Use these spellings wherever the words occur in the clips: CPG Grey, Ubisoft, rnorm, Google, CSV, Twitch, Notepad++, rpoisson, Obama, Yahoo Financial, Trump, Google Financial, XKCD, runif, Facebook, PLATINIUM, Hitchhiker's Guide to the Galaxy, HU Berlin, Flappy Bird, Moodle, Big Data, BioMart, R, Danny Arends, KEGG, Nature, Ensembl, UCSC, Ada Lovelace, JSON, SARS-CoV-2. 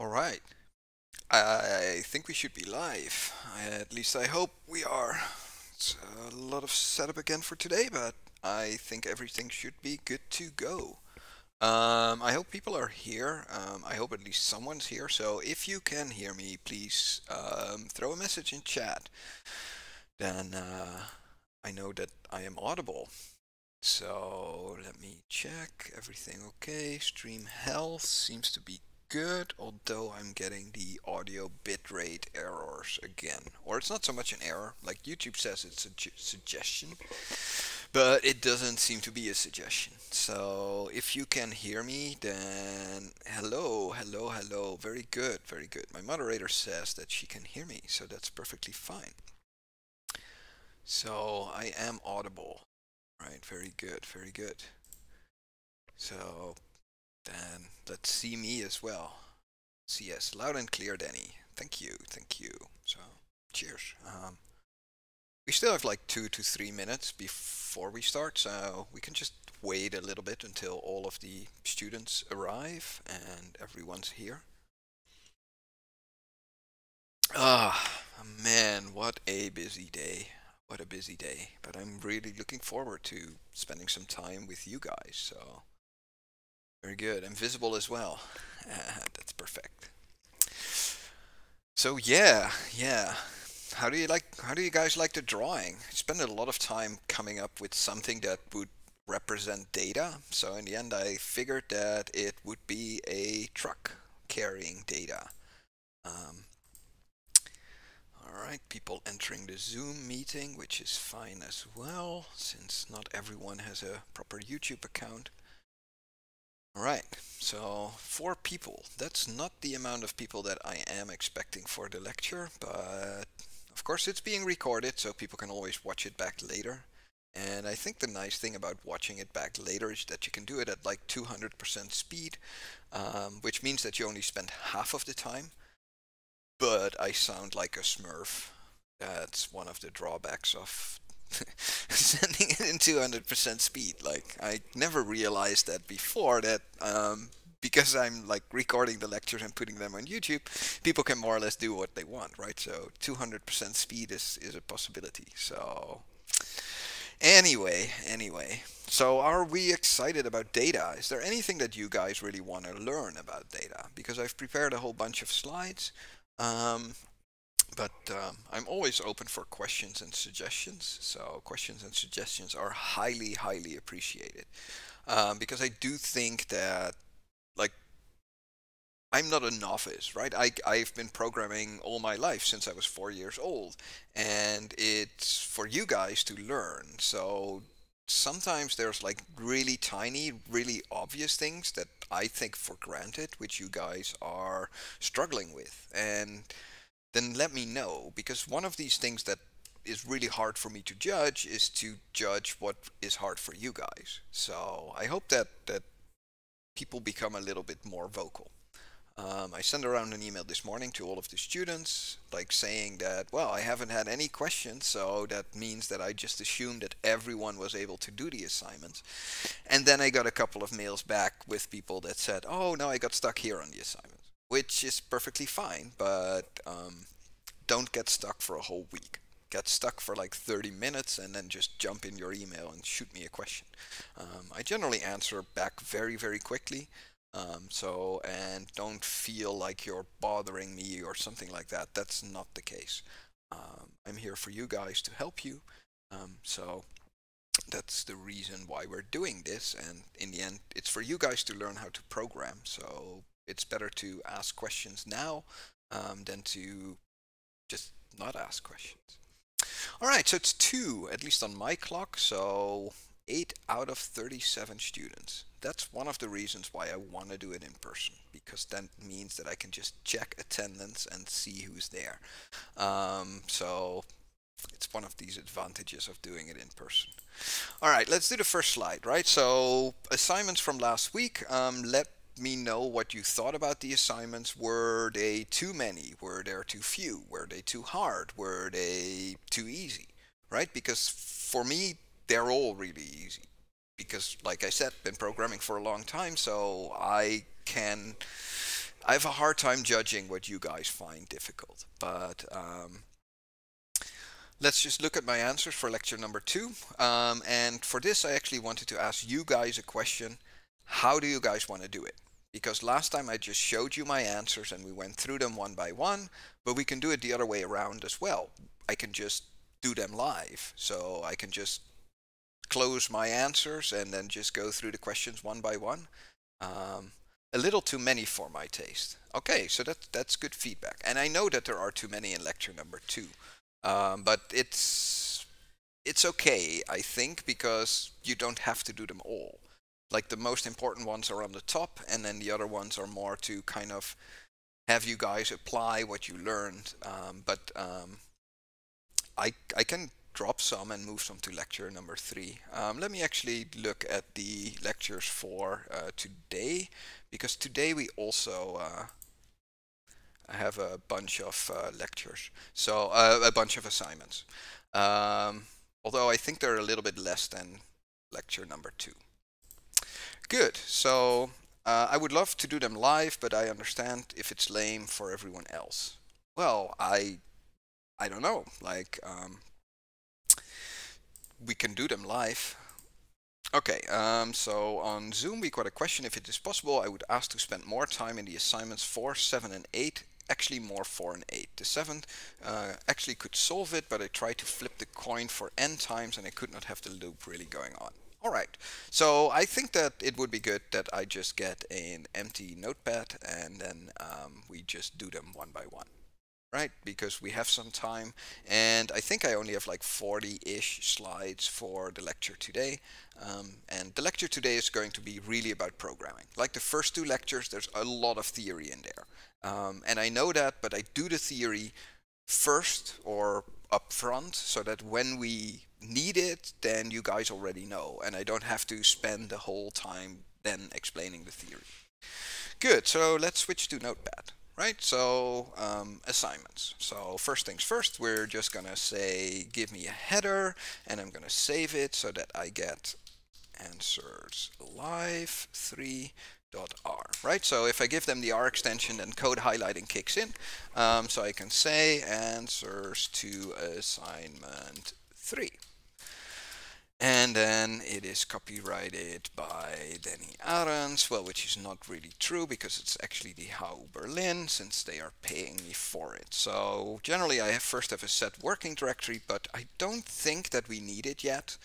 All right, I think we should be live. At least I hope we are. It's a lot of setup again for today, but I think everything should be good to go. I hope people are here. I hope at least someone's here. So if you can hear me, please throw a message in chat. Then I know that I am audible. So let me check everything. Okay, stream health seems to be good, although I'm getting the audio bitrate errors again. Or it's not so much an error, like YouTube says it's a suggestion, but it doesn't seem to be a suggestion. So if you can hear me, then hello, very good, very good. My moderator says that she can hear me, so that's perfectly fine. So I am audible. Right, very good, very good. So then let's see me as well. See us loud and clear, Danny. Thank you, thank you. So cheers. We still have like 2 to 3 minutes before we start, so we can just wait a little bit until all of the students arrive and everyone's here. Ah, man, what a busy day. What a busy day, but I'm really looking forward to spending some time with you guys, so very good. I'm visible as well. That's perfect. So yeah. How do you guys like the drawing? I spent a lot of time coming up with something that would represent data, so in the end I figured that it would be a truck carrying data. Alright, people entering the Zoom meeting, which is fine as well, since not everyone has a proper YouTube account. Alright, so 4 people. That's not the amount of people that I am expecting for the lecture, but of course it's being recorded, so people can always watch it back later. And I think the nice thing about watching it back later is that you can do it at like 200% speed, which means that you only spend half of the time. But I sound like a smurf. That's one of the drawbacks of sending it in 200% speed. Like, I never realized that before, that because I'm like recording the lectures and putting them on YouTube, people can more or less do what they want, right? So 200% speed is a possibility. So anyway, so are we excited about data? Is there anything that you guys really want to learn about data? Because I've prepared a whole bunch of slides. But I'm always open for questions and suggestions, so questions and suggestions are highly, highly appreciated, because I do think that, like, I'm not a novice, right? I've been programming all my life since I was 4 years old, and it's for you guys to learn, so sometimes there's like really tiny, really obvious things that I think for granted, which you guys are struggling with. And then let me know, because one of these things that is really hard for me to judge is to judge what is hard for you guys. So I hope that people become a little bit more vocal. I sent around an email this morning to all of the students, like saying that, well, I haven't had any questions, so that means that I just assumed that everyone was able to do the assignments. And then I got a couple of mails back with people that said, oh, no, I got stuck here on the assignment, which is perfectly fine, but don't get stuck for a whole week. Get stuck for like 30 minutes and then just jump in your email and shoot me a question. I generally answer back very, very quickly. And don't feel like you're bothering me or something like that. That's not the case. I'm here for you guys to help you. So that's the reason why we're doing this. And in the end, it's for you guys to learn how to program. So it's better to ask questions now than to just not ask questions. All right, so it's 2, at least on my clock. So 8 out of 37 students. That's one of the reasons why I want to do it in person, because that means that I can just check attendance and see who's there. So it's one of these advantages of doing it in person. All right, let's do the first slide, right? So assignments from last week. Let me know what you thought about the assignments. Were they too many? Were there too few? Were they too hard? Were they too easy? Right? Because for me, they're all really easy. Because, like I said, been programming for a long time, so I can I have a hard time judging what you guys find difficult, but let's just look at my answers for lecture number 2. And for this, I actually wanted to ask you guys a question. How do you guys want to do it? Because last time I just showed you my answers and we went through them one by one, but we can do it the other way around as well. I can just do them live. So I can just close my answers and then just go through the questions one by one. A little too many for my taste. Okay, so that's good feedback. And I know that there are too many in lecture number 2. But it's okay, I think, because you don't have to do them all. Like the most important ones are on the top, and then the other ones are more to kind of have you guys apply what you learned. I can drop some and move some to lecture number 3. Let me actually look at the lectures for today, because today we also have a bunch of lectures, so a bunch of assignments. Although I think they're a little bit less than lecture number 2. Good, so I would love to do them live, but I understand if it's lame for everyone else. Well, I don't know, like we can do them live. Okay, so on Zoom we got a question. If it is possible, I would ask to spend more time in the assignments 4, 7, and 8. Actually more 4 and 8. The 7th actually could solve it, but I tried to flip the coin for n times and I could not have the loop really going on. All right, so I think that it would be good that I just get an empty notepad and then we just do them one by one, right? Because we have some time, and I think I only have like 40-ish slides for the lecture today. And the lecture today is going to be really about programming. Like the first 2 lectures, there's a lot of theory in there. And I know that, but I do the theory first or up front so that when we need it, then you guys already know, and I don't have to spend the whole time then explaining the theory. Good, so let's switch to Notepad, right? So assignments. So first things first, we're just gonna say give me a header, and I'm gonna save it so that I get answers live 3.r, right? So if I give them the R extension, then code highlighting kicks in. So I can say answers to assignment 3. And then it is copyrighted by Danny Arends, well, which is not really true because it's actually the HU Berlin, since they are paying me for it. So generally I first have a set working directory, but I don't think that we need it yet,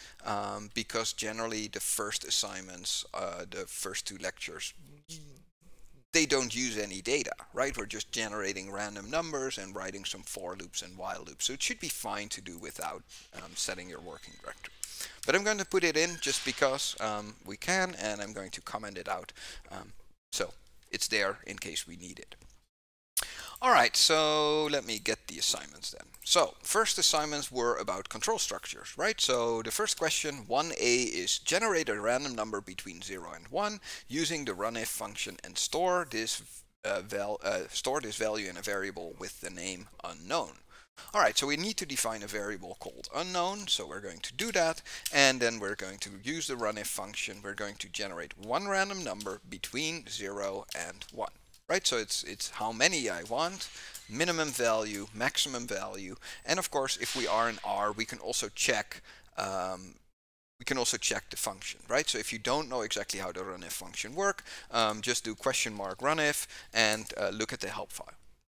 because generally the first assignments, the first 2 lectures, they don't use any data, right? We're just generating random numbers and writing some for loops and while loops. So it should be fine to do without setting your working directory. But I'm going to put it in just because we can, and I'm going to comment it out. So it's there in case we need it. All right, so let me get the assignments then. So first assignments were about control structures, right? So the first question, 1A is generate a random number between 0 and 1 using the runif function and store this, value in a variable with the name unknown. All right, so we need to define a variable called unknown, so we're going to do that, and then we're going to use the runif function. We're going to generate 1 random number between 0 and 1. Right, so it's how many I want, minimum value, maximum value, and of course, if we are in R, we can also check the function. Right, so if you don't know exactly how the runif function works, just do $runif and look at the help file,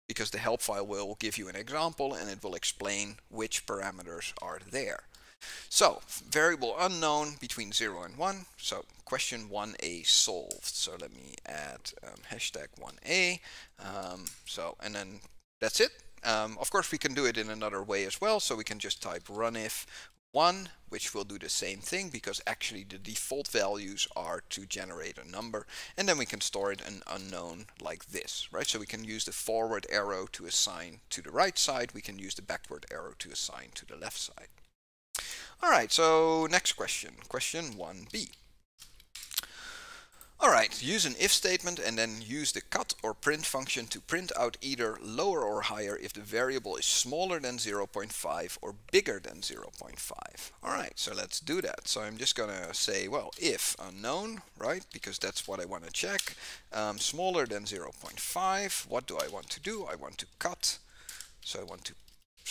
because the help file will give you an example and it will explain which parameters are there. So variable unknown between 0 and 1, so question 1a solved. So let me add hashtag 1a, and then that's it. Of course we can do it in another way as well, so we can just type runif 1, which will do the same thing, because actually the default values are to generate a number, and then we can store it an unknown like this, right? So we can use the forward arrow to assign to the right side, we can use the backward arrow to assign to the left side. All right, so next question, question 1b. Alright, use an if statement and then use the cut or print function to print out either lower or higher if the variable is smaller than 0.5 or bigger than 0.5. Alright, so let's do that. So I'm just gonna say, well, if unknown, right, because that's what I want to check, smaller than 0.5, what do? I want to cut, so I want to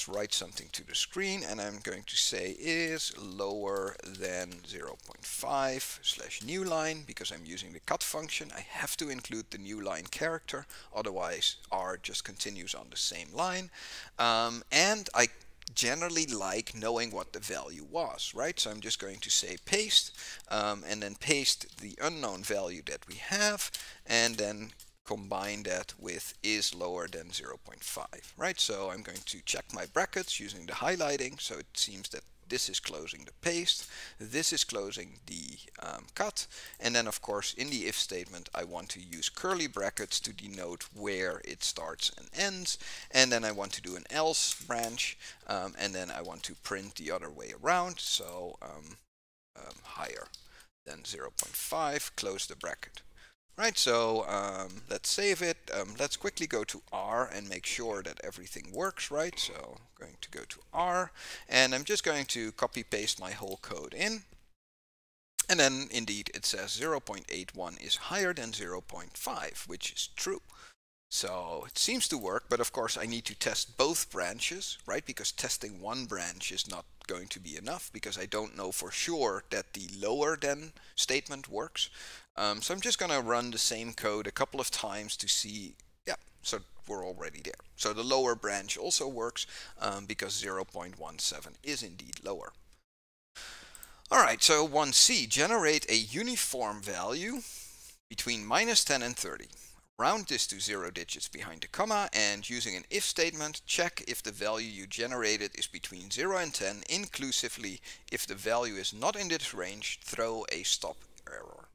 write something to the screen, and I'm going to say is lower than 0.5 slash new line, because I'm using the cut function. I have to include the new line character, otherwise R just continues on the same line. And I generally like knowing what the value was, right? So I'm just going to say paste, and then paste the unknown value that we have, and then combine that with is lower than 0.5, right? So I'm going to check my brackets using the highlighting, so it seems that this is closing the paste, this is closing the cut, and then of course in the if statement I want to use curly brackets to denote where it starts and ends, and then I want to do an else branch, and then I want to print the other way around, so higher than 0.5, close the bracket. Right, so let's save it. Let's quickly go to R and make sure that everything works, right? So I'm going to go to R, and I'm just going to copy paste my whole code in. And then indeed it says 0.81 is higher than 0.5, which is true. So it seems to work, but of course I need to test both branches, right? Because testing one branch is not going to be enough, because I don't know for sure that the lower than statement works. So I'm just going to run the same code a couple of times to see, yeah, so we're already there. So the lower branch also works because 0.17 is indeed lower. Alright, so 1C, generate a uniform value between -10 and 30. Round this to 0 digits behind the comma, and using an if statement, check if the value you generated is between 0 and 10 inclusively. If the value is not in this range, throw a stop error.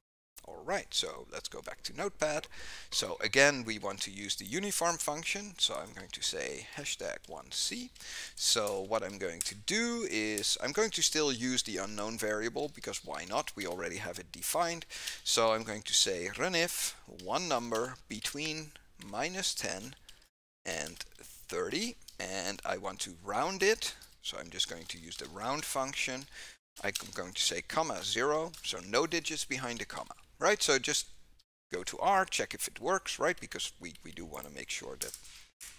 Alright, so let's go back to Notepad. So again, we want to use the uniform function, so I'm going to say #1c. So what I'm going to do is, I'm going to still use the unknown variable, because why not? We already have it defined. So I'm going to say run if one number between -10 and 30, and I want to round it, so I'm just going to use the round function. I'm going to say comma 0, so no digits behind the comma. Right, so just go to R, check if it works, right, because we do want to make sure that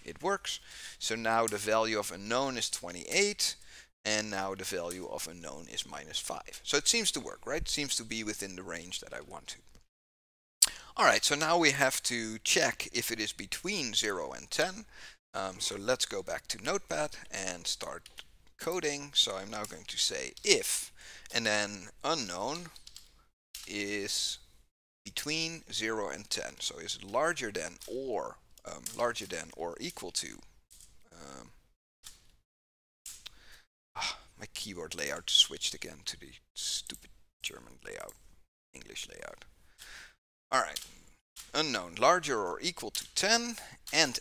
it works. So now the value of unknown is 28, and now the value of unknown is -5. So it seems to work, right? It seems to be within the range that I want to. All right, so now we have to check if it is between 0 and 10. So let's go back to Notepad and start coding. So I'm now going to say if, and then unknown is between 0 and 10, so is larger than or equal to my keyboard layout switched again to the stupid German layout, English layout. Alright, unknown larger or equal to 10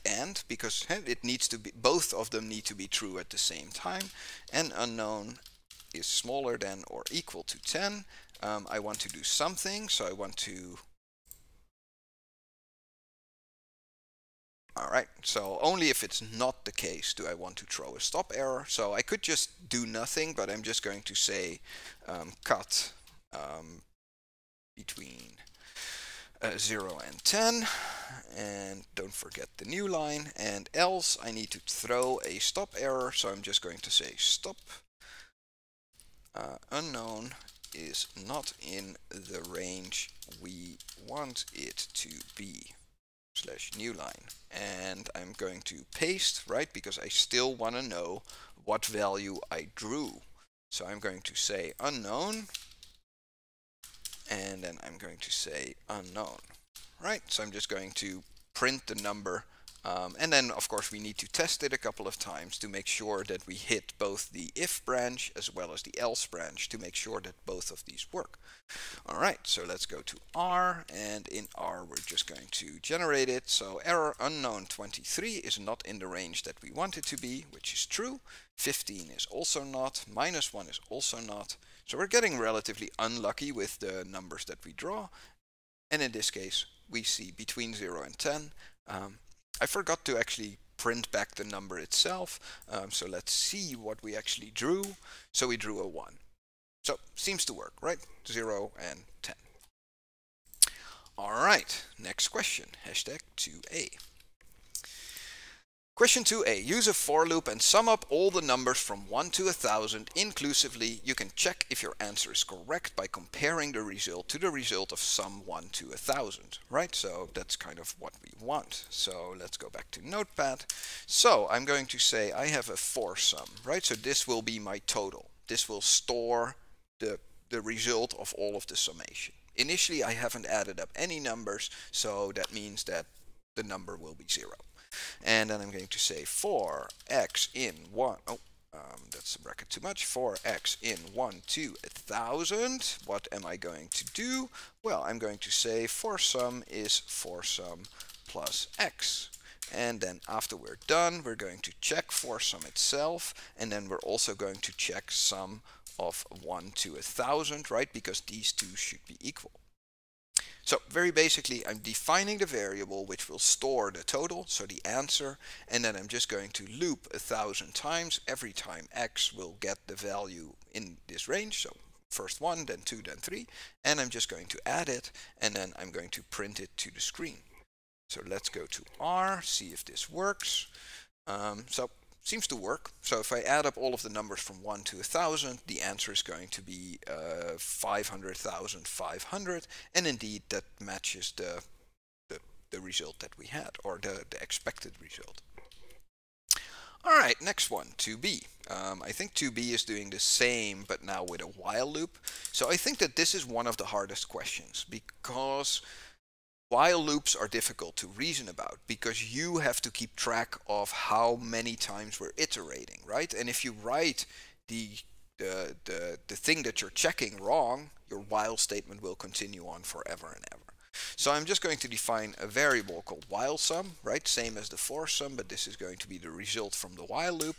and because it needs to be, both of them need to be true at the same time, and unknown is smaller than or equal to 10. I want to do something, so I want to... Alright, so only if it's not the case do I want to throw a stop error. So I could just do nothing, but I'm just going to say cut between 0 and 10, and don't forget the new line, and else I need to throw a stop error, so I'm just going to say stop. Unknown is not in the range we want it to be slash new line, and I'm going to paste, right, because I still want to know what value I drew, so I'm going to say unknown, and then I'm going to say unknown, right? So I'm just going to print the number, and then of course we need to test it a couple of times to make sure that we hit both the if branch as well as the else branch to make sure that both of these work. Alright, so let's go to R, and in R we're just going to generate it. So error unknown 23 is not in the range that we want it to be, which is true. 15 is also not, -1 is also not. So we're getting relatively unlucky with the numbers that we draw. And in this case, we see between 0 and 10. I forgot to actually print back the number itself. So let's see what we actually drew. So we drew a 1. So seems to work, right? 0 and 10. All right, next question, hashtag 2A. Question 2A, use a for loop and sum up all the numbers from 1 to 1,000 inclusively. You can check if your answer is correct by comparing the result to the result of sum 1 to 1,000, right? So that's kind of what we want. So let's go back to Notepad. So I'm going to say I have a for sum, right? So this will be my total. This will store the result of all of the summation. Initially, I haven't added up any numbers, so that means that the number will be 0. And then I'm going to say for x in 1, that's a bracket too much, for x in 1 to 1,000, what am I going to do? Well, I'm going to say for sum is for sum plus x. And then after we're done, we're going to check for sum itself, and then we're also going to check sum of 1 to 1,000, right? Because these two should be equal. So very basically, I'm defining the variable which will store the total, so the answer, and then I'm just going to loop 1,000 times. Every time x will get the value in this range, so first 1, then 2, then 3, and I'm just going to add it, and then I'm going to print it to the screen. So let's go to R, see if this works. So seems to work. So if I add up all of the numbers from 1 to 1,000, the answer is going to be 500,500, and indeed that matches the result that we had, or the expected result. All right, next one, 2B. I think 2B is doing the same, but now with a while loop. So I think that this is one of the hardest questions, because while loops are difficult to reason about, because you have to keep track of how many times we're iterating, right? And if you write the thing that you're checking wrong, your while statement will continue on forever and ever. So I'm just going to define a variable called while sum, right? Same as the for sum, but this is going to be the result from the while loop.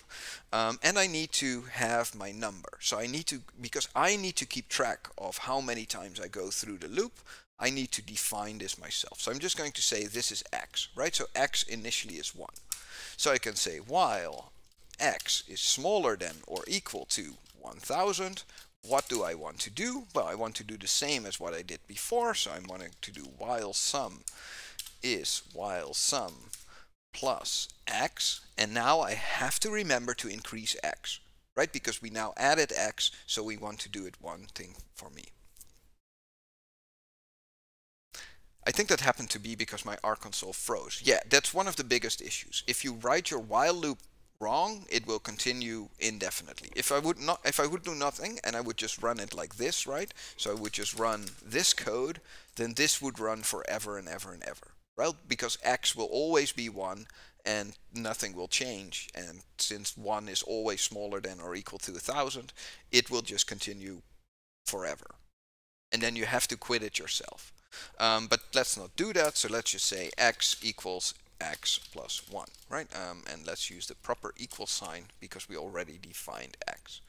And I need to have my number. So I need to, because I need to keep track of how many times I go through the loop, I need to define this myself. So I'm just going to say this is x, right? So x initially is 1. So I can say while x is smaller than or equal to 1,000, what do I want to do? Well, I want to do the same as what I did before. So I'm wanting to do while sum is while sum plus x. And now I have to remember to increase x, right? Because we now added x, so we want to do it one thing for me. I think that happened to be because my R console froze. Yeah, that's one of the biggest issues. If you write your while loop wrong, it will continue indefinitely. If I would do nothing and I would just run it like this, right? So I would just run this code, then this would run forever and ever and ever, right? Because x will always be 1 and nothing will change. And since 1 is always smaller than or equal to 1,000, it will just continue forever. And then you have to quit it yourself. But let's not do that, so let's just say x equals x plus 1, right? And let's use the proper equal sign because we already defined x.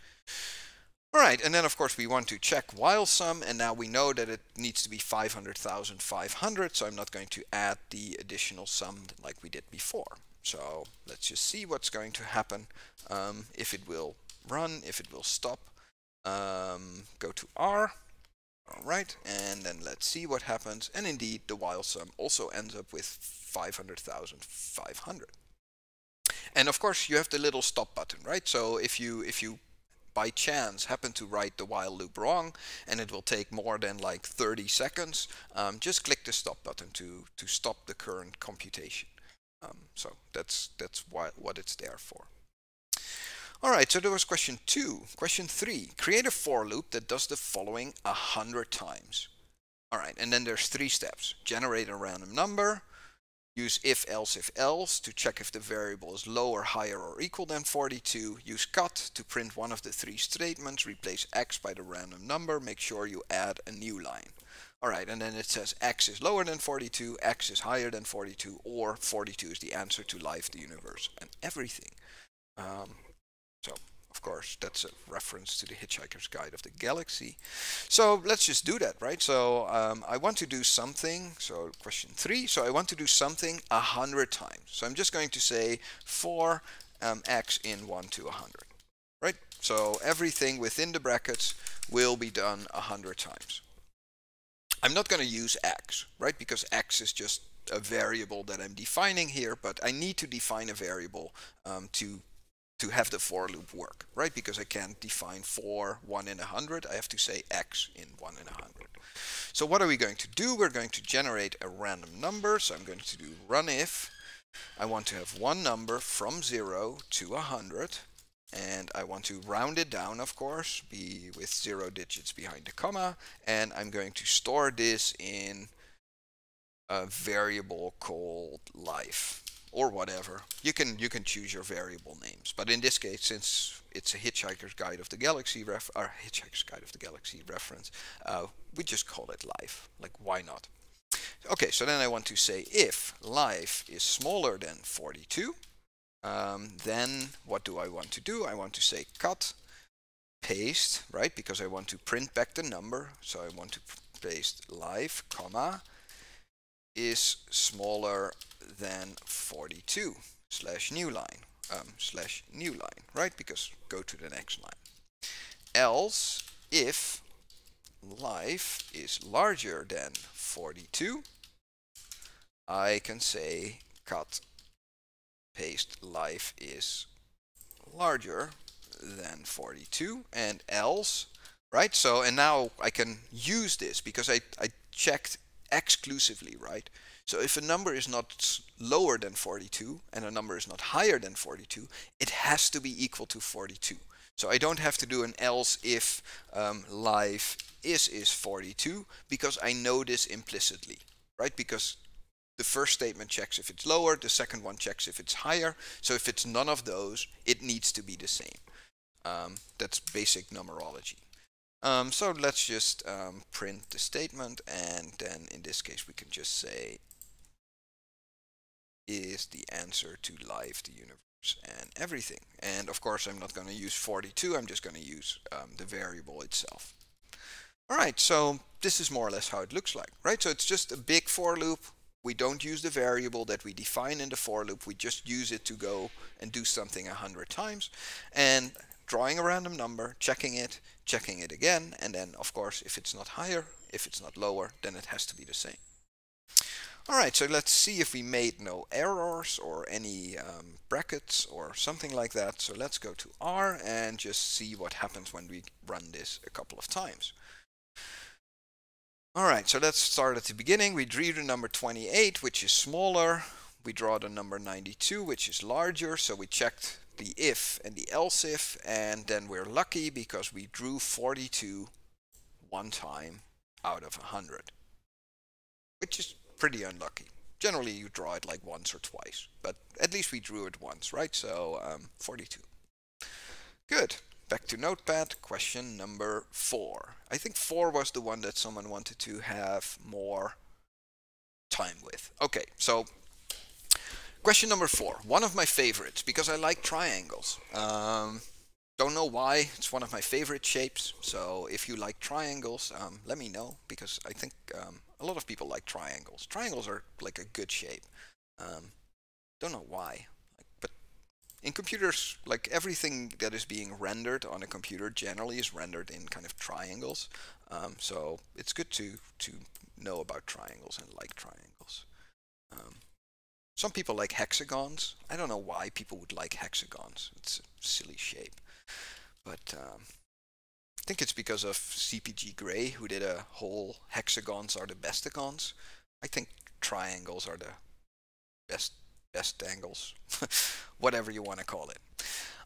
All right, and then of course we want to check while sum, and now we know that it needs to be 500,500, so I'm not going to add the additional sum like we did before. So let's just see what's going to happen, if it will run, if it will stop. Go to R. All right, and then let's see what happens. And indeed, the while sum also ends up with 500,500. And of course, you have the little stop button, right? So if you by chance happen to write the while loop wrong, and it will take more than like 30 seconds, just click the stop button to stop the current computation. So that's what it's there for. All right, so that was question 2. Question 3, create a for loop that does the following 100 times. All right, and then there's 3 steps. Generate a random number, use if else to check if the variable is lower, higher, or equal than 42, use cut to print one of the 3 statements, replace x by the random number, make sure you add a new line. All right, and then it says x is lower than 42, x is higher than 42, or 42 is the answer to life, the universe, and everything. So Of course, that's a reference to the Hitchhiker's Guide of the Galaxy. So let's just do that, right? So I want to do something. So question 3. So I want to do something 100 times. So I'm just going to say for x in 1 to 100, right? So everything within the brackets will be done 100 times. I'm not going to use x, right? Because x is just a variable that I'm defining here, but I need to define a variable to have the for loop work, right? Because I can't define for 1 in 100. I have to say x in 1 in 100. So what are we going to do? We're going to generate a random number. So I'm going to do run if. I want to have one number from 0 to 100. And I want to round it down, of course, be with 0 digits behind the comma. And I'm going to store this in a variable called life, or whatever. You can choose your variable names, but in this case, since it's a Hitchhiker's Guide of the Galaxy reference, we just call it life. Like, why not? Okay, so then I want to say if life is smaller than 42, then what do I want to do? I want to say cut, paste, right? Because I want to print back the number. So I want to paste life, comma, is smaller than 42 slash new line, right? Because go to the next line. Else, if life is larger than 42, I can say cut, paste, life is larger than 42, and else, right? So, and now I can use this because I checked exclusively, right? So if a number is not lower than 42 and a number is not higher than 42, it has to be equal to 42. So I don't have to do an else if life is 42, because I know this implicitly, right? Because the first statement checks if it's lower, the second one checks if it's higher. So if it's none of those, it needs to be the same. That's basic numerology. So let's just print the statement, and then in this case we can just say is the answer to life, the universe, and everything. And of course I'm not going to use 42, I'm just going to use the variable itself. Alright, so this is more or less how it looks like, right? So it's just a big for loop. We don't use the variable that we define in the for loop, we just use it to go and do something 100 times. And drawing a random number, checking it again, and then of course if it's not higher, if it's not lower, then it has to be the same. Alright, so let's see if we made no errors or any brackets or something like that. So let's go to R and just see what happens when we run this a couple of times. Alright, so let's start at the beginning. We drew the number 28, which is smaller. We draw the number 92, which is larger, so we checked the if and the else if, and then we're lucky because we drew 42 one time out of 100, which is pretty unlucky. Generally you draw it like once or twice, but at least we drew it once, right? So 42. Good. Back to Notepad, question number 4. I think 4 was the one that someone wanted to have more time with. Okay, so question number 4, one of my favorites, because I like triangles. Don't know why, it's one of my favorite shapes. So if you like triangles, let me know, because I think a lot of people like triangles. Triangles are like a good shape. Don't know why, but in computers, like everything that is being rendered on a computer generally is rendered in kind of triangles. So it's good to know about triangles and like triangles. Some people like hexagons. I don't know why people would like hexagons. It's a silly shape. But I think it's because of CPG Grey, who did a whole hexagons are the besticons. I think triangles are the best angles, whatever you want to call it.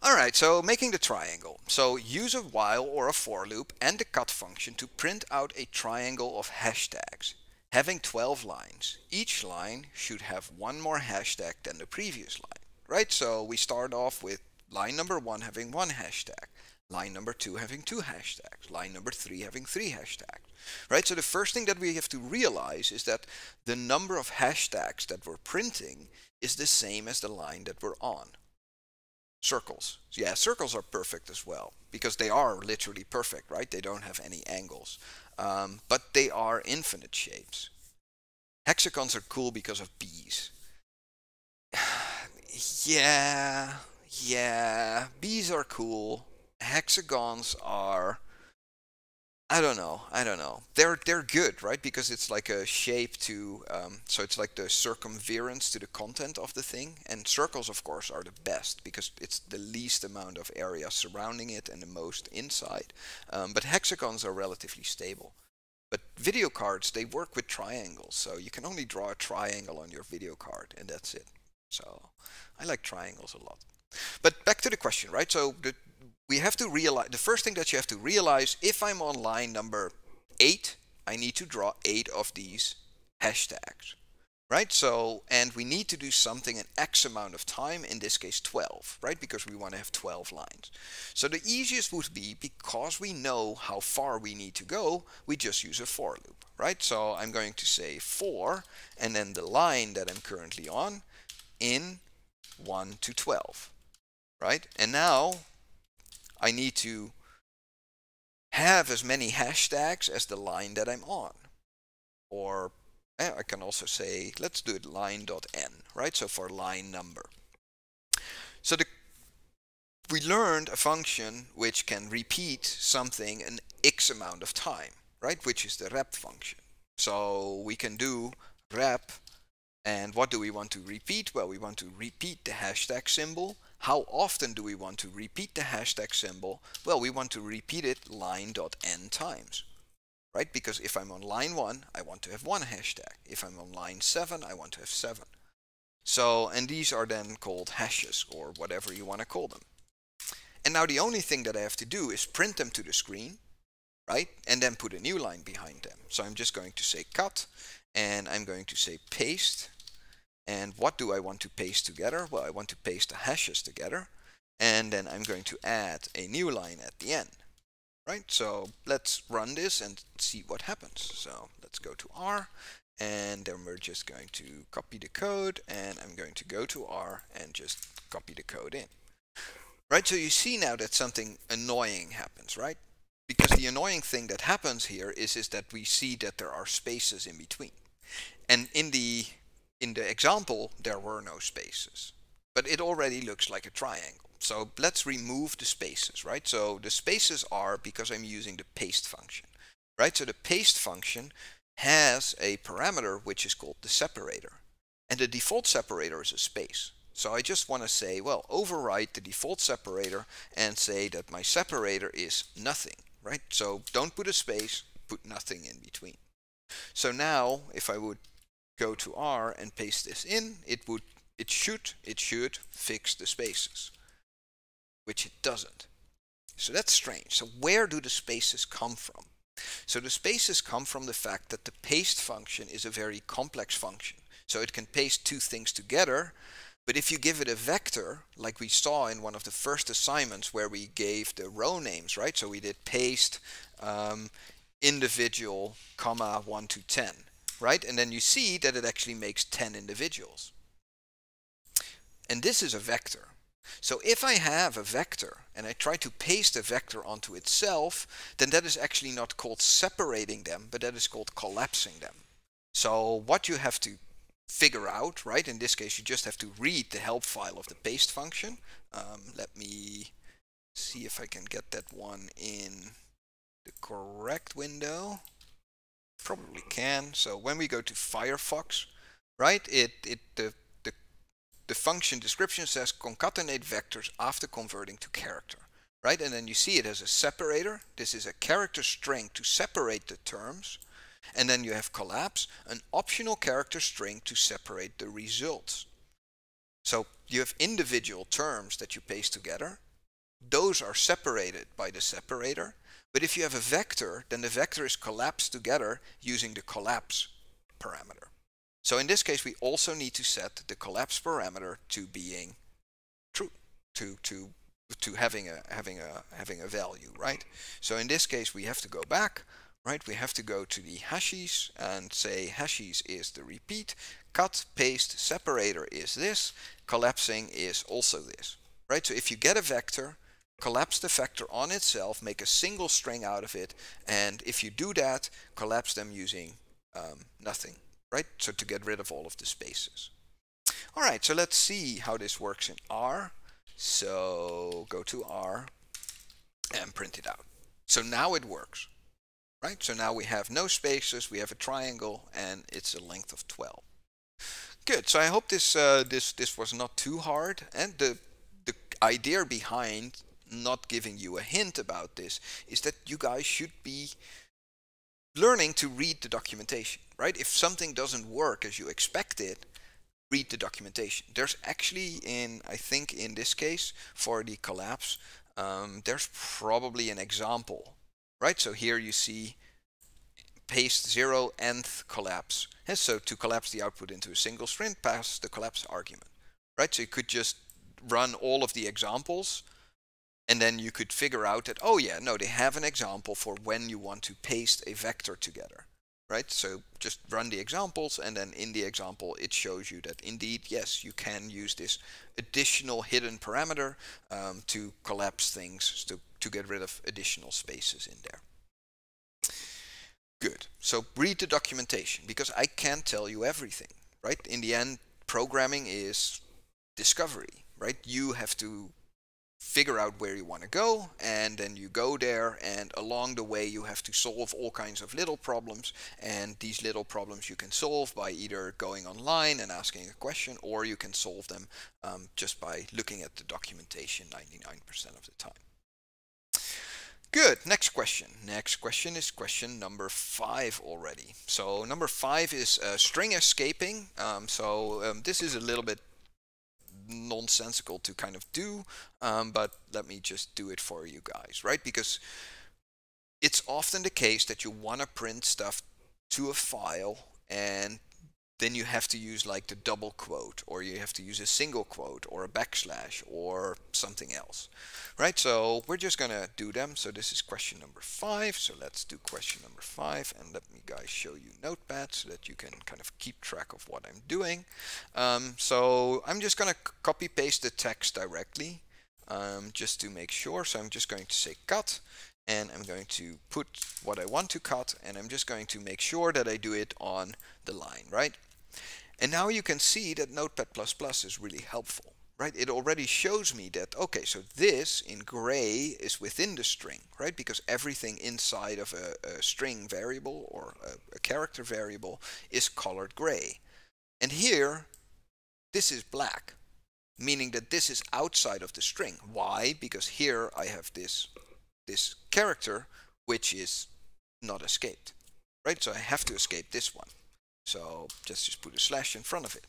Alright, so making the triangle. So use a while or a for loop and the cut function to print out a triangle of hashtags. Having 12 lines, each line should have one more hashtag than the previous line, right? So we start off with line number 1 having 1 hashtag, line number 2 having 2 hashtags, line number 3 having 3 hashtags, right? So the first thing that we have to realize is that the number of hashtags that we're printing is the same as the line that we're on. Circles. Yeah, circles are perfect as well, because they are literally perfect, right? They don't have any angles. But they are infinite shapes. Hexagons are cool because of bees. yeah, bees are cool. Hexagons are... I don't know. They're good, right? Because it's like a shape to, so it's like the circumference to the content of the thing. And circles, of course, are the best because it's the least amount of area surrounding it and the most inside. But hexagons are relatively stable. But video cards, they work with triangles. So you can only draw a triangle on your video card and that's it. So I like triangles a lot. But back to the question, right? So we have to realize, the first thing that you have to realize, if I'm on line number 8, I need to draw 8 of these hashtags, right? So, and we need to do something in X amount of time, in this case 12, right? Because we want to have 12 lines. So the easiest would be, because we know how far we need to go, we just use a for loop, right? So I'm going to say 4, and then the line that I'm currently on, in 1 to 12, right? And now I need to have as many hashtags as the line that I'm on. Or I can also say, let's do it line.n, right? So for line number. So we learned a function which can repeat something an X amount of time, right? Which is the rep function. So we can do rep, and what do we want to repeat? Well, we want to repeat the hashtag symbol. How often do we want to repeat the hashtag symbol? Well, we want to repeat it line.n times, right? Because if I'm on line 1, I want to have 1 hashtag. If I'm on line 7, I want to have 7. So, and these are then called hashes or whatever you want to call them. And now the only thing that I have to do is print them to the screen, right? And then put a new line behind them. So I'm just going to say cut, and I'm going to say paste. And what do I want to paste together? Well, I want to paste the hashes together. And then I'm going to add a new line at the end, right? So let's run this and see what happens. So let's go to R. And then we're just going to copy the code. And I'm going to go to R and just copy the code in. Right, so you see now that something annoying happens, right? Because the annoying thing that happens here is that we see that there are spaces in between. And in the example, there were no spaces, but it already looks like a triangle. So let's remove the spaces, right? So the spaces are because I'm using the paste function, right? So the paste function has a parameter which is called the separator, and the default separator is a space. So I just want to say, well, override the default separator and say that my separator is nothing, right? So don't put a space, put nothing in between. So now if I would go to R and paste this in, it should fix the spaces, which it doesn't. So that's strange. So where do the spaces come from? So the spaces come from the fact that the paste function is a very complex function. So it can paste two things together, but if you give it a vector, like we saw in one of the first assignments where we gave the row names, right? So we did paste individual, comma, 1 to 10. Right? And then you see that it actually makes 10 individuals. And this is a vector. So if I have a vector and I try to paste a vector onto itself, then that is actually not called separating them, but that is called collapsing them. So what you have to figure out, right? In this case, you just have to read the help file of the paste function. Let me see if I can get that one in the correct window. Probably can. So when we go to Firefox, right, the function description says concatenate vectors after converting to character, right? And then you see it as a separator. This is a character string to separate the terms, and then you have collapse, an optional character string to separate the results. So you have individual terms that you paste together. Those are separated by the separator. But if you have a vector, then the vector is collapsed together using the collapse parameter. So in this case, we also need to set the collapse parameter to being true, to having a value, right? So in this case, we have to go back, right? We have to go to the hashes and say hashes is the repeat, cut, paste, separator is this, collapsing is also this, right? So if you get a vector, collapse the vector on itself, make a single string out of it, and if you do that, collapse them using nothing, right? So to get rid of all of the spaces. All right, so let's see how this works in R. So go to R and print it out. So now it works, right? So now we have no spaces, we have a triangle, and it's a length of 12. Good. So I hope this this was not too hard, and the idea behind not giving you a hint about this is that you guys should be learning to read the documentation, right? If something doesn't work as you expect it, read the documentation. There's actually in, I think in this case for the collapse, there's probably an example, right? So here you see paste 0nth collapse. And so to collapse the output into a single string, pass the collapse argument, right? So you could just run all of the examples, and then you could figure out that, oh yeah, no, they have an example for when you want to paste a vector together, right? So just run the examples, and then in the example it shows you that indeed, yes, you can use this additional hidden parameter to collapse things, to get rid of additional spaces in there. Good. So read the documentation, because I can't tell you everything, right? In the end, programming is discovery, right? You have to figure out where you want to go, and then you go there, and along the way you have to solve all kinds of little problems, and these little problems you can solve by either going online and asking a question, or you can solve them just by looking at the documentation 99% of the time. Good. Next question. Next question is question number 5 already. So number 5 is string escaping. This is a little bit nonsensical to kind of do, but let me just do it for you guys, right? Because it's often the case that you want to print stuff to a file, and then you have to use like the double quote, or you have to use a single quote, or a backslash, or something else, right? So we're just gonna do them. So this is question number 5. So let's do question number 5, and let me guys show you Notepad so that you can kind of keep track of what I'm doing. So I'm just gonna copy paste the text directly, just to make sure. So I'm just going to say cut, and I'm going to put what I want to cut, and I'm just going to make sure that I do it on the line, right? And now you can see that Notepad++ is really helpful, right? It already shows me that, okay, so this in gray is within the string, right? Because everything inside of a string variable or a character variable is colored gray. And here, this is black, meaning that this is outside of the string. Why? Because here I have this character which is not escaped, right? So I have to escape this one. So let's just put a slash in front of it.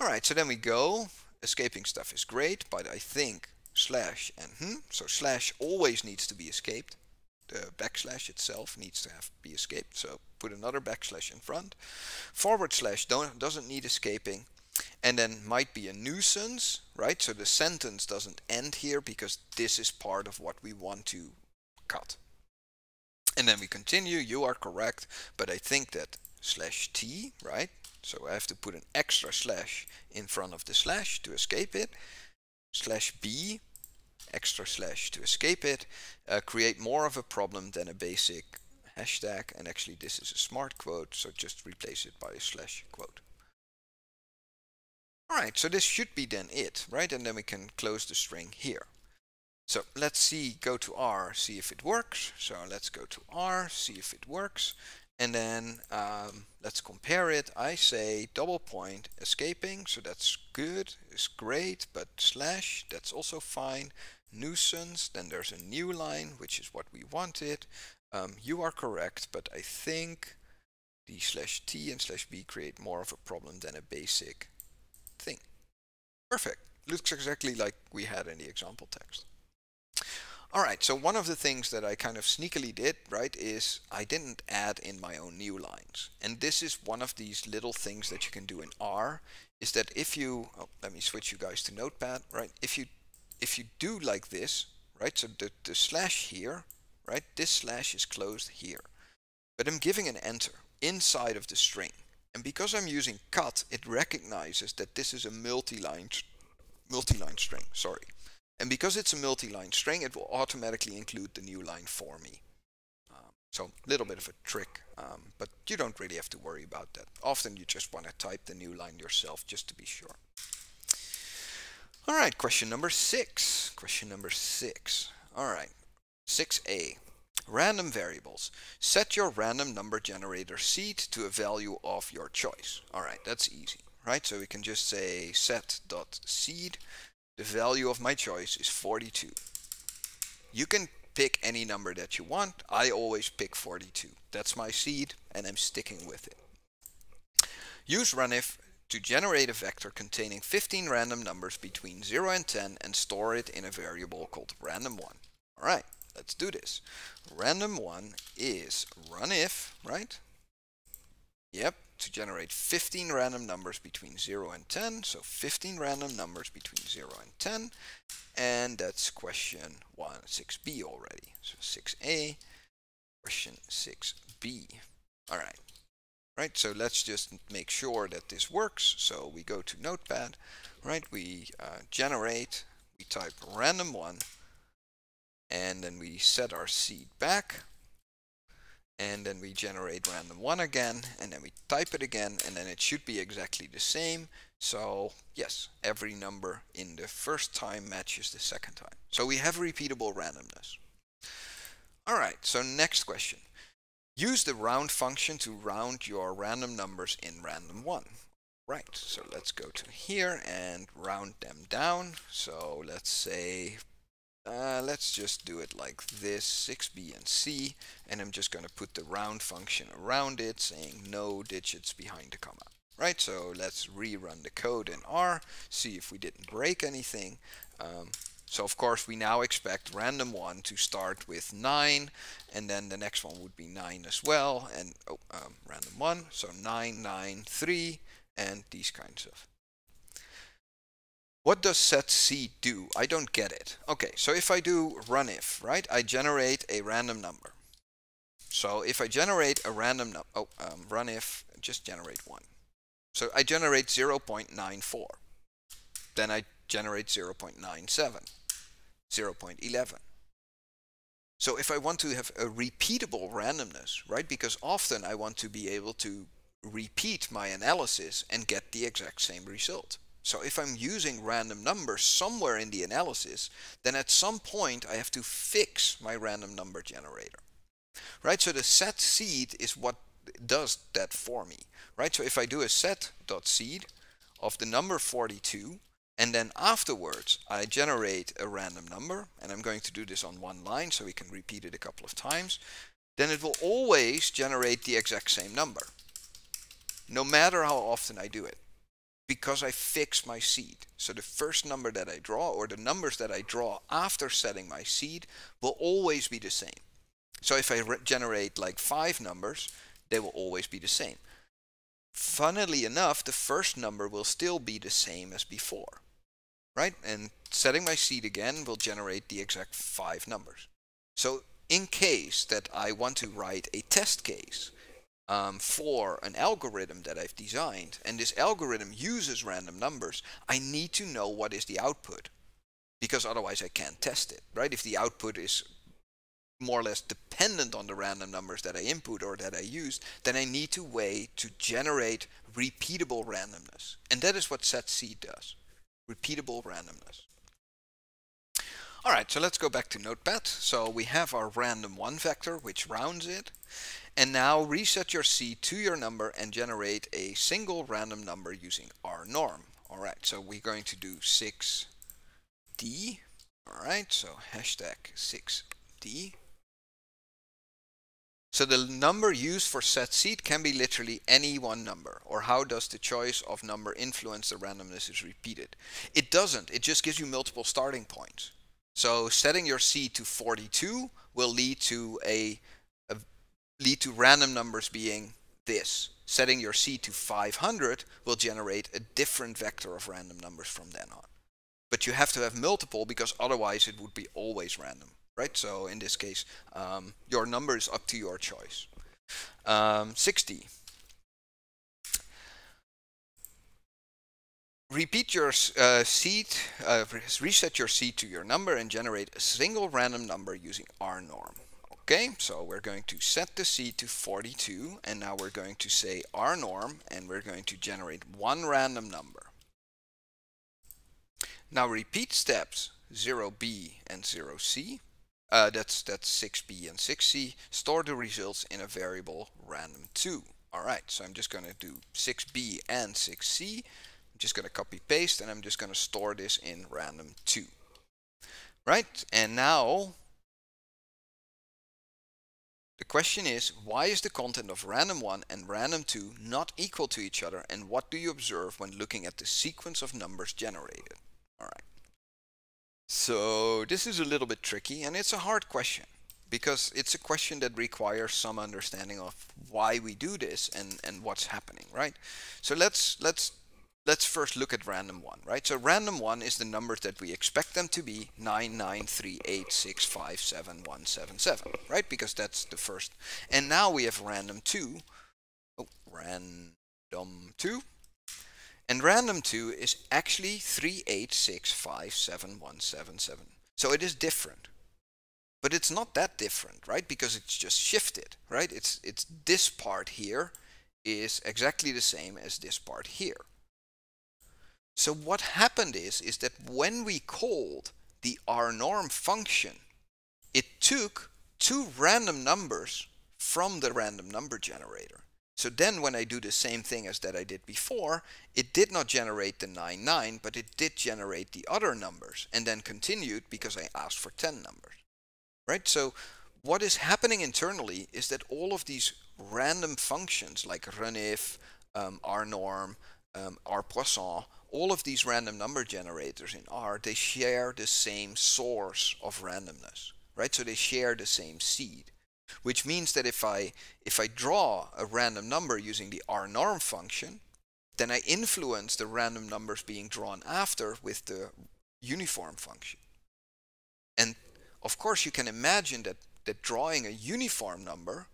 All right, so then we go. Escaping stuff is great, but I think slash and so slash always needs to be escaped. The backslash itself needs to be escaped, so put another backslash in front. Forward slash doesn't need escaping. And then might be a nuisance, right? So the sentence doesn't end here because this is part of what we want to cut. And then we continue. You are correct, but I think that slash t, right? So I have to put an extra slash in front of the slash to escape it. Slash b, extra slash to escape it. Create more of a problem than a basic hashtag. And actually this is a smart quote, so just replace it by a slash quote. All right, so this should be then it, right? And then we can close the string here. So let's see, go to R, see if it works. So let's go to R, see if it works. And then let's compare it. I say double point escaping, so that's good, it's great, but slash, that's also fine. Nuisance, then there's a new line, which is what we wanted. You are correct, but I think the slash T and slash B create more of a problem than a basic thing. Perfect. Looks exactly like we had in the example text. All right, so one of the things that I kind of sneakily did, right, is I didn't add in my own new lines. And this is one of these little things that you can do in R, is that if you, oh, let me switch you guys to Notepad, right? If you do like this, right, so the slash here, right, this slash is closed here. But I'm giving an enter inside of the string. And because I'm using cut, it recognizes that this is a multi-line string. And because it's a multi-line string, it will automatically include the new line for me. So a little bit of a trick, but you don't really have to worry about that. Often you just want to type the new line yourself just to be sure. All right, question number 6. Question number 6. All right, 6A. Random variables. Set your random number generator seed to a value of your choice. All right, that's easy, right? So we can just say set.seed. The value of my choice is 42. You can pick any number that you want. I always pick 42. That's my seed, and I'm sticking with it. Use runif to generate a vector containing 15 random numbers between 0 and 10 and store it in a variable called random1. All right. Let's do this. Random1 is runif, right? Yep, to generate 15 random numbers between 0 and 10. So 15 random numbers between 0 and 10. And that's question 6B already. So 6A, question 6B. All right. Right, so let's just make sure that this works. So we go to Notepad, right? We generate, we type random1. And then we set our seed back, and then we generate random1 again, and then we type it again, and then it should be exactly the same. So yes, every number in the first time matches the second time. So we have repeatable randomness. All right, so next question. Use the round function to round your random numbers in random1. Right, so let's go to here and round them down. So let's say, let's just do it like this, 6B and C, and I'm just going to put the round function around it, saying no digits behind the comma. Right, so let's rerun the code in R, see if we didn't break anything. So of course we now expect random1 to start with 9, and then the next one would be 9 as well, and random1, so 9, 9, 3, and these kinds of. What does set seed do? I don't get it. Okay, so if I do runif, right, I generate a random number. So if I generate a random number, runif, just generate 1. So I generate 0.94. Then I generate 0.97, 0.11. So if I want to have a repeatable randomness, right, because often I want to be able to repeat my analysis and get the exact same result. So if I'm using random numbers somewhere in the analysis, then at some point I have to fix my random number generator, right? So the set seed is what does that for me, right? So if I do a set.seed of the number 42, and then afterwards I generate a random number, and I'm going to do this on one line so we can repeat it a couple of times, then it will always generate the exact same number, no matter how often I do it. Because I fix my seed. So the first number that I draw, or the numbers that I draw after setting my seed, will always be the same. So if I generate like 5 numbers, they will always be the same. Funnily enough, the first number will still be the same as before, right? And setting my seed again will generate the exact 5 numbers. So in case that I want to write a test case, for an algorithm that I've designed, and this algorithm uses random numbers, I need to know what is the output, because otherwise I can't test it, right? If the output is more or less dependent on the random numbers that I input or that I used, then I need to way to generate repeatable randomness. And that is what setSeed does, repeatable randomness. All right, so let's go back to Notepad. So we have our random1 vector, which rounds it. And now reset your seed to your number and generate a single random number using R norm. All right, so we're going to do 6D. All right, so hashtag 6D. So the number used for set seed can be literally any one number. Or how does the choice of number influence the randomness is repeated? It doesn't. It just gives you multiple starting points. So setting your seed to 42 will lead to lead to random numbers being this. Setting your seed to 500 will generate a different vector of random numbers from then on. But you have to have multiple, because otherwise it would be always random, right? So in this case, your number is up to your choice. 60. Repeat your reset your seed to your number and generate a single random number using R norm. Okay, so we're going to set the seed to 42, and now we're going to say R norm, and we're going to generate one random number. Now repeat steps 0B and 0C. That's 6B and 6C. Store the results in a variable random2. All right, so I'm just going to do 6B and 6C. I'm just going to copy paste, and I'm just going to store this in random2. Right, and now the question is, why is the content of random 1 and random 2 not equal to each other, and what do you observe when looking at the sequence of numbers generated? All right. So this is a little bit tricky, and it's a hard question because it's a question that requires some understanding of why we do this and what's happening, right? So let's first look at random 1, right? So random 1 is the numbers that we expect them to be, 9, 9, 3, 8, 6, 5, 7, 1, 7, 7, right? Because that's the first. And now we have random 2. Oh, random 2. And random 2 is actually 3, 8, 6, 5, 7, 1, 7, 7. So it is different. But it's not that different, right? Because it's just shifted, right? It's this part here is exactly the same as this part here. So what happened is that when we called the rnorm function, it took two random numbers from the random number generator. So then when I do the same thing as that I did before, it did not generate the 99, but it did generate the other numbers and then continued because I asked for 10 numbers. Right? So what is happening internally is that all of these random functions like runif, rnorm, rpoisson, all of these random number generators in R, they share the same source of randomness, right? So they share the same seed, which means that if I draw a random number using the rnorm function, then I influence the random numbers being drawn after with the uniform function. And of course, you can imagine that drawing a uniform number,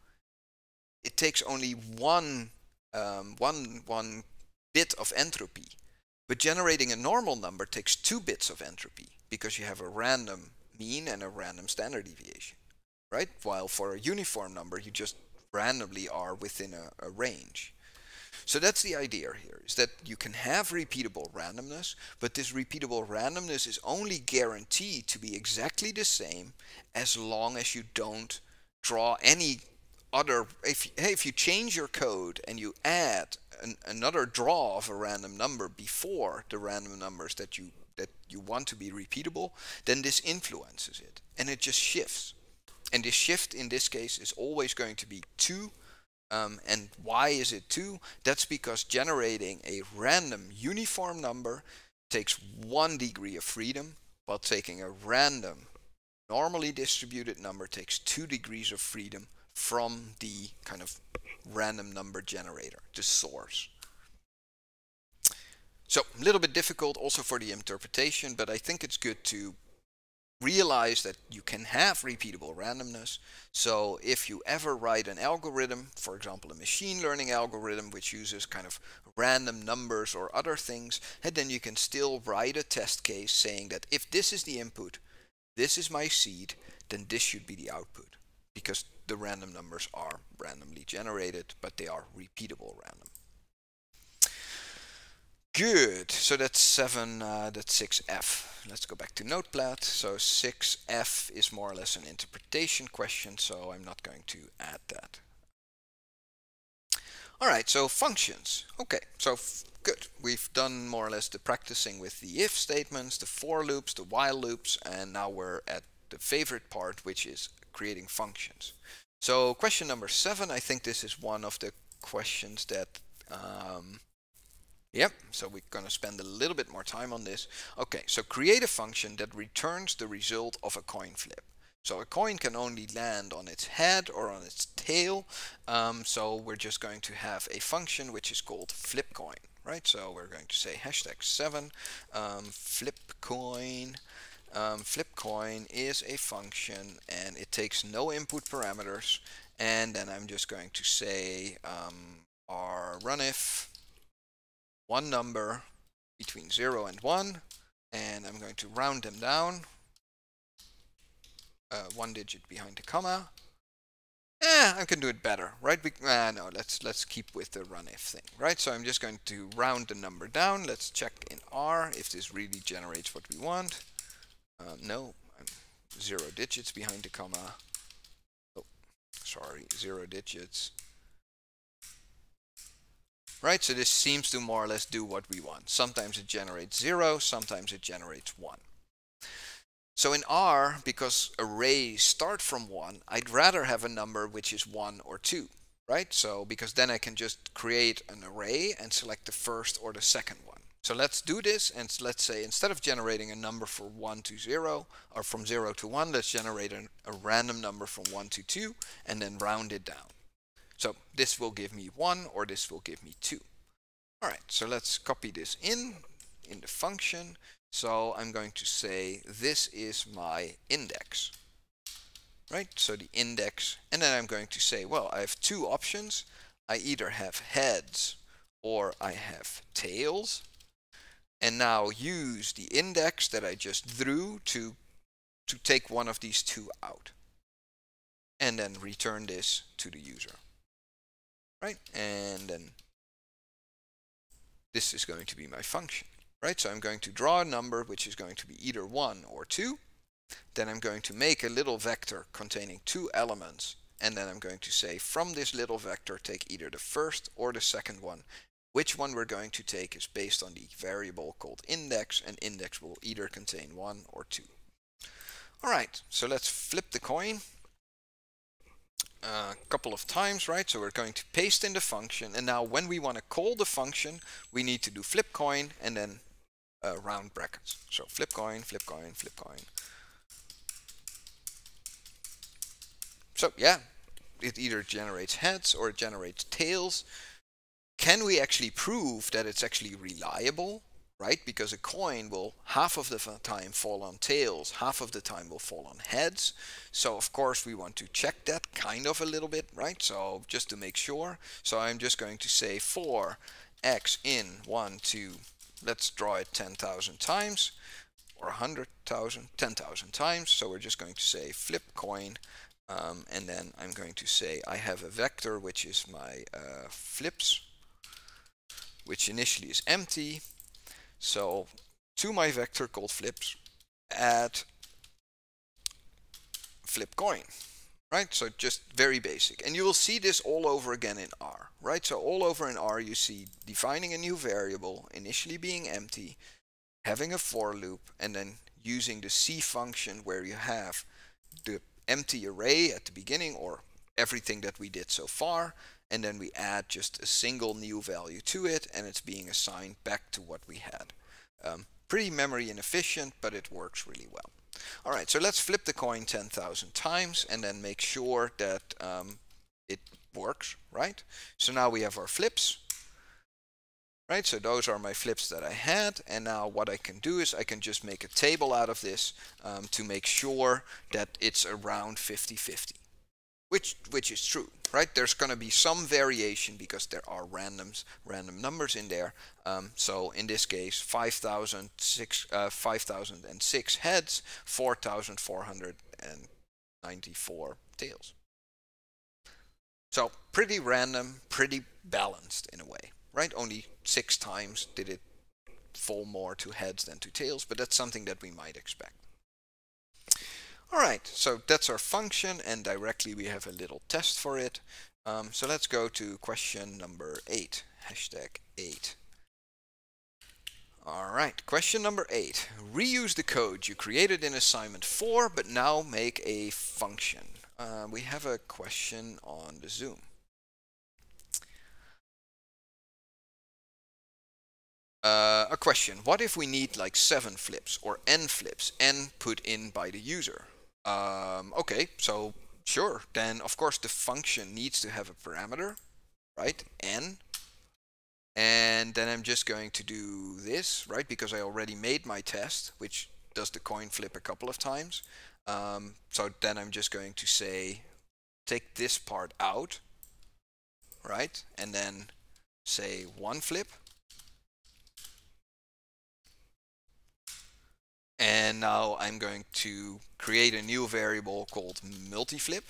it takes only one bit of entropy. But generating a normal number takes 2 bits of entropy because you have a random mean and a random standard deviation, right? While for a uniform number, you just randomly are within a range. So that's the idea here, is that you can have repeatable randomness, but this repeatable randomness is only guaranteed to be exactly the same as long as you don't draw any other. If you change your code and you add another draw of a random number before the random numbers that you want to be repeatable, then this influences it, and it just shifts. And this shift in this case is always going to be 2. And why is it 2? That's because generating a random uniform number takes 1 degree of freedom, while taking a random normally distributed number takes 2 degrees of freedom from the kind of random number generator, the source. So a little bit difficult also for the interpretation, but I think it's good to realize that you can have repeatable randomness. So if you ever write an algorithm, for example a machine learning algorithm which uses kind of random numbers or other things, and then you can still write a test case saying that if this is the input, this is my seed, then this should be the output, because the random numbers are randomly generated, but they are repeatable random. Good, so that's 7, that's 6F. Let's go back to Notepad. So 6F is more or less an interpretation question, so I'm not going to add that. All right, so functions. Okay, so good. We've done more or less the practicing with the if statements, the for loops, the while loops, and now we're at the favorite part, which is creating functions. So question number 7, I think this is one of the questions that, yep, so we're going to spend a little bit more time on this. Okay, so create a function that returns the result of a coin flip. So a coin can only land on its head or on its tail, so we're just going to have a function which is called flip coin, right? So we're going to say #7 flip coin. FlipCoin is a function and it takes no input parameters, and then I'm just going to say run if one number between 0 and 1, and I'm going to round them down, one digit behind the comma. I can do it better, right? No, let's keep with the run if thing, right? So I'm just going to round the number down. Let's check in R if this really generates what we want. No, I'm 0 digits behind the comma. Oh, sorry, 0 digits. Right, so this seems to more or less do what we want. Sometimes it generates 0, sometimes it generates 1. So in R, because arrays start from 1, I'd rather have a number which is 1 or 2, right? So because then I can just create an array and select the first or the second one. So let's do this, and let's say instead of generating a number from 1 to 0, or from 0 to 1, let's generate a random number from 1 to 2, and then round it down. So this will give me 1, or this will give me 2. All right, so let's copy this in the function. So I'm going to say this is my index, right? So the index, and then I'm going to say, well, I have two options. I either have heads or I have tails. And now use the index that I just drew to take one of these two out. And then return this to the user, right? And then this is going to be my function. Right, so I'm going to draw a number which is going to be either 1 or 2. Then I'm going to make a little vector containing two elements. And then I'm going to say from this little vector, take either the first or the second one. Which one we're going to take is based on the variable called index. And index will either contain 1 or 2. All right, so let's flip the coin a couple of times, right? So we're going to paste in the function. And now when we want to call the function, we need to do flip coin and then round brackets. So flip coin, flip coin, flip coin. So yeah, it either generates heads or it generates tails. Can we actually prove that it's actually reliable, right? Because a coin will half of the time fall on tails, half of the time will fall on heads. So of course we want to check that kind of a little bit, right? So just to make sure. So I'm just going to say for x in 1, 2, let's draw it 10,000 times, or 100,000, 10,000 times. So we're just going to say flip coin, and then I'm going to say I have a vector which is my flips, which initially is empty. So to my vector called flips, add flip coin. Right, so just very basic, and you will see this all over again in R, right? So all over in R you see defining a new variable, initially being empty, having a for loop, and then using the C function where you have the empty array at the beginning or everything that we did so far, and then we add just a single new value to it, and it's being assigned back to what we had. Pretty memory inefficient, but it works really well. All right, so let's flip the coin 10,000 times and then make sure that it works, right? So now we have our flips, right? So those are my flips that I had. And now what I can do is I can just make a table out of this to make sure that it's around 50-50, which is true, right? There's going to be some variation because there are random numbers in there. So in this case, 5,006 heads, 4,494 tails. So pretty random, pretty balanced in a way, right? Only 6 times did it fall more to heads than to tails, but that's something that we might expect. All right, so that's our function, and directly we have a little test for it. So let's go to question number 8, #8. All right, question number 8. Reuse the code you created in assignment 4, but now make a function. We have a question on the Zoom. A question, what if we need like 7 flips or n flips, n put in by the user? Okay, so sure, then of course the function needs to have a parameter, right, n, and then I'm just going to do this, right, because I already made my test which does the coin flip a couple of times. So then I'm just going to say take this part out, right, and then say 1 flip, And now I'm going to create a new variable called multiflip,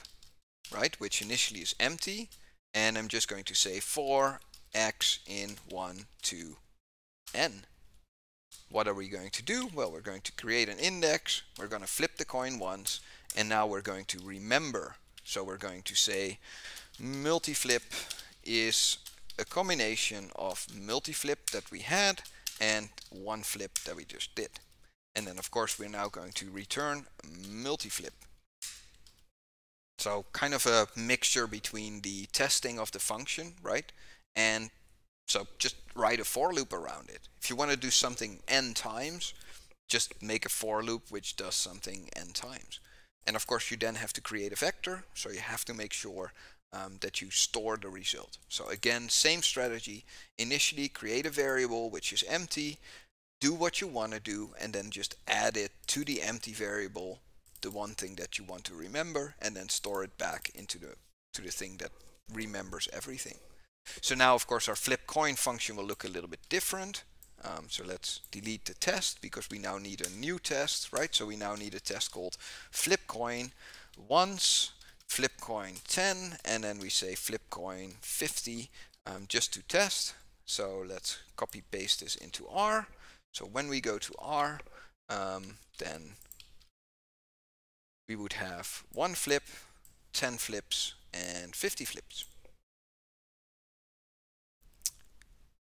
right, which initially is empty, and I'm just going to say for x in 1 to n. What are we going to do? Well, we're going to create an index, we're going to flip the coin once, and now we're going to remember. So we're going to say multiflip is a combination of multiflip that we had and one flip that we just did. And then of course we're now going to return multiflip. So kind of a mixture between the testing of the function, right? And so just write a for loop around it. If you want to do something n times, just make a for loop which does something n times. And of course you then have to create a vector, so you have to make sure that you store the result. So again, same strategy. Initially create a variable which is empty, do what you want to do, and then just add it to the empty variable, the one thing that you want to remember, and then store it back into the thing that remembers everything. So now, of course, our flip coin function will look a little bit different. So let's delete the test because we now need a new test, right? So we now need a test called flip coin once, flip coin 10, and then we say flip coin 50 just to test. So let's copy paste this into R. So when we go to R, then we would have 1 flip, 10 flips, and 50 flips.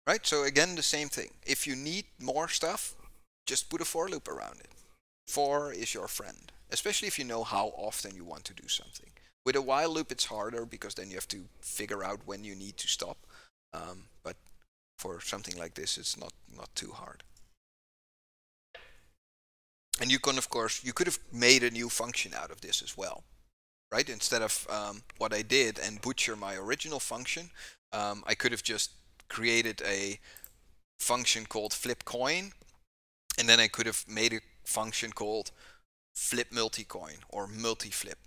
Right, so again, the same thing. If you need more stuff, just put a for loop around it. For is your friend, especially if you know how often you want to do something. With a while loop, it's harder because then you have to figure out when you need to stop. But for something like this, it's not too hard. And you can, of course, you could have made a new function out of this as well, right? Instead of what I did and butcher my original function, I could have just created a function called flip coin, and then I could have made a function called flip multicoin or multiflip.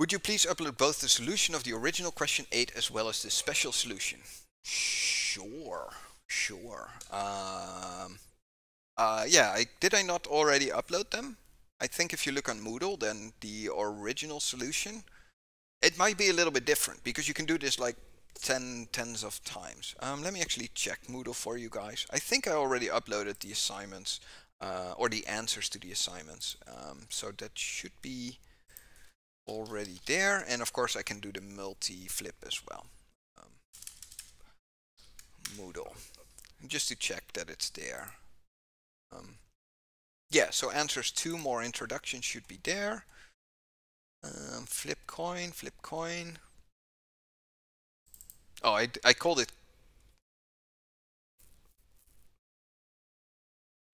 Would you please upload both the solution of the original question 8 as well as the special solution? Sure. Yeah, did I not already upload them? I think if you look on Moodle, then the original solution, it might be a little bit different because you can do this like tens of times. Let me actually check Moodle for you guys. I think I already uploaded the assignments or the answers to the assignments. So that should be already there. And of course I can do the multi-flip as well. Moodle, just to check that it's there. Yeah, so answers 2 more introduction should be there. Flip coin. Oh, I called it.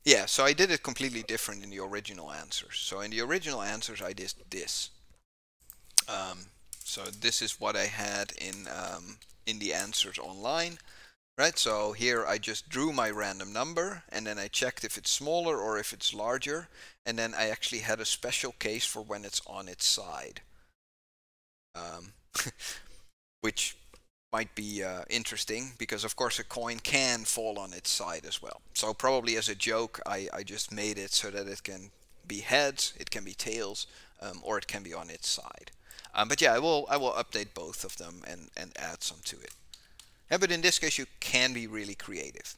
Yeah, so I did it completely different in the original answers. So in the original answers, I did this. So this is what I had in the answers online, right? So here I just drew my random number, and then I checked if it's smaller or if it's larger, and then I actually had a special case for when it's on its side, which might be interesting because of course a coin can fall on its side as well. So probably as a joke I just made it so that it can be heads, it can be tails, or it can be on its side. But yeah, I will update both of them and add some to it. Yeah, but in this case, you can be really creative.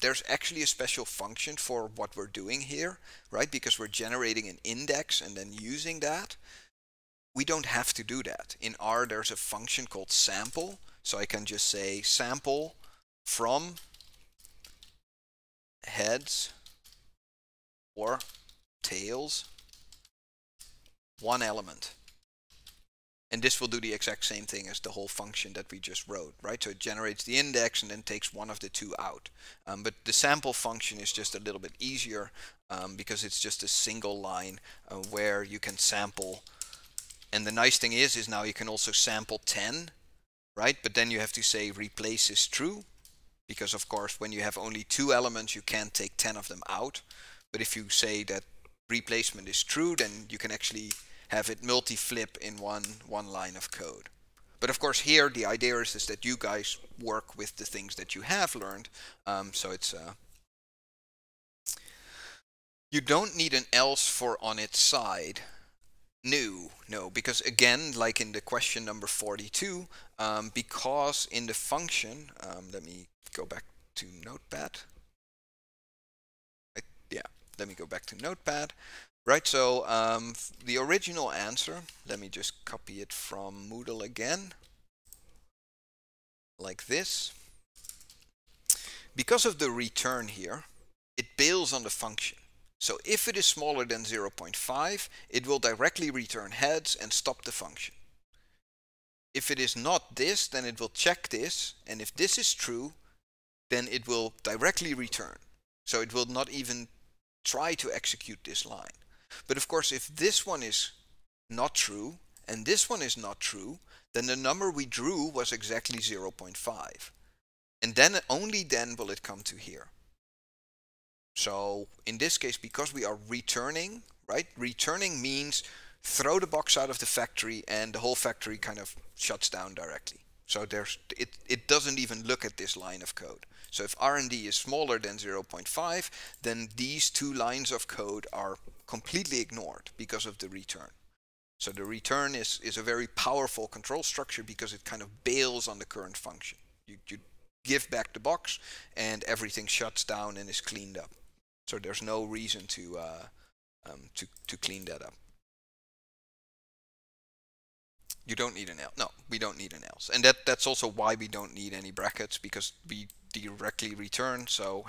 There's actually a special function for what we're doing here, right? Because we're generating an index and then using that. We don't have to do that. In R, there's a function called sample. So I can just say sample from heads or tails, one element. And this will do the exact same thing as the whole function that we just wrote, right? So it generates the index and then takes one of the two out. But the sample function is just a little bit easier because it's just a single line where you can sample. And the nice thing is now you can also sample 10, right? But then you have to say replace is true because, of course, when you have only 2 elements, you can't take 10 of them out. But if you say that replacement is true, then you can actually have it multi-flip in one line of code. But of course here the idea is that you guys work with the things that you have learned, so it's You don't need an else for on its side. No, because again, like in the question number 42, because in the function, let me go back to Notepad. Let me go back to Notepad. Right, so the original answer, let me just copy it from Moodle again, like this. Because of the return here, it builds on the function. So if it is smaller than 0.5, it will directly return heads and stop the function. If it is not this, then it will check this, and if this is true, then it will directly return. So it will not even try to execute this line. But of course, if this one is not true, and this one is not true, then the number we drew was exactly 0.5. And then, only then, will it come to here. So in this case, because we are returning, right? Returning means throw the box out of the factory and the whole factory kind of shuts down directly. So there's, it doesn't even look at this line of code. So if R&D is smaller than 0.5, then these two lines of code are completely ignored because of the return. So the return is a very powerful control structure because it kind of bails on the current function. You give back the box and everything shuts down and is cleaned up. So there's no reason to clean that up. You don't need an else. No, we don't need an else. And that's also why we don't need any brackets, because we directly return. So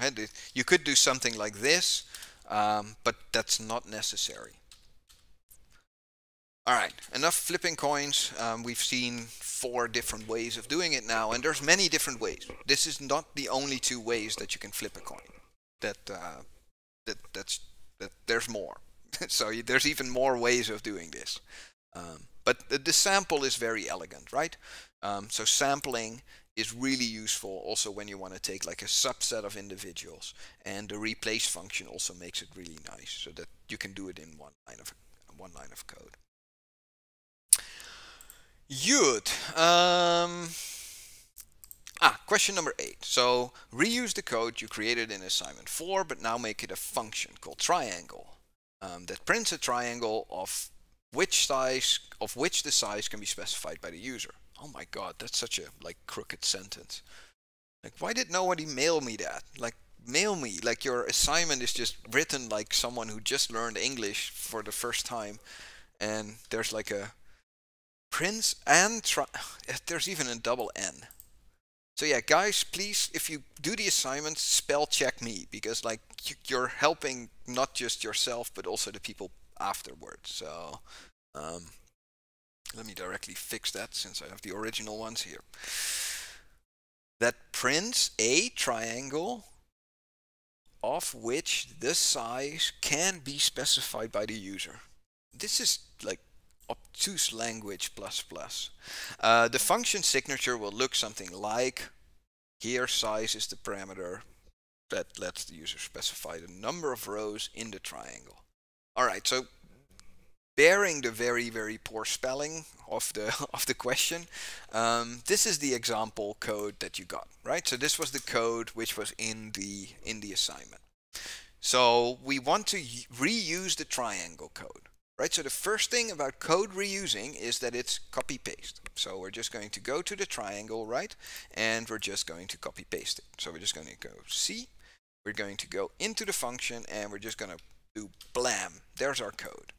you could do something like this, but that's not necessary. All right, enough flipping coins. We've seen 4 different ways of doing it now, and there's many different ways. This is not the only 2 ways that you can flip a coin. There's more. So there's even more ways of doing this. But the sample is very elegant, right? So sampling is really useful also when you want to take like a subset of individuals, and the replace function also makes it really nice so that you can do it in one line of code. Question number 8. So reuse the code you created in assignment 4, but now make it a function called triangle that prints a triangle of which the size can be specified by the user. Oh my god, that's such a like crooked sentence. Like, why did nobody mail me that? Like, mail me. Like, your assignment is just written like someone who just learned English for the first time, and there's like a Prince and try. There's even a double N. So yeah, guys, please, if you do the assignments, spell check me, because like you're helping not just yourself but also the people afterwards. So let me directly fix that since I have the original ones here. That prints a triangle of which the size can be specified by the user. This is like obtuse language ++. The function signature will look something like here. Size is the parameter that lets the user specify the number of rows in the triangle. All right, so bearing the very, very poor spelling of the question, this is the example code that you got, right? So this was the code which was in the assignment. So we want to reuse the triangle code. Right, so the first thing about code reusing is that it's copy-paste. So we're just going to go to the triangle, right? And we're just going to copy-paste it. So we're just going to go C. We're going to go into the function, and we're just going to do blam. There's our code.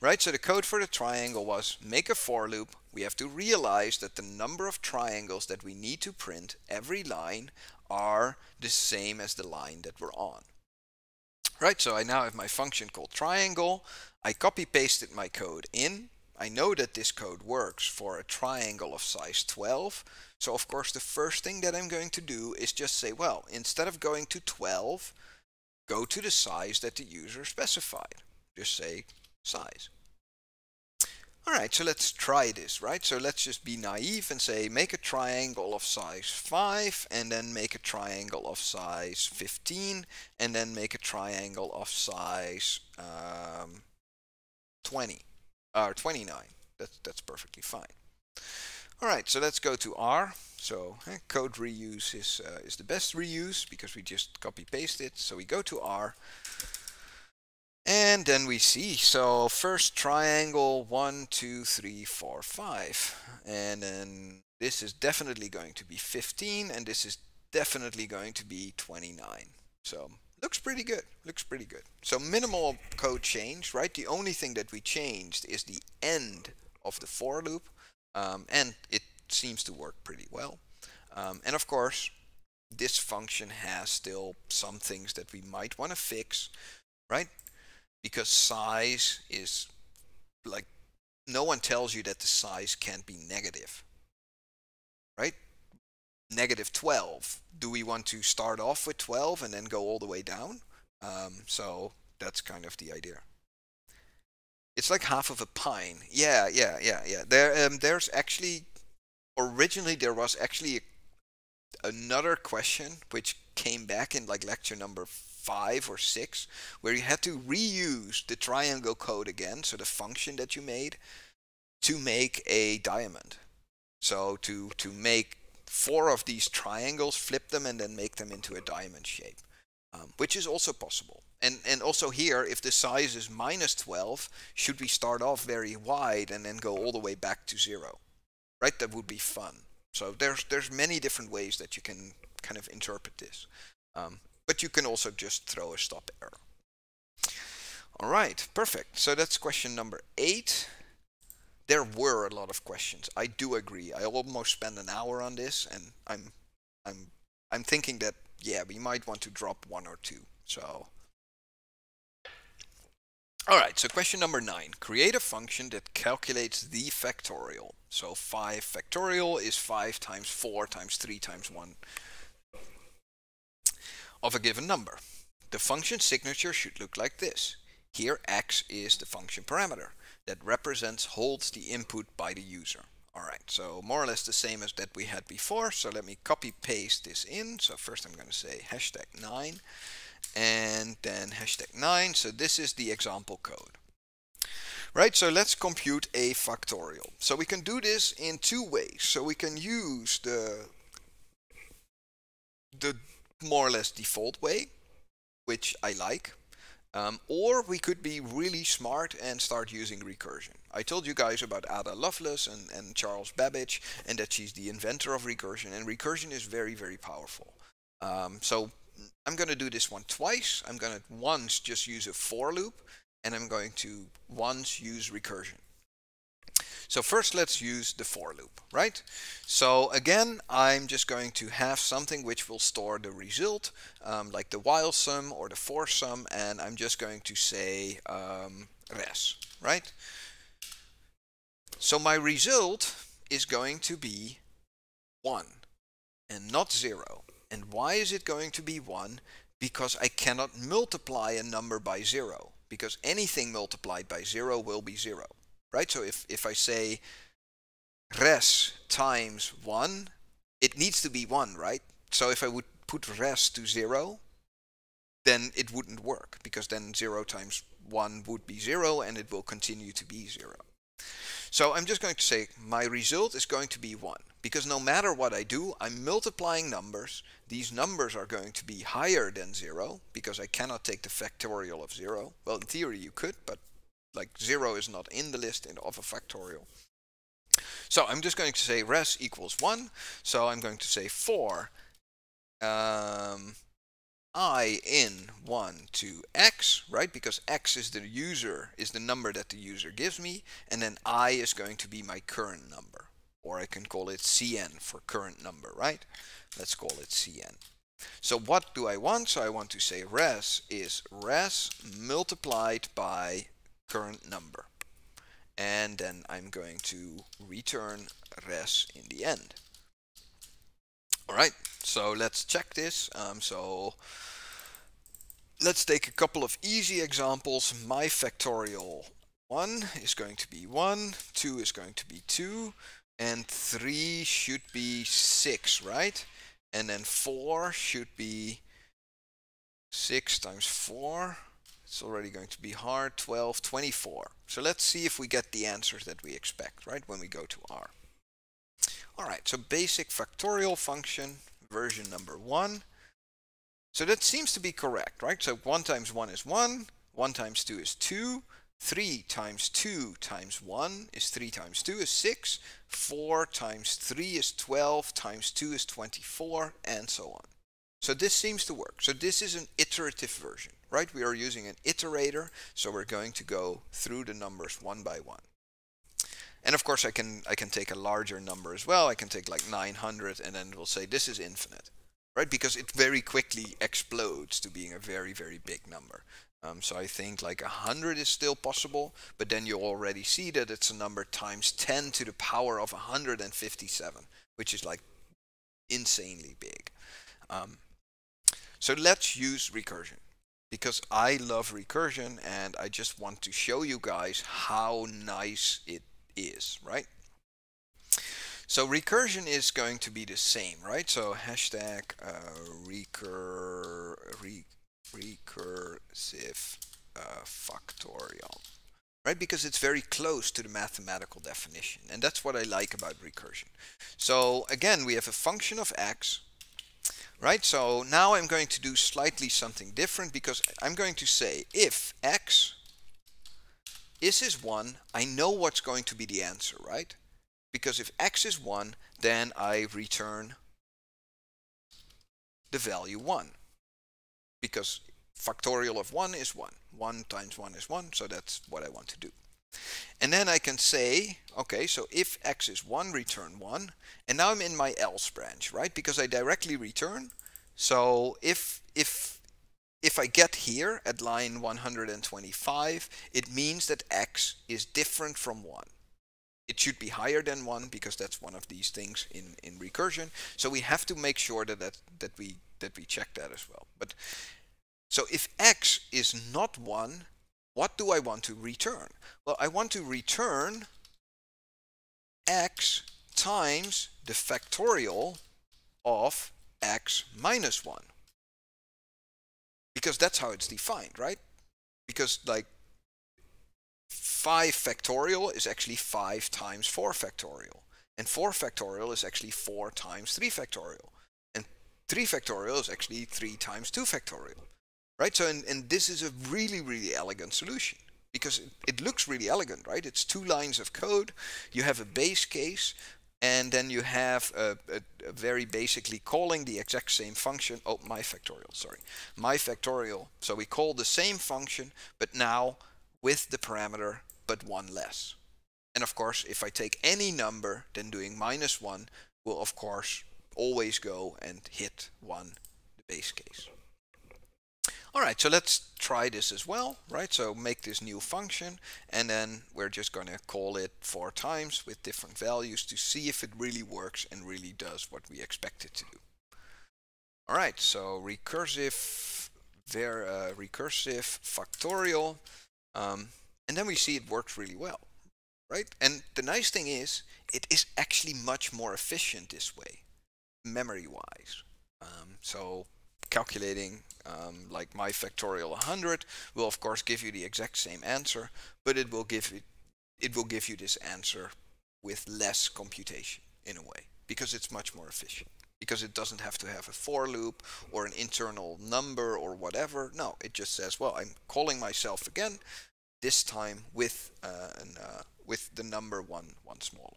Right, so the code for the triangle was make a for loop. We have to realize that the number of triangles that we need to print every line are the same as the line that we're on. Right, so I now have my function called triangle. I copy-pasted my code in. I know that this code works for a triangle of size 12. So of course the first thing that I'm going to do is just say, well, instead of going to 12, go to the size that the user specified. Just say size. All right, so let's try this, right? So let's just be naive and say make a triangle of size 5, and then make a triangle of size 15, and then make a triangle of size 20 or 29. That's perfectly fine. All right, so let's go to R. So code reuse is the best reuse because we just copy paste it. So we go to R. And then we see, so first triangle 1, 2, 3, 4, 5, and then this is definitely going to be 15, and this is definitely going to be 29. So looks pretty good, looks pretty good. So minimal code change, right? The only thing that we changed is the end of the for loop, and it seems to work pretty well. And of course, this function has still some things that we might want to fix, right? Because size is, like, no one tells you that the size can't be negative, right? Negative 12. Do we want to start off with 12 and then go all the way down? So that's kind of the idea. It's like half of a pine. Yeah. There's actually, originally there was actually another question which came back in like lecture number 5 or 6, where you had to reuse the triangle code again, so the function that you made to make a diamond. So to make 4 of these triangles, flip them, and then make them into a diamond shape, which is also possible. And also here, if the size is minus 12, should we start off very wide and then go all the way back to 0? Right? That would be fun. So there's many different ways that you can kind of interpret this. But you can also just throw a stop error. All right, perfect. So that's question number 8. There were a lot of questions. I do agree. I almost spent an hour on this, and I'm thinking that, yeah, we might want to drop 1 or 2. So all right, so question number 9, create a function that calculates the factorial. So 5 factorial is 5 times 4 times 3 times 1 of a given number. The function signature should look like this. Here x is the function parameter that holds the input by the user. All right, so more or less the same as that we had before. So let me copy paste this in. So first I'm going to say hashtag 9. And then hashtag 9, so this is the example code. Right, so let's compute a factorial. So we can do this in 2 ways. So we can use the more or less default way, which I like, or we could be really smart and start using recursion. I told you guys about Ada Lovelace and Charles Babbage, and that she's the inventor of recursion, and recursion is very, very powerful. So I'm going to do this one twice. I'm going to once just use a for loop, and I'm going to once use recursion. So first let's use the for loop, right? So again, I'm just going to have something which will store the result, like the while sum or the for sum, and I'm just going to say res, right? So my result is going to be 1 and not 0. And why is it going to be 1? Because I cannot multiply a number by 0, because anything multiplied by 0 will be 0, right? So if I say res times 1, it needs to be 1, right? So if I would put res to 0, then it wouldn't work, because then 0 times 1 would be 0, and it will continue to be 0. So I'm just going to say my result is going to be 1, because no matter what I do, I'm multiplying numbers. These numbers are going to be higher than 0, because I cannot take the factorial of 0. Well, in theory you could, but like 0 is not in the list of a factorial. So I'm just going to say res equals 1. So I'm going to say for I in 1 to x, right? Because x is the user, is the number that the user gives me, and then I is going to be my current number, or I can call it cn for current number, right? Let's call it cn. So what do I want? So I want to say res is res multiplied by current number, and then I'm going to return res in the end. All right, so let's check this. So let's take a couple of easy examples. My factorial 1 is going to be 1, 2 is going to be 2, and 3 should be 6, right? And then 4 should be 6 times 4. It's already going to be hard. 12, 24. So let's see if we get the answers that we expect, right, when we go to R. All right, so basic factorial function, version number 1. So that seems to be correct, right? So 1 times 1 is 1, 1 times 2 is 2, 3 times 2 times 1 is 3 times 2 is 6, 4 times 3 is 12, times 2 is 24, and so on. So this seems to work. So this is an iterative version, right? We are using an iterator, so we're going to go through the numbers one by one. And of course I can take a larger number as well. I can take like 900 and then we'll say this is infinite, right? Because it very quickly explodes to being a very, very big number. So I think like 100 is still possible, but then you already see that it's a number times 10 to the power of 157, which is like insanely big. So let's use recursion, because I love recursion and I just want to show you guys how nice it is, right? So recursion is going to be the same, right? So hashtag recursive factorial, right? Because it's very close to the mathematical definition, and that's what I like about recursion. So again, we have a function of x, right? So now I'm going to do slightly something different, because I'm going to say if x is 1, I know what's going to be the answer, right? Because if x is 1, then I return the value 1. Because factorial of 1 is 1. 1 times 1 is 1, so that's what I want to do. And then I can say, okay, so if x is 1, return 1. And now I'm in my else branch, right? Because I directly return. So if I get here at line 125, it means that x is different from 1. It should be higher than 1, because that's one of these things in recursion. So we have to make sure that we check that as well. But so if x is not 1, what do I want to return? Well, I want to return x times the factorial of x minus 1. Because that's how it's defined, right? Because like 5 factorial is actually 5 times 4 factorial. And 4 factorial is actually 4 times 3 factorial. And 3 factorial is actually 3 times 2 factorial. Right? So, and this is a really, really elegant solution. Because it looks really elegant, right? It's 2 lines of code. You have a base case. And then you have a very basically calling the exact same function. Oh, my factorial, sorry. My factorial. So we call the same function, but now with the parameter, but 1 less. And of course, if I take any number, then doing minus 1 will, of course, always go and hit 1, the base case. All right, so let's try this as well, right? So make this new function, and then we're just going to call it 4 times with different values to see if it really works and really does what we expect it to do. All right, so recursive factorial, and then we see it works really well, right? And the nice thing is, it is actually much more efficient this way, memory-wise. So calculating like my factorial 100 will of course give you the exact same answer, but it will give you this answer with less computation in a way, because it's much more efficient, because it doesn't have to have a for loop or an internal number or whatever. No, it just says, well, I'm calling myself again, this time with the number one smaller.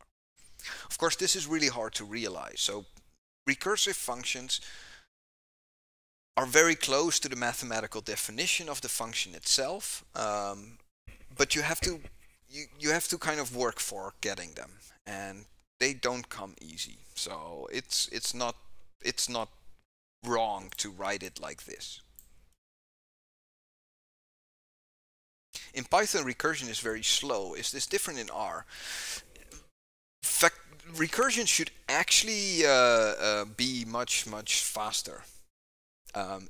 Of course, this is really hard to realize. So recursive functions are very close to the mathematical definition of the function itself, but you have to kind of work for getting them, and they don't come easy. So it's not wrong to write it like this. In Python, recursion is very slow. Is this different in R? In fact, recursion should actually be much faster.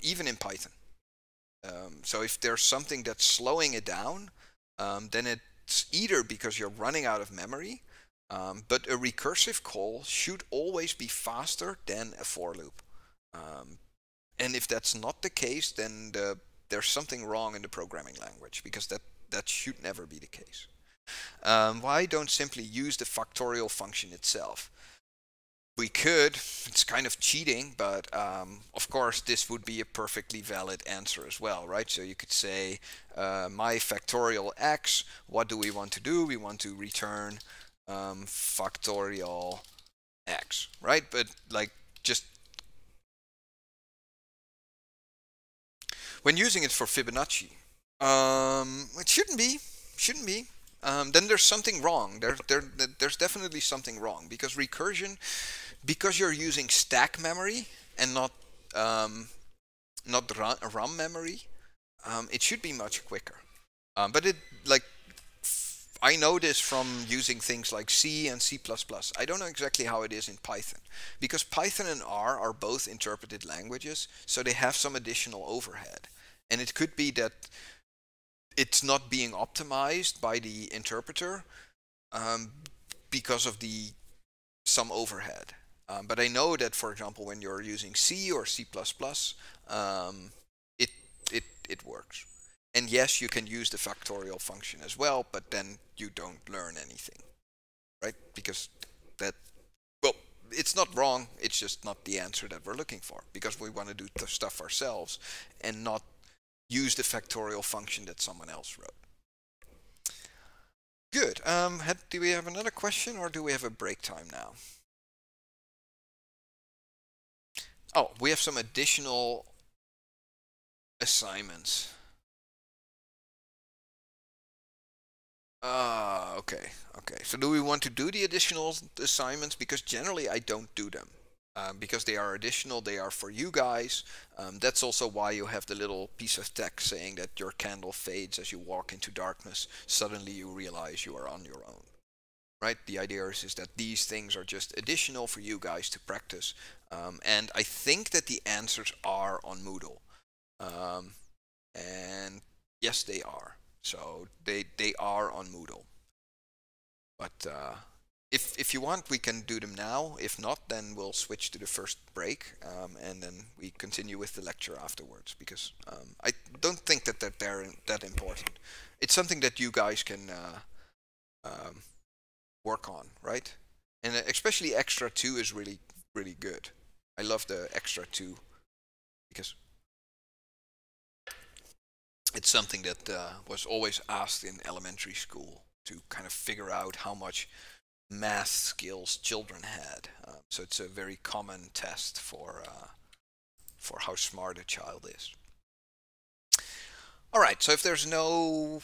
Even in Python. So if there's something that's slowing it down, then it's either because you're running out of memory, but a recursive call should always be faster than a for loop. And if that's not the case, then there's something wrong in the programming language, because that should never be the case. Why don't simply use the factorial function itself? We could, it's kind of cheating, but of course this would be a perfectly valid answer as well, right? So you could say my factorial x, what do we want to do? We want to return factorial x, right? But like just when using it for Fibonacci, it shouldn't be. Then there's something wrong. There's definitely something wrong, because recursion, because you're using stack memory and not RAM memory, it should be much quicker. But it, like, I know this from using things like C and C++. I don't know exactly how it is in Python, because Python and R are both interpreted languages, so they have some additional overhead, and it could be that it's not being optimized by the interpreter because of some overhead. But I know that, for example, when you're using C or C++, it works. And yes, you can use the factorial function as well, but then you don't learn anything, right? Because that, well, it's not wrong. It's just not the answer that we're looking for, because we want to do the stuff ourselves and not use the factorial function that someone else wrote. Good. Do we have another question, or do we have a break time now? Oh, we have some additional assignments. Ah, okay. Okay. So do we want to do the additional assignments? Because generally I don't do them. Because they are additional, they are for you guys. That's also why you have the little piece of text saying that your candle fades as you walk into darkness. Suddenly you realize you are on your own, right? The idea is that these things are just additional for you guys to practice. And I think that the answers are on Moodle. And yes, they are. So they are on Moodle. But if you want, we can do them now. If not, then we'll switch to the first break, and then we continue with the lecture afterwards, because I don't think that they're that important. It's something that you guys can work on, right? And especially extra 2 is really, really good. I love the extra 2, because it's something that was always asked in elementary school, to kind of figure out how much math skills children had. So it's a very common test for how smart a child is. All right, so if there's no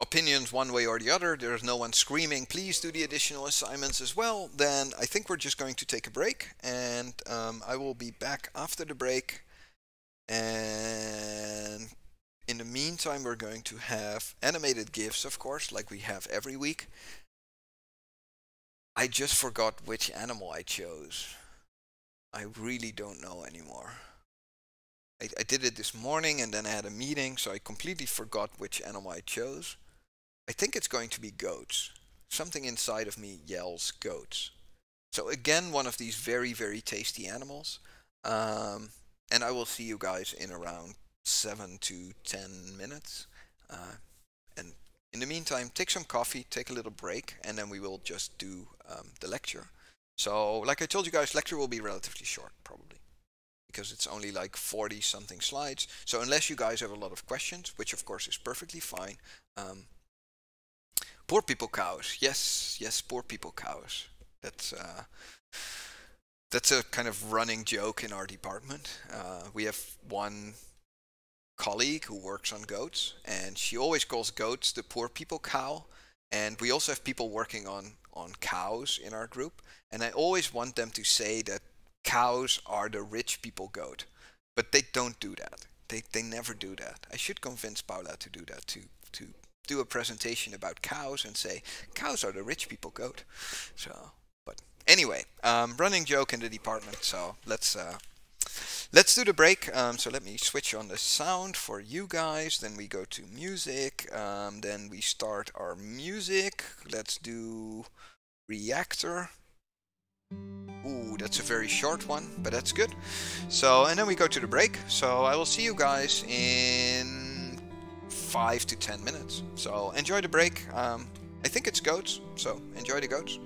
opinions one way or the other, there's no one screaming, please do the additional assignments as well, then I think we're just going to take a break, and I will be back after the break. And in the meantime, we're going to have animated GIFs, of course, like we have every week. I just forgot which animal I chose. I really don't know anymore. I did it this morning, and then I had a meeting, so I completely forgot which animal I chose. I think it's going to be goats. Something inside of me yells goats. So again, one of these very, very tasty animals. And I will see you guys in around 7 to 10 minutes. And in the meantime, take some coffee, take a little break, and then we will just do the lecture. So, like I told you guys, lecture will be relatively short, probably, because it's only like 40-something slides. So unless you guys have a lot of questions, which of course is perfectly fine. Poor people cows. Yes, yes, poor people cows. That's a kind of running joke in our department. We have one colleague who works on goats, and she always calls goats the poor people cow. And we also have people working on cows in our group, and I always want them to say that cows are the rich people goat, but they don't do that. They never do that. I should convince Paula to do that, to do a presentation about cows and say cows are the rich people goat. So, but anyway, running joke in the department. So let's do the break. So let me switch on the sound for you guys. Then we go to music. Then we start our music. Let's do Reactor. Ooh, that's a very short one, but that's good. So, and then we go to the break. So I will see you guys in 5 to 10 minutes. So enjoy the break. I think it's goats. So enjoy the goats.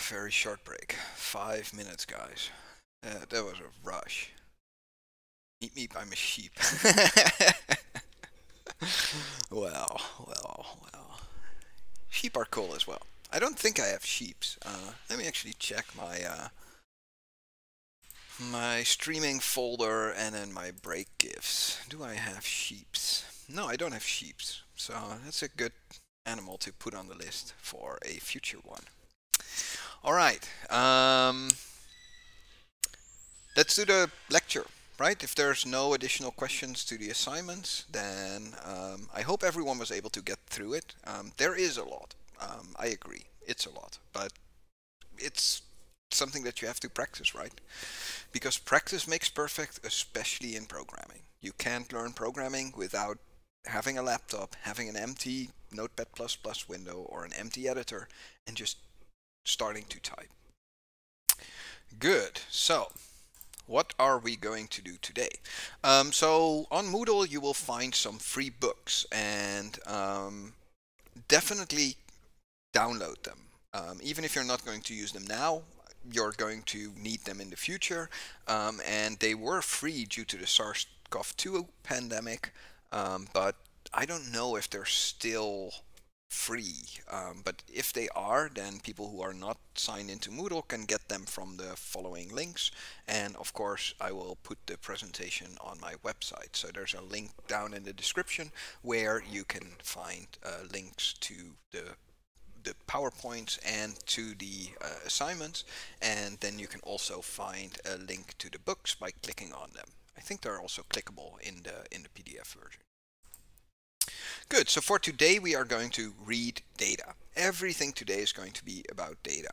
very short break. 5 minutes, guys. That was a rush. Eat me, I'm a sheep. Well, well, well. Sheep are cool as well. I don't think I have sheeps. Let me actually check my my streaming folder and then my break gifts. Do I have sheeps? No, I don't have sheeps. So that's a good animal to put on the list for a future one. All right. Let's do the lecture. Right, if there's no additional questions to the assignments, then I hope everyone was able to get through it. There is a lot. I agree, it's a lot, but it's something that you have to practice, right? Because practice makes perfect, especially in programming. You can't learn programming without having a laptop, having an empty Notepad++ window or an empty editor, and just starting to type. Good, so what are we going to do today? So on Moodle you will find some free books, and definitely download them. Even if you're not going to use them now, you're going to need them in the future, and they were free due to the SARS-CoV-2 pandemic, but I don't know if they're still free, but if they are, then people who are not signed into Moodle can get them from the following links, and of course I will put the presentation on my website. So there's a link down in the description where you can find links to the PowerPoints and to the assignments, and then you can also find a link to the books by clicking on them. I think they're also clickable in the PDF version. Good, so for today we are going to read data. Everything today is going to be about data.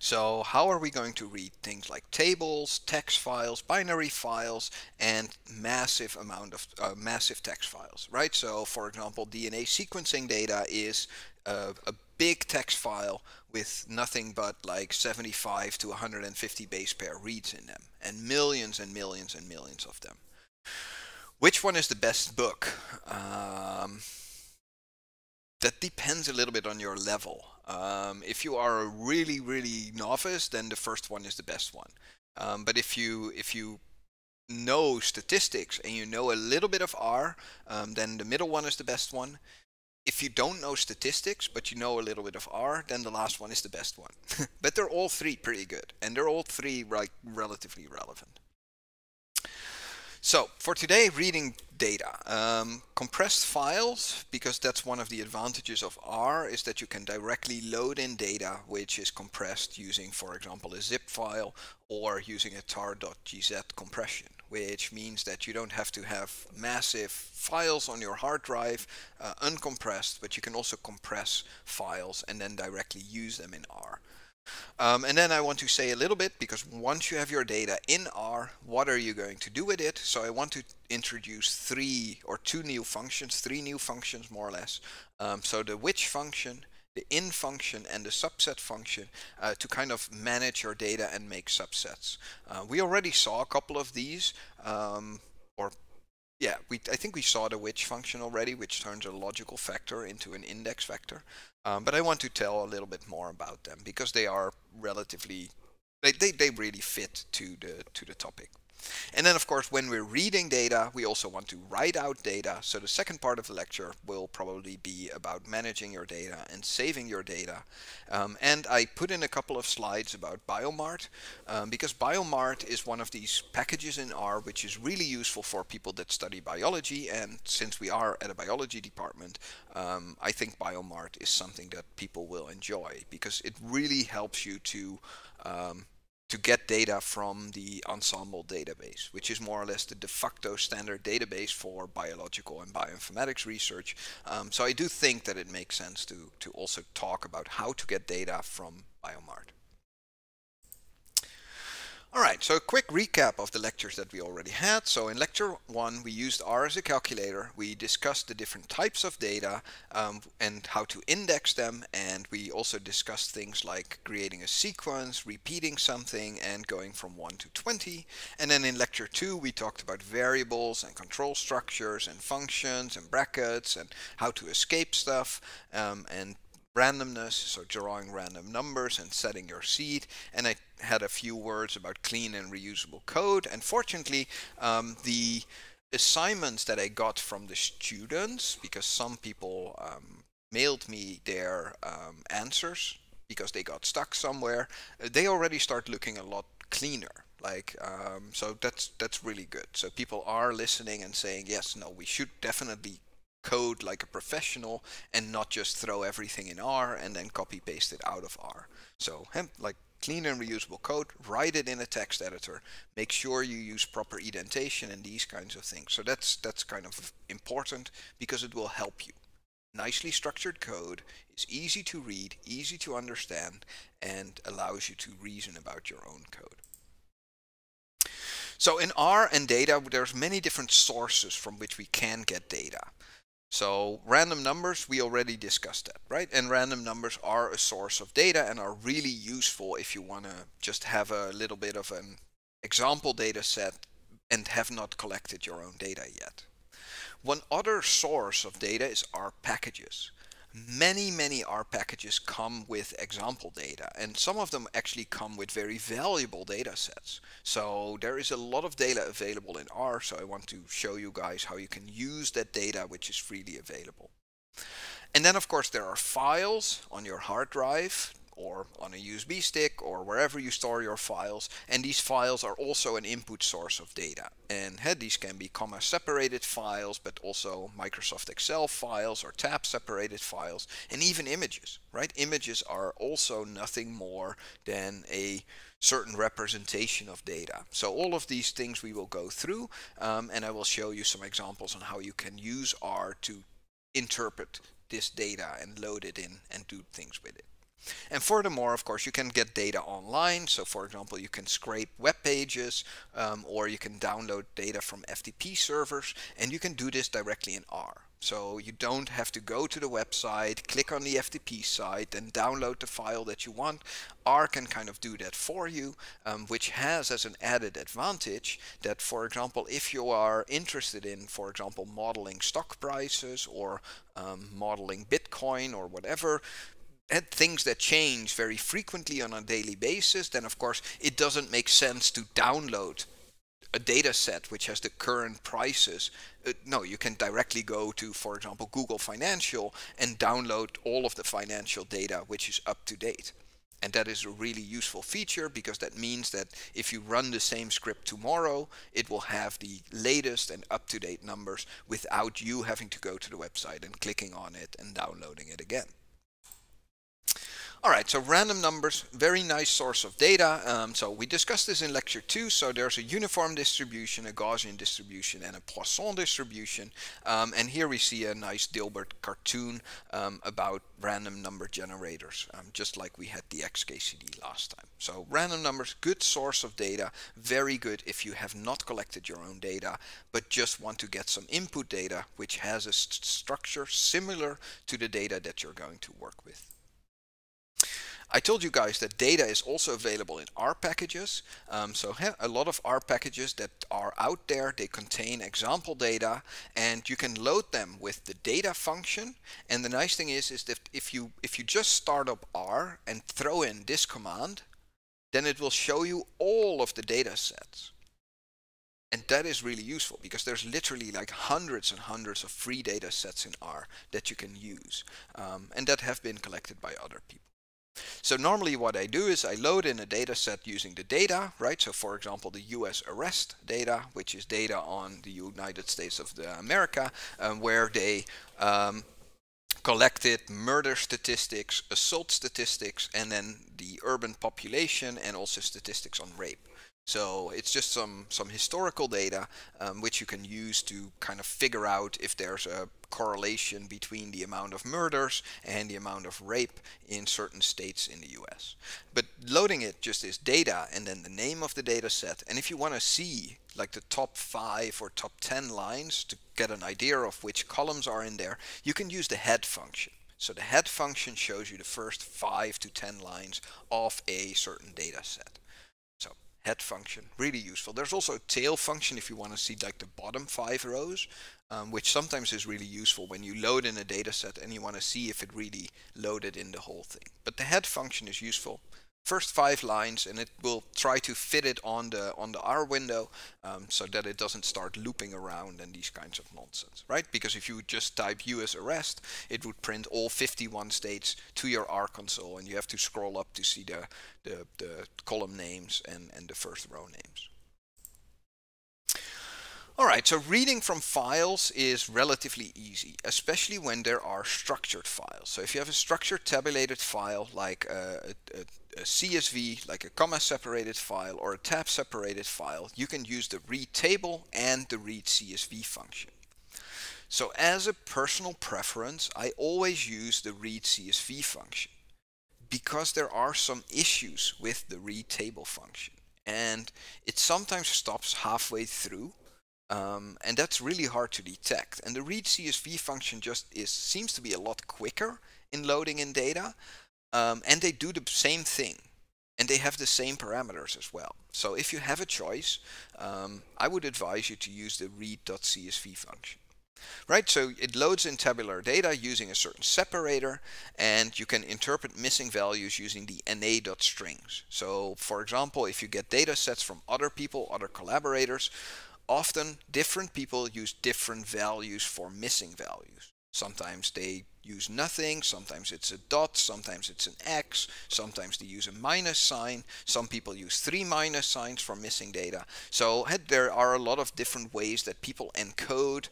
So how are we going to read things like tables, text files, binary files, and massive amount of massive text files, right? So for example, DNA sequencing data is a big text file with nothing but like 75 to 150 base pair reads in them, and millions and millions and millions of them. Which one is the best book? That depends a little bit on your level. If you are a really, really novice, then the first one is the best one. But if you know statistics and you know a little bit of R, then the middle one is the best one. If you don't know statistics, but you know a little bit of R, then the last one is the best one. But they're all three pretty good, and they're all three like relatively relevant. So for today, reading data. Compressed files, because that's one of the advantages of R, is that you can directly load in data which is compressed using, for example, a zip file or using a tar.gz compression, which means that you don't have to have massive files on your hard drive uncompressed, but you can also compress files and then directly use them in R. And then I want to say a little bit, because once you have your data in R, what are you going to do with it? So I want to introduce three new functions more or less. So the which function, the in function, and the subset function to kind of manage your data and make subsets. We already saw a couple of these, I think we saw the which function already, which turns a logical factor into an index factor. But I want to tell a little bit more about them, because they are relatively, they really fit to the topic. And then, of course, when we're reading data, we also want to write out data. So the second part of the lecture will probably be about managing your data and saving your data. And I put in a couple of slides about BioMart, because BioMart is one of these packages in R which is really useful for people that study biology. And since we are at a biology department, I think BioMart is something that people will enjoy, because it really helps you to get data from the Ensembl database, which is more or less the de facto standard database for biological and bioinformatics research. So I do think that it makes sense to also talk about how to get data from BioMart. All right, so a quick recap of the lectures that we already had. So in lecture 1, we used R as a calculator. We discussed the different types of data and how to index them. And we also discussed things like creating a sequence, repeating something, and going from 1 to 20. And then in lecture 2, we talked about variables and control structures and functions and brackets and how to escape stuff and randomness, so drawing random numbers and setting your seed, and I had a few words about clean and reusable code. And fortunately, the assignments that I got from the students, because some people mailed me their answers because they got stuck somewhere, they already start looking a lot cleaner. Like, so that's really good. So people are listening and saying, yes, no, we should definitely code like a professional and not just throw everything in R and then copy paste it out of R. So like clean and reusable code, write it in a text editor, make sure you use proper indentation and these kinds of things. So that's kind of important because it will help you. Nicely structured code is easy to read, easy to understand, and allows you to reason about your own code. So in R and data, there's many different sources from which we can get data. So random numbers, we already discussed that, right? And random numbers are a source of data and are really useful if you want to just have a little bit of an example data set and have not collected your own data yet. One other source of data is R packages. Many R packages come with example data, and some of them actually come with very valuable data sets. So there is a lot of data available in R, so I want to show you guys how you can use that data which is freely available. And then of course there are files on your hard drive or on a USB stick or wherever you store your files, and these files are also an input source of data. And these can be comma separated files, but also Microsoft Excel files or tab separated files, and even images, right? Images are also nothing more than a certain representation of data. So all of these things we will go through, and I will show you some examples on how you can use R to interpret this data and load it in and do things with it. And furthermore, of course, you can get data online. So, for example, you can scrape web pages, or you can download data from FTP servers, and you can do this directly in R. So you don't have to go to the website, click on the FTP site, and download the file that you want. R can kind of do that for you, which has as an added advantage that, for example, if you are interested in, for example, modeling stock prices or modeling Bitcoin or whatever, and things that change very frequently on a daily basis, then of course it doesn't make sense to download a data set which has the current prices. No, you can directly go to, for example, Google Financial and download all of the financial data which is up to date. And that is a really useful feature because that means that if you run the same script tomorrow, it will have the latest and up-to-date numbers without you having to go to the website and clicking on it and downloading it again. All right, so random numbers, very nice source of data. So we discussed this in lecture 2. So there's a uniform distribution, a Gaussian distribution, and a Poisson distribution. And here we see a nice Dilbert cartoon about random number generators, just like we had the XKCD last time. So random numbers, good source of data, very good if you have not collected your own data, but just want to get some input data, which has a structure similar to the data that you're going to work with. I told you guys that data is also available in R packages. So a lot of R packages that are out there, they contain example data, and you can load them with the data function. And the nice thing is that if you just start up R and throw in this command, then it will show you all of the data sets. And that is really useful because there's literally like hundreds and hundreds of free data sets in R that you can use, and that have been collected by other people. So normally what I do is I load in a data set using the data, right? So for example, the US arrest data, which is data on the United States of America, where they collected murder statistics, assault statistics, and then the urban population, and also statistics on rape. So it's just some historical data which you can use to kind of figure out if there's a correlation between the amount of murders and the amount of rape in certain states in the US. But loading it just is data and then the name of the data set. And if you want to see like the top 5 or top 10 lines to get an idea of which columns are in there, you can use the head function. So the head function shows you the first 5 to 10 lines of a certain data set. head function, really useful. There's also a tail function if you want to see like the bottom 5 rows, which sometimes is really useful when you load in a data set and you want to see if it really loaded in the whole thing. But the head function is useful. First 5 lines, and it will try to fit it on the R window, so that it doesn't start looping around and these kinds of nonsense, right? Because if you just type US arrest, it would print all 51 states to your R console, and you have to scroll up to see the column names and the first row names. Alright, so reading from files is relatively easy, especially when there are structured files. So if you have a structured tabulated file like a CSV, like a comma-separated file or a tab-separated file, you can use the Read.table and the Read.csv function. So as a personal preference, I always use the Read.csv function because there are some issues with the Read.table function, and it sometimes stops halfway through. And that's really hard to detect. And the read CSV function just seems to be a lot quicker in loading in data, and they do the same thing, and they have the same parameters as well. So if you have a choice, I would advise you to use the read.csv function. Right, so it loads in tabular data using a certain separator, and you can interpret missing values using the na.strings. So for example, if you get data sets from other people, other collaborators, often different people use different values for missing values. Sometimes they use nothing, sometimes it's a dot, sometimes it's an X, sometimes they use a minus sign, some people use 3 minus signs for missing data. So there are a lot of different ways that people encode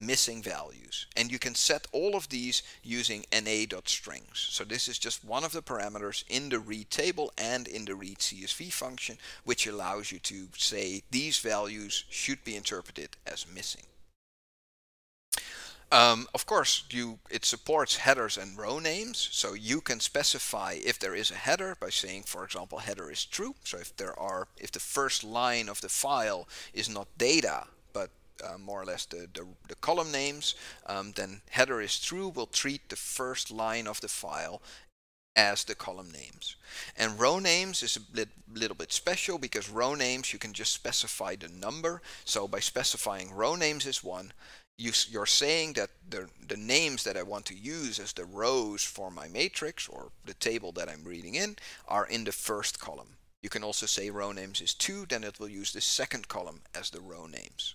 missing values, and you can set all of these using na.strings. So this is just one of the parameters in the read.table and in the read.csv function, which allows you to say these values should be interpreted as missing. Of course, it supports headers and row names, so you can specify if there is a header by saying, for example, header is true. So if the first line of the file is not data, but more or less the column names, then header is true will treat the first line of the file as the column names. And row names is a little bit special, because row names you can just specify the number. So by specifying row names is 1, you're saying that the names that I want to use as the rows for my matrix or the table that I'm reading in are in the first column. You can also say row names is 2, then it will use the second column as the row names.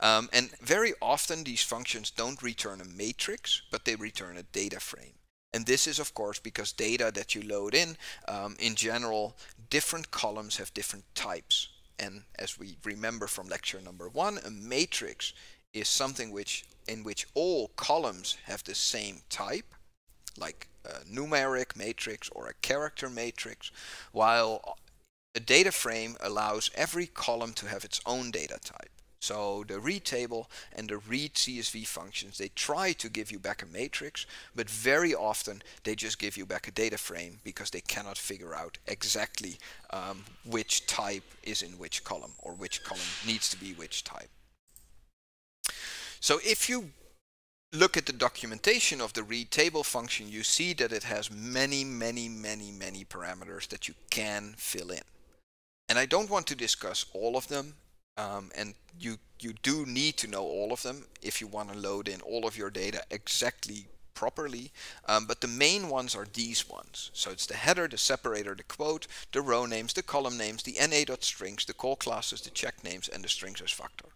And very often these functions don't return a matrix, but they return a data frame. And this is of course because data that you load in general, different columns have different types. And as we remember from lecture number 1, a matrix is something in which all columns have the same type, like a numeric matrix or a character matrix, while a data frame allows every column to have its own data type. So the read.table and the read.csv functions, they try to give you back a matrix, but very often they just give you back a data frame because they cannot figure out exactly which type is in which column, or which column needs to be which type. So if you look at the documentation of the read.table function, you see that it has many, many, many, many parameters that you can fill in. And I don't want to discuss all of them, and you do need to know all of them if you want to load in all of your data exactly properly, but the main ones are these ones. So it's the header, the separator, the quote, the row names, the column names, the na.strings, the call classes, the check names, and the strings as factor.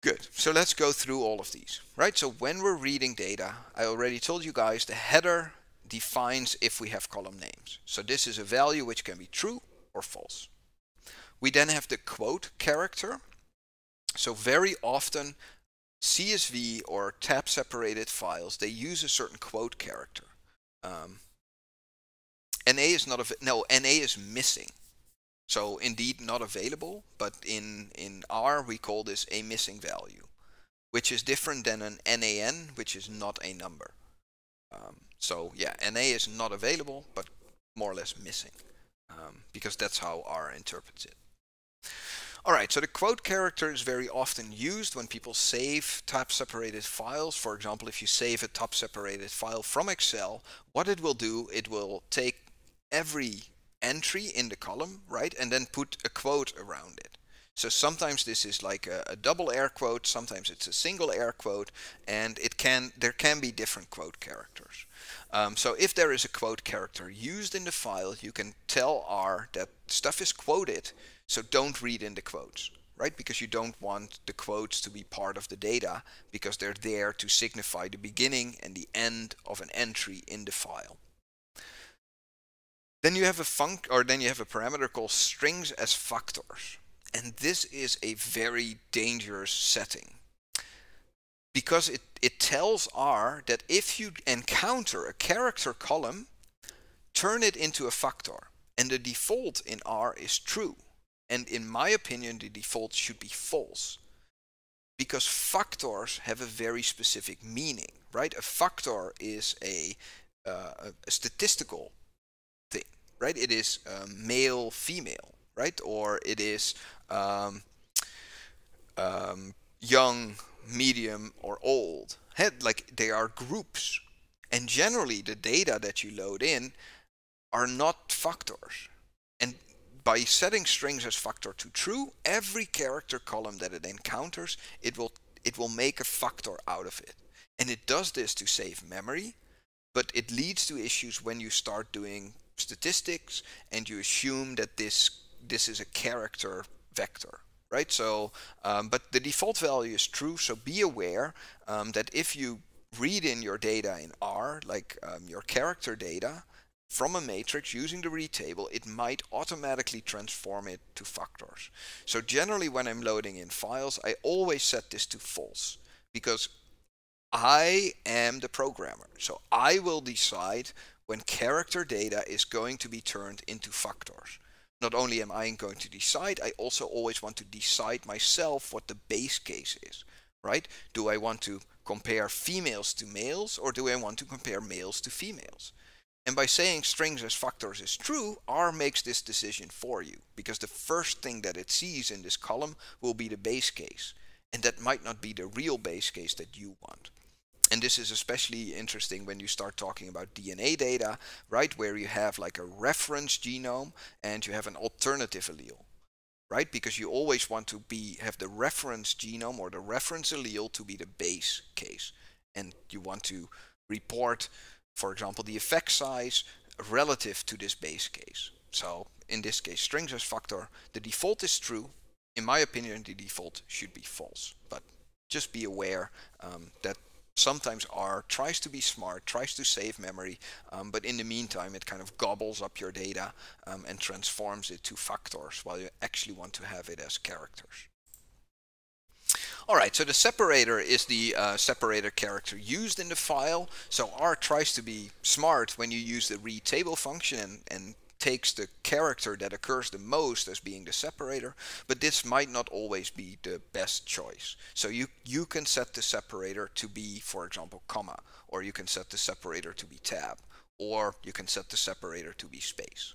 Good, so let's go through all of these, right? So when we're reading data, I already told you guys the header defines if we have column names. So this is a value which can be true or false. We then have the quote character. So very often CSV or tab separated files, they use a certain quote character. NA is not NA is missing. So indeed not available, but in R we call this a missing value, which is different than an NAN, which is not a number. So yeah, NA is not available, but more or less missing, because that's how R interprets it. All right, so the quote character is very often used when people save tab-separated files. For example, if you save a tab-separated file from Excel, what it will do, it will take every entry in the column, right, and then put a quote around it. So sometimes this is like a double air quote, sometimes it's a single air quote, and it can, there can be different quote characters. So if there is a quote character used in the file, you can tell R that stuff is quoted, so don't read in the quotes, right? Because you don't want the quotes to be part of the data, because they're there to signify the beginning and the end of an entry in the file. Then you have a parameter called strings as factors. And this is a very dangerous setting, because it tells R that if you encounter a character column, turn it into a factor. And the default in R is true. And in my opinion, the default should be false, because factors have a very specific meaning, right? A factor is a statistical thing, right? It is male, female, right? Or it is young, medium, or old. Like, they are groups. And generally, the data that you load in are not factors. And by setting strings as factor to true, every character column that it encounters, it will make a factor out of it. And it does this to save memory, but it leads to issues when you start doing statistics and you assume that this is a character vector, right? So, but the default value is true, so be aware that if you read in your data in R, like your character data from a matrix using the read table, it might automatically transform it to factors. So generally when I'm loading in files, I always set this to false, because I am the programmer. So I will decide when character data is going to be turned into factors. Not only am I going to decide, I also always want to decide myself what the base case is, right? Do I want to compare females to males, or do I want to compare males to females? And by saying strings as factors is true, R makes this decision for you, because the first thing that it sees in this column will be the base case. And that might not be the real base case that you want. And this is especially interesting when you start talking about DNA data, right? Where you have like a reference genome and you have an alternative allele, right? Because you always want to have the reference genome or the reference allele to be the base case. And you want to report, for example, the effect size relative to this base case. So in this case, strings as factor, the default is true. In my opinion, the default should be false. But just be aware that sometimes R tries to be smart, tries to save memory, but in the meantime, it kind of gobbles up your data and transforms it to factors, while you actually want to have it as characters. All right, so the separator is the separator character used in the file. So R tries to be smart when you use the read table function and takes the character that occurs the most as being the separator, but this might not always be the best choice. So you can set the separator to be, for example, comma, or you can set the separator to be tab, or you can set the separator to be space.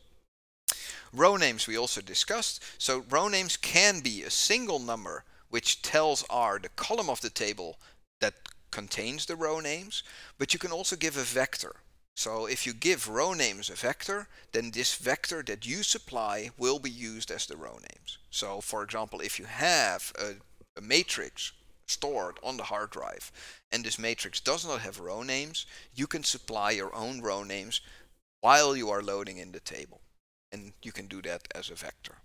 Row names we also discussed. So row names can be a single number which tells R the column of the table that contains the row names, but you can also give a vector. So if you give row names a vector, then this vector that you supply will be used as the row names. So for example, if you have a matrix stored on the hard drive and this matrix does not have row names, you can supply your own row names while you are loading in the table. And you can do that as a vector.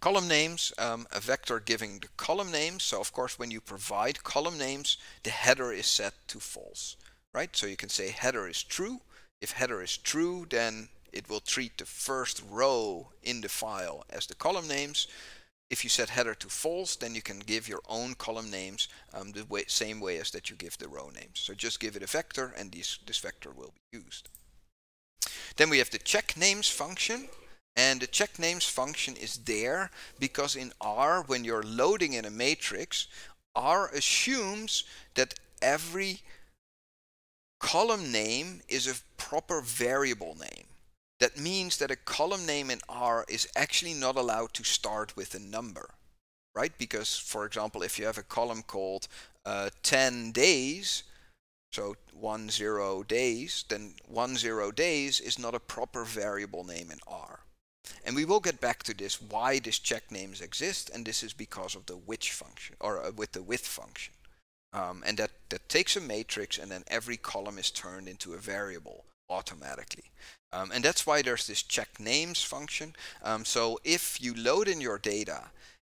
Column names, a vector giving the column names. So of course, when you provide column names, the header is set to false. Right? So you can say header is true. If header is true, then it will treat the first row in the file as the column names. If you set header to false, then you can give your own column names the same way as that you give the row names. So just give it a vector and this vector will be used. Then we have the check names function. And the check names function is there because in R, when you're loading in a matrix, R assumes that every column name is a proper variable name. That means that a column name in R is actually not allowed to start with a number, right? Because, for example, if you have a column called 10 days, So 10 days, then 10 days is not a proper variable name in R. And we will get back to this, why this check names exist, and this is because of the which function, or with the with function. And that takes a matrix, and then every column is turned into a variable automatically. And that's why there's this check names function. So if you load in your data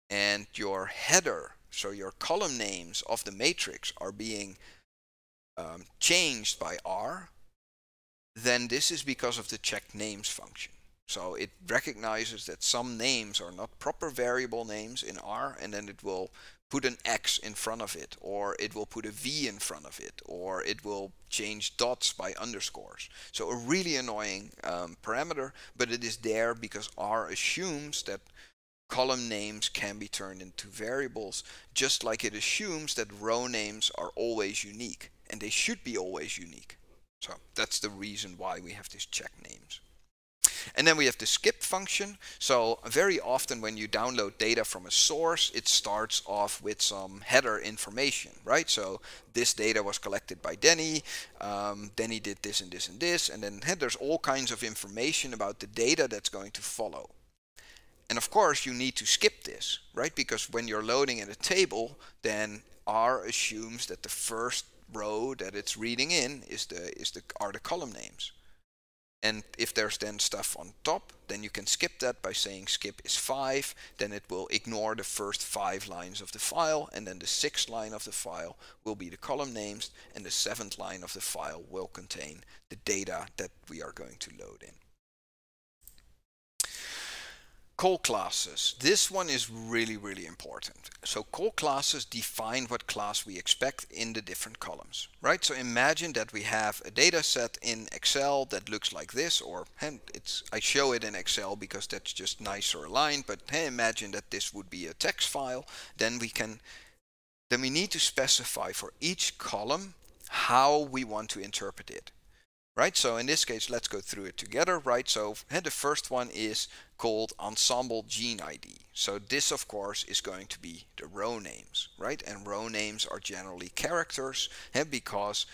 and your header, so your column names of the matrix are being changed by R, then this is because of the check names function. So it recognizes that some names are not proper variable names in R, and then it will put an X in front of it, or it will put a V in front of it, or it will change dots by underscores. So a really annoying parameter, but it is there because R assumes that column names can be turned into variables, just like it assumes that row names are always unique, and they should be always unique. So that's the reason why we have this check names. And then we have the skip function. So very often when you download data from a source, it starts off with some header information, right? So this data was collected by Danny. Danny did this and this and this. And then there's all kinds of information about the data that's going to follow. And of course, you need to skip this, right? Because when you're loading in a table, then R assumes that the first row that it's reading in are the column names. And if there's then stuff on top, then you can skip that by saying skip is 5. Then it will ignore the first 5 lines of the file, and then the 6th line of the file will be the column names, and the 7th line of the file will contain the data that we are going to load in. Call classes. This one is really, really important. So call classes define what class we expect in the different columns, right? So imagine that we have a data set in Excel that looks like this, or I show it in Excel because that's just nicer aligned, but hey, imagine that this would be a text file. Then we need to specify for each column how we want to interpret it. Right, so in this case, let's go through it together, right? So the first one is called Ensembl Gene ID. So this, of course, is going to be the row names, right? And row names are generally characters, and because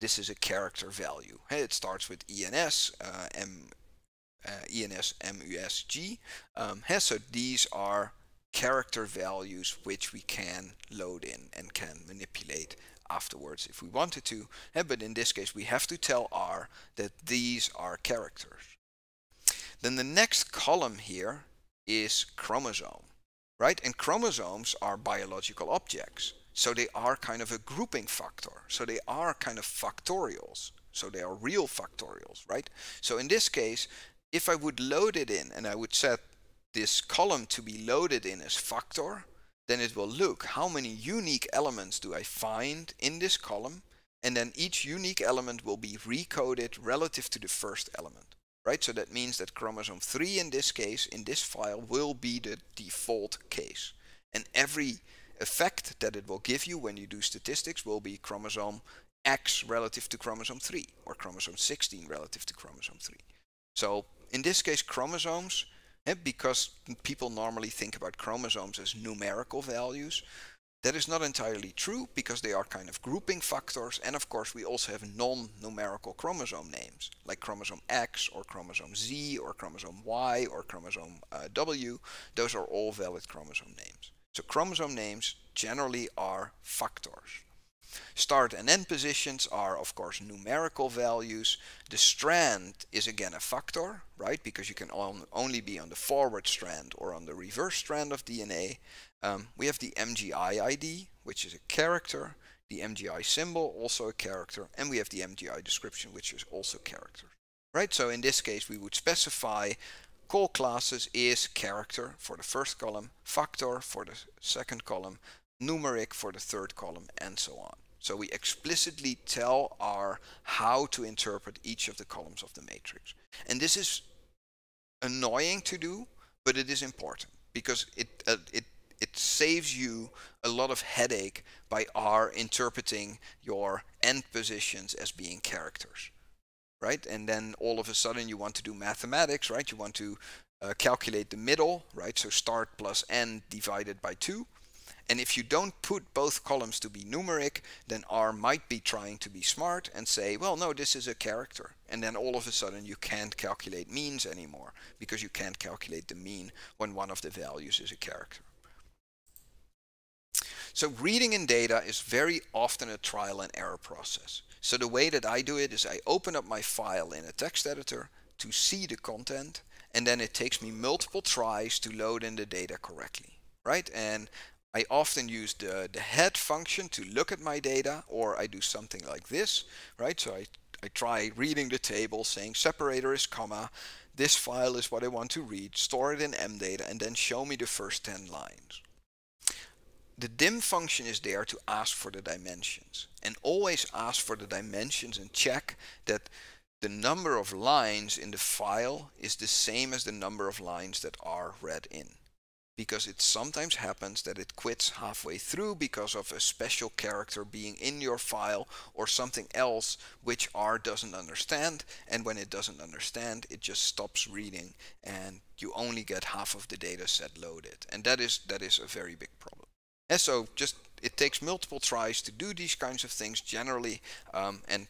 this is a character value. It starts with ENS, ENS MUSG. So these are character values which we can load in and can manipulate afterwards if we wanted to, but in this case we have to tell R that these are characters. Then the next column here is chromosome, right? And chromosomes are biological objects, so they are kind of a grouping factor, so they are kind of factorials, so they are real factorials, right? So in this case, if I would load it in and I would set this column to be loaded in as factor, then it will look how many unique elements do I find in this column, and then each unique element will be recoded relative to the first element, right? So that means that chromosome 3 in this case, in this file, will be the default case. And every effect that it will give you when you do statistics will be chromosome X relative to chromosome 3, or chromosome 16 relative to chromosome 3. So in this case, chromosomes, and because people normally think about chromosomes as numerical values, that is not entirely true because they are kind of grouping factors, and of course we also have non-numerical chromosome names like chromosome X or chromosome Z or chromosome Y or chromosome W. Those are all valid chromosome names. So chromosome names generally are factors. Start and end positions are, of course, numerical values. The strand is again a factor, right? Because you can only be on the forward strand or on the reverse strand of DNA. We have the MGI ID, which is a character, the MGI symbol, also a character, and we have the MGI description, which is also character, right? So in this case, we would specify call classes is character for the first column, factor for the second column, numeric for the third column, and so on. So we explicitly tell R how to interpret each of the columns of the matrix. And this is annoying to do, but it is important because it saves you a lot of headache by R interpreting your end positions as being characters, right? And then all of a sudden you want to do mathematics, right? You want to calculate the middle, right? So start plus end divided by 2. And if you don't put both columns to be numeric, then R might be trying to be smart and say, well, no, this is a character. And then all of a sudden you can't calculate means anymore, because you can't calculate the mean when one of the values is a character. So reading in data is very often a trial and error process. So the way that I do it is I open up my file in a text editor to see the content, and then it takes me multiple tries to load in the data correctly, right? And I often use the head function to look at my data, or I do something like this, right? So I try reading the table, saying separator is comma, this file is what I want to read, store it in mdata, and then show me the first 10 lines. The dim function is there to ask for the dimensions, and always ask for the dimensions and check that the number of lines in the file is the same as the number of lines that are read in. Because it sometimes happens that it quits halfway through because of a special character being in your file or something else which R doesn't understand, and when it doesn't understand it just stops reading and you only get half of the data set loaded, and that is a very big problem. And so just it takes multiple tries to do these kinds of things generally, and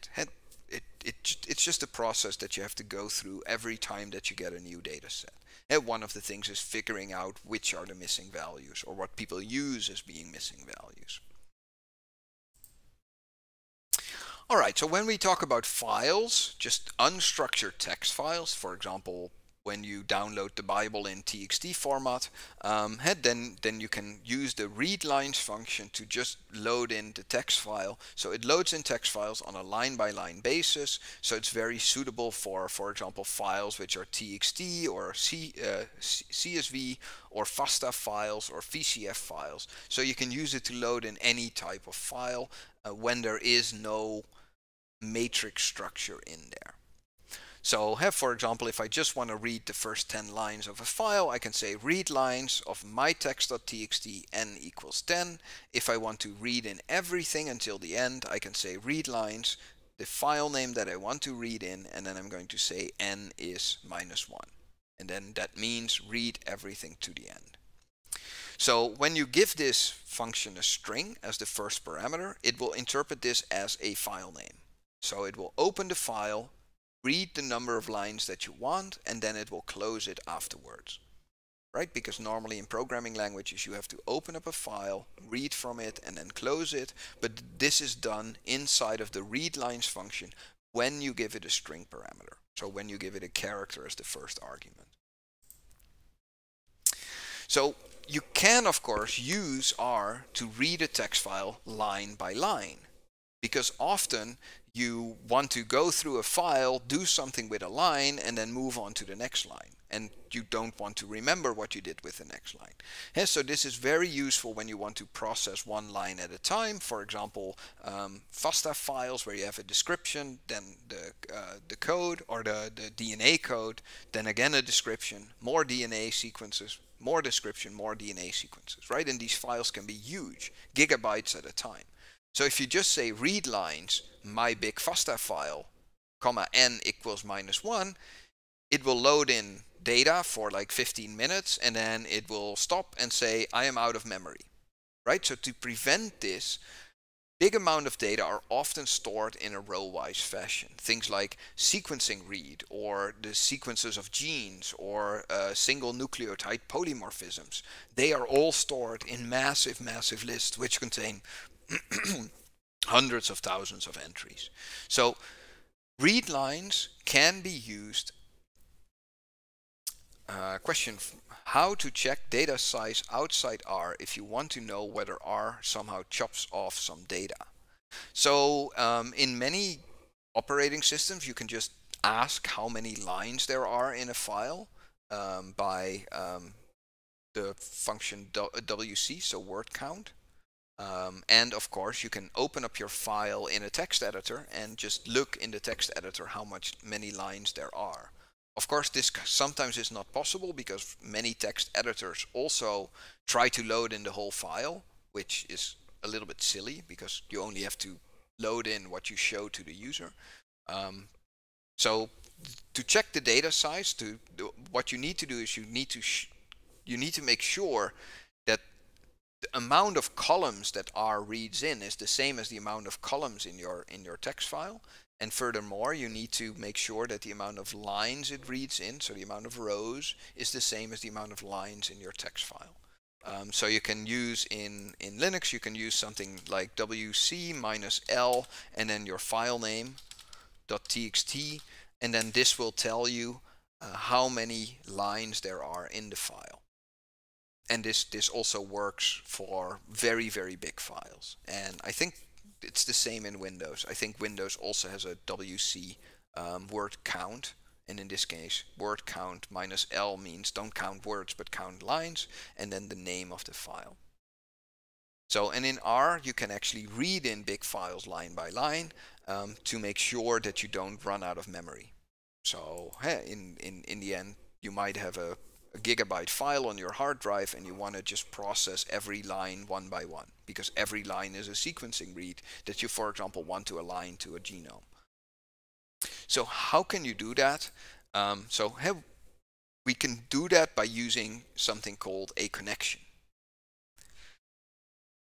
it's just a process that you have to go through every time that you get a new data set. And one of the things is figuring out which are the missing values, or what people use as being missing values. All right, so when we talk about files, just unstructured text files, for example, when you download the Bible in TXT format, then you can use the read lines function to just load in the text file. So it loads in text files on a line-by-line basis, so it's very suitable for example, files which are TXT or CSV or FASTA files or VCF files. So you can use it to load in any type of file when there is no matrix structure in there. So, for example, if I just want to read the first 10 lines of a file, I can say read lines of mytext.txt n equals 10. If I want to read in everything until the end, I can say read lines, the file name that I want to read in, and then I'm going to say n is -1. And then that means read everything to the end. So when you give this function a string as the first parameter, it will interpret this as a file name. So it will open the file, read the number of lines that you want, and then it will close it afterwards, right? Because normally in programming languages you have to open up a file, read from it, and then close it. But this is done inside of the read lines function when you give it a string parameter. So when you give it a character as the first argument. So you can, of course, use R to read a text file line by line, because often you want to go through a file, do something with a line, and then move on to the next line. And you don't want to remember what you did with the next line. And so this is very useful when you want to process one line at a time. For example, FASTA files where you have a description, then the code or the DNA code, then again a description, more DNA sequences, more description, more DNA sequences, right? And these files can be huge, gigabytes at a time. So if you just say read lines, my big FASTA file, comma n equals -1, it will load in data for like 15 minutes and then it will stop and say, I am out of memory, right? So to prevent this, big amount of data are often stored in a row-wise fashion. Things like sequencing read, or the sequences of genes, or single nucleotide polymorphisms. They are all stored in massive, massive lists which contain hundreds of thousands of entries. So read lines can be used. Question, how to check data size outside R if you want to know whether R somehow chops off some data. So in many operating systems you can just ask how many lines there are in a file by the function WC, so word count. And of course you can open up your file in a text editor and just look in the text editor how many lines there are. Of course this sometimes is not possible because many text editors also try to load in the whole file, which is a little bit silly because you only have to load in what you show to the user. So to check the data size, what you need to do is you need to make sure that the amount of columns that R reads in is the same as the amount of columns in your text file. And furthermore, you need to make sure that the amount of lines it reads in, so the amount of rows, is the same as the amount of lines in your text file. So you can use in Linux, you can use something like WC minus L and then your file name .txt, and then this will tell you how many lines there are in the file. And this also works for very, very big files. And I think it's the same in Windows. I think Windows also has a WC word count. And in this case, word count minus L means don't count words, but count lines, and then the name of the file. So, and in R, you can actually read in big files line by line to make sure that you don't run out of memory. So, in the end, you might have a gigabyte file on your hard drive, and you want to just process every line one by one, because every line is a sequencing read that you, for example, want to align to a genome. So how can you do that? We can do that by using something called a connection.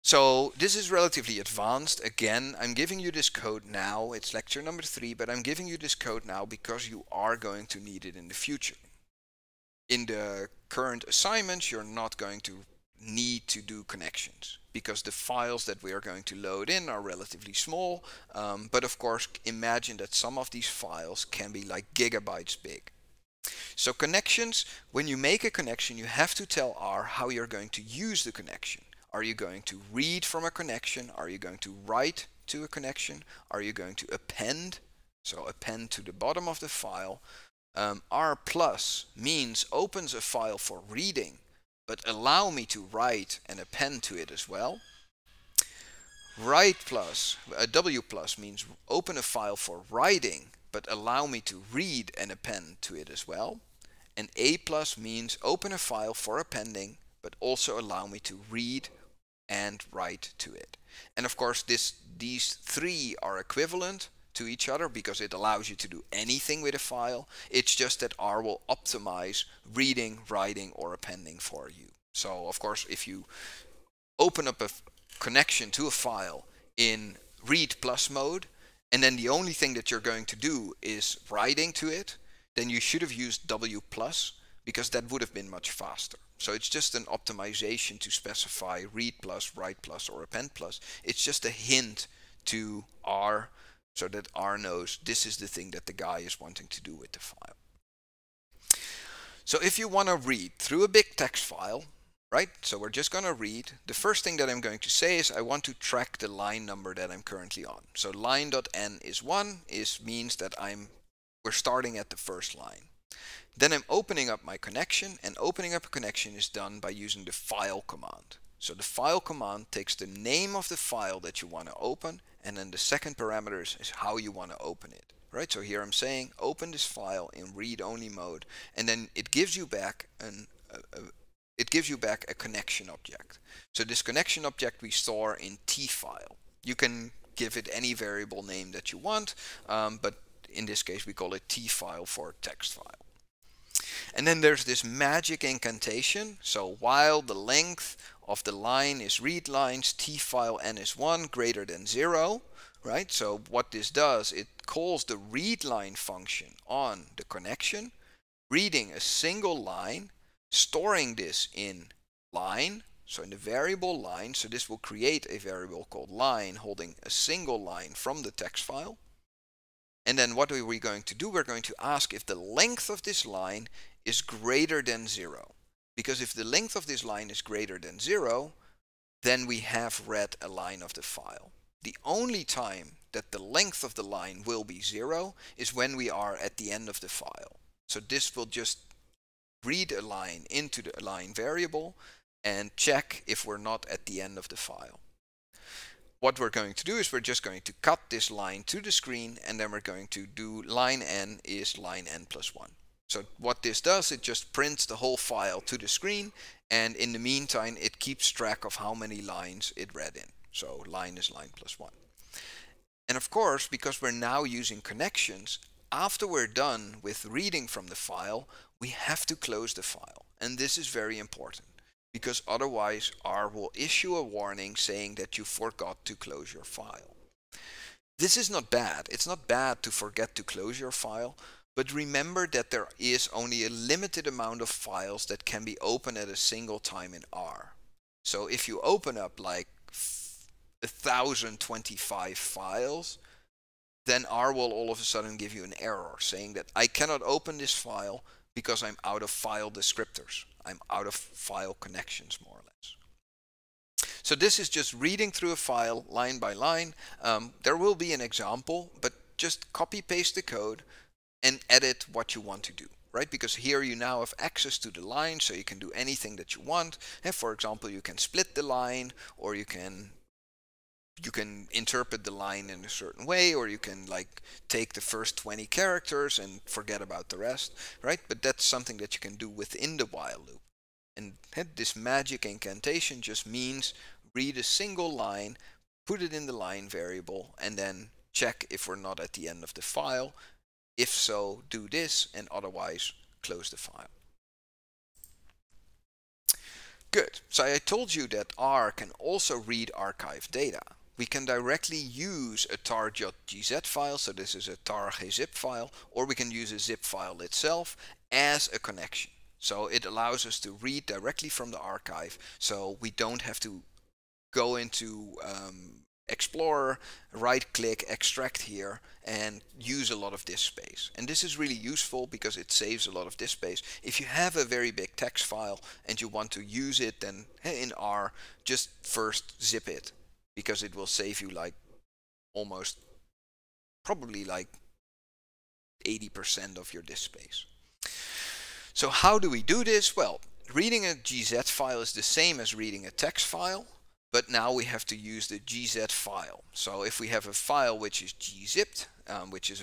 So this is relatively advanced. Again, I'm giving you this code now. It's lecture number 3, but I'm giving you this code now because you are going to need it in the future. In the current assignments, you're not going to need to do connections, because the files that we are going to load in are relatively small, but of course imagine that some of these files can be like gigabytes big. So connections, when you make a connection, you have to tell R how you're going to use the connection. Are you going to read from a connection? Are you going to write to a connection? Are you going to append? So append to the bottom of the file. R plus means opens a file for reading, but allow me to write and append to it as well. Write plus, W plus means open a file for writing, but allow me to read and append to it as well. And A plus means open a file for appending, but also allow me to read and write to it. And of course, these three are equivalent to each other because it allows you to do anything with a file. It's just that R will optimize reading, writing, or appending for you. So of course, if you open up a connection to a file in read plus mode, and then the only thing that you're going to do is writing to it, then you should have used W plus, because that would have been much faster. So it's just an optimization to specify read plus, write plus, or append plus. It's just a hint to R, so that R knows this is the thing that the guy is wanting to do with the file. So if you want to read through a big text file, right? So we're just going to read. The first thing that I'm going to say is I want to track the line number that I'm currently on. So line.n is 1, means that we're starting at the first line. Then I'm opening up my connection, and opening up a connection is done by using the file command. So the file command takes the name of the file that you want to open, and then the second parameter is how you want to open it, right? So here I'm saying open this file in read-only mode, and then it gives you back a connection object. So this connection object we store in T file. You can give it any variable name that you want, but in this case we call it T file for text file. And then there's this magic incantation. So while the length of the line is read lines, T file n is 1 greater than 0, right? So what this does, it calls the read line function on the connection, reading a single line, storing this in line, so in the variable line. So this will create a variable called line holding a single line from the text file. And then what are we going to do? We're going to ask if the length of this line is greater than 0. Because if the length of this line is greater than 0, then we have read a line of the file. The only time that the length of the line will be 0 is when we are at the end of the file. So this will just read a line into the line variable and check if we're not at the end of the file. What we're going to do is we're just going to cut this line to the screen, and then we're going to do line n is line n plus 1. So what this does, it just prints the whole file to the screen, and in the meantime it keeps track of how many lines it read in. So line is line plus 1. And of course, because we're now using connections, after we're done with reading from the file, we have to close the file. And this is very important. because otherwise R will issue a warning saying that you forgot to close your file. This is not bad. It's not bad to forget to close your file, but remember that there is only a limited amount of files that can be open at a single time in R. So if you open up like 1025 files, then R will all of a sudden give you an error saying that I cannot open this file because I'm out of file descriptors. I'm out of file connections, more or less. So this is just reading through a file line by line. There will be an example, but just copy paste the code and edit what you want to do, right? Because here you now have access to the line, so you can do anything that you want. And for example, you can split the line, or you can interpret the line in a certain way, or you can like take the first 20 characters and forget about the rest, right? But that's something that you can do within the while loop. And this magic incantation just means read a single line, put it in the line variable, and then check if we're not at the end of the file. If so, do this, and otherwise close the file. Good. So I told you that R can also read archived data. We can directly use a tar.gz file, so this is a tar.gzip file, or we can use a zip file itself as a connection. So it allows us to read directly from the archive, so we don't have to go into Explorer, right-click, extract here, and use a lot of disk space. And this is really useful because it saves a lot of disk space. If you have a very big text file and you want to use it, then in R, just first zip it, because it will save you like almost, probably like 80% of your disk space. So how do we do this? Well, reading a GZ file is the same as reading a text file. But now we have to use the GZ file. So if we have a file which is gzipped, which is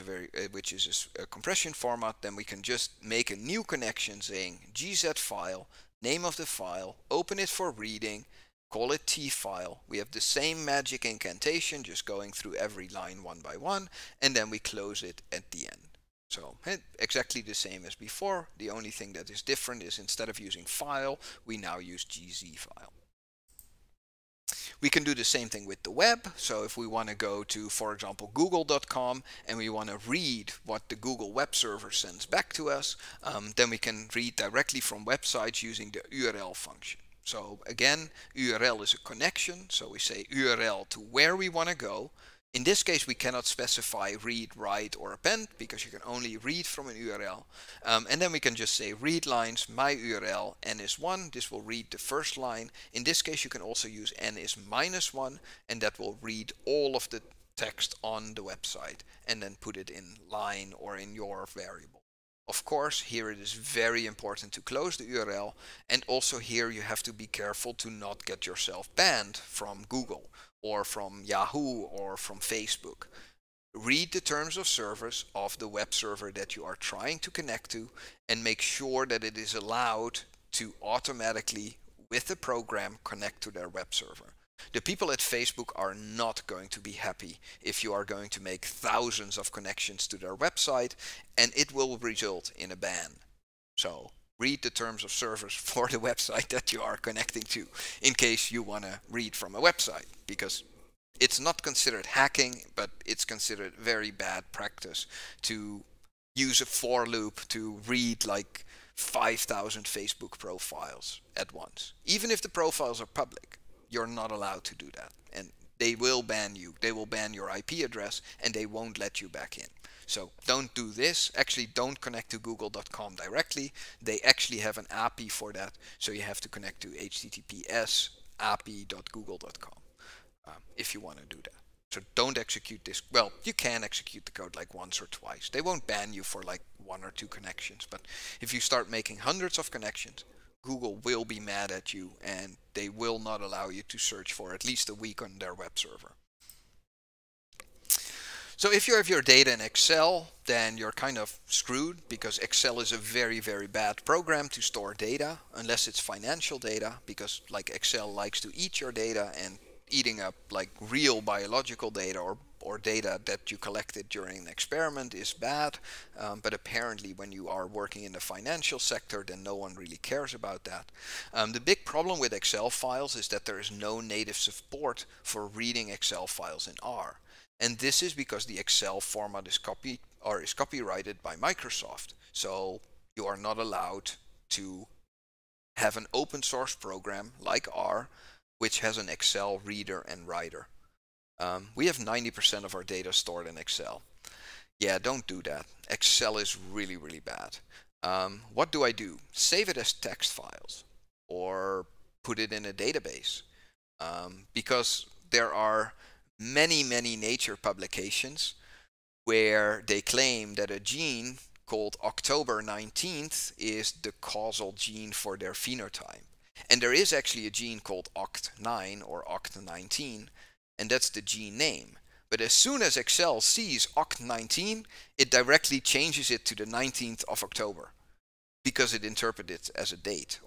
a compression format, then we can just make a new connection saying GZ file, name of the file, open it for reading, call it T file. We have the same magic incantation, just going through every line one by one, and then we close it at the end. So exactly the same as before. The only thing that is different is instead of using file, we now use GZ file. We can do the same thing with the web. So if we want to go to, for example, google.com and we want to read what the Google web server sends back to us, then we can read directly from websites using the URL function. So again, URL is a connection. So we say URL to where we want to go. In this case, we cannot specify read, write, or append because you can only read from an URL. And then we can just say read lines, my URL, n is 1. This will read the first line. In this case, you can also use n is -1, and that will read all of the text on the website and then put it in line or in your variable. Of course, here it is very important to close the URL. And also here you have to be careful to not get yourself banned from Google, or from Yahoo, or from Facebook. Read the terms of service of the web server that you are trying to connect to, and make sure that it is allowed to automatically, with a program, connect to their web server. The people at Facebook are not going to be happy if you are going to make thousands of connections to their website, and it will result in a ban. So read the terms of service for the website that you are connecting to, in case you want to read from a website, because it's not considered hacking, but it's considered very bad practice to use a for loop to read like 5,000 Facebook profiles at once. Even if the profiles are public, you're not allowed to do that. And they will ban you. They will ban your IP address, and they won't let you back in. So don't do this. Actually, don't connect to google.com directly. They actually have an API for that. So you have to connect to https://api.google.com if you want to do that. So don't execute this. Well, you can execute the code like once or twice. They won't ban you for like 1 or 2 connections. But if you start making hundreds of connections, Google will be mad at you, and they will not allow you to search for at least a week on their web server. So if you have your data in Excel, then you're kind of screwed, because Excel is a very, very bad program to store data, unless it's financial data, because like Excel likes to eat your data, and eating up like real biological data or or data that you collected during an experiment is bad, but apparently when you are working in the financial sector, then no one really cares about that. The big problem with Excel files is that there is no native support for reading Excel files in R. And this is because the Excel format is copyrighted by Microsoft. So you are not allowed to have an open source program like R, which has an Excel reader and writer. We have 90% of our data stored in Excel. Yeah, don't do that. Excel is really, really bad. What do I do? Save it as text files or put it in a database. Because there are many, many Nature publications where they claim that a gene called October 19th is the causal gene for their phenotype. And there is actually a gene called OCT9 or OCT19, and that's the gene name. But as soon as Excel sees OCT19, it directly changes it to the 19th of October because it interprets it as a date,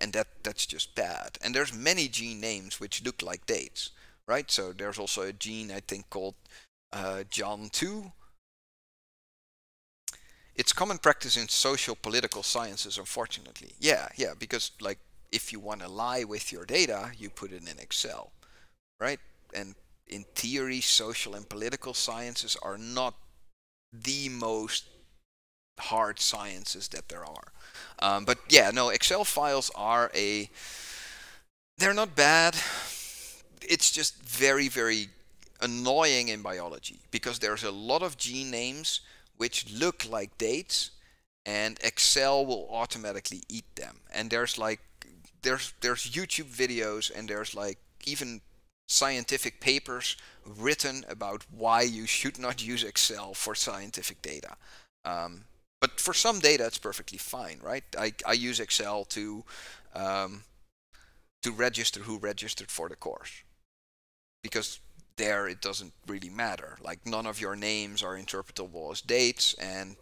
and that's just bad. And there's many gene names which look like dates, right? So there's also a gene, I think, called John 2. It's common practice in social political sciences, unfortunately. Yeah, because like if you want to lie with your data, you put it in Excel, right? And in theory, social and political sciences are not the most hard sciences that there are. But yeah, no, Excel files are they're not bad. It's just very, very annoying in biology because there's a lot of gene names which look like dates and Excel will automatically eat them. And there's YouTube videos and there's like even scientific papers written about why you should not use Excel for scientific data. But for some data, it's perfectly fine, right? I use Excel to register who registered for the course because there it doesn't really matter. Like none of your names are interpretable as dates and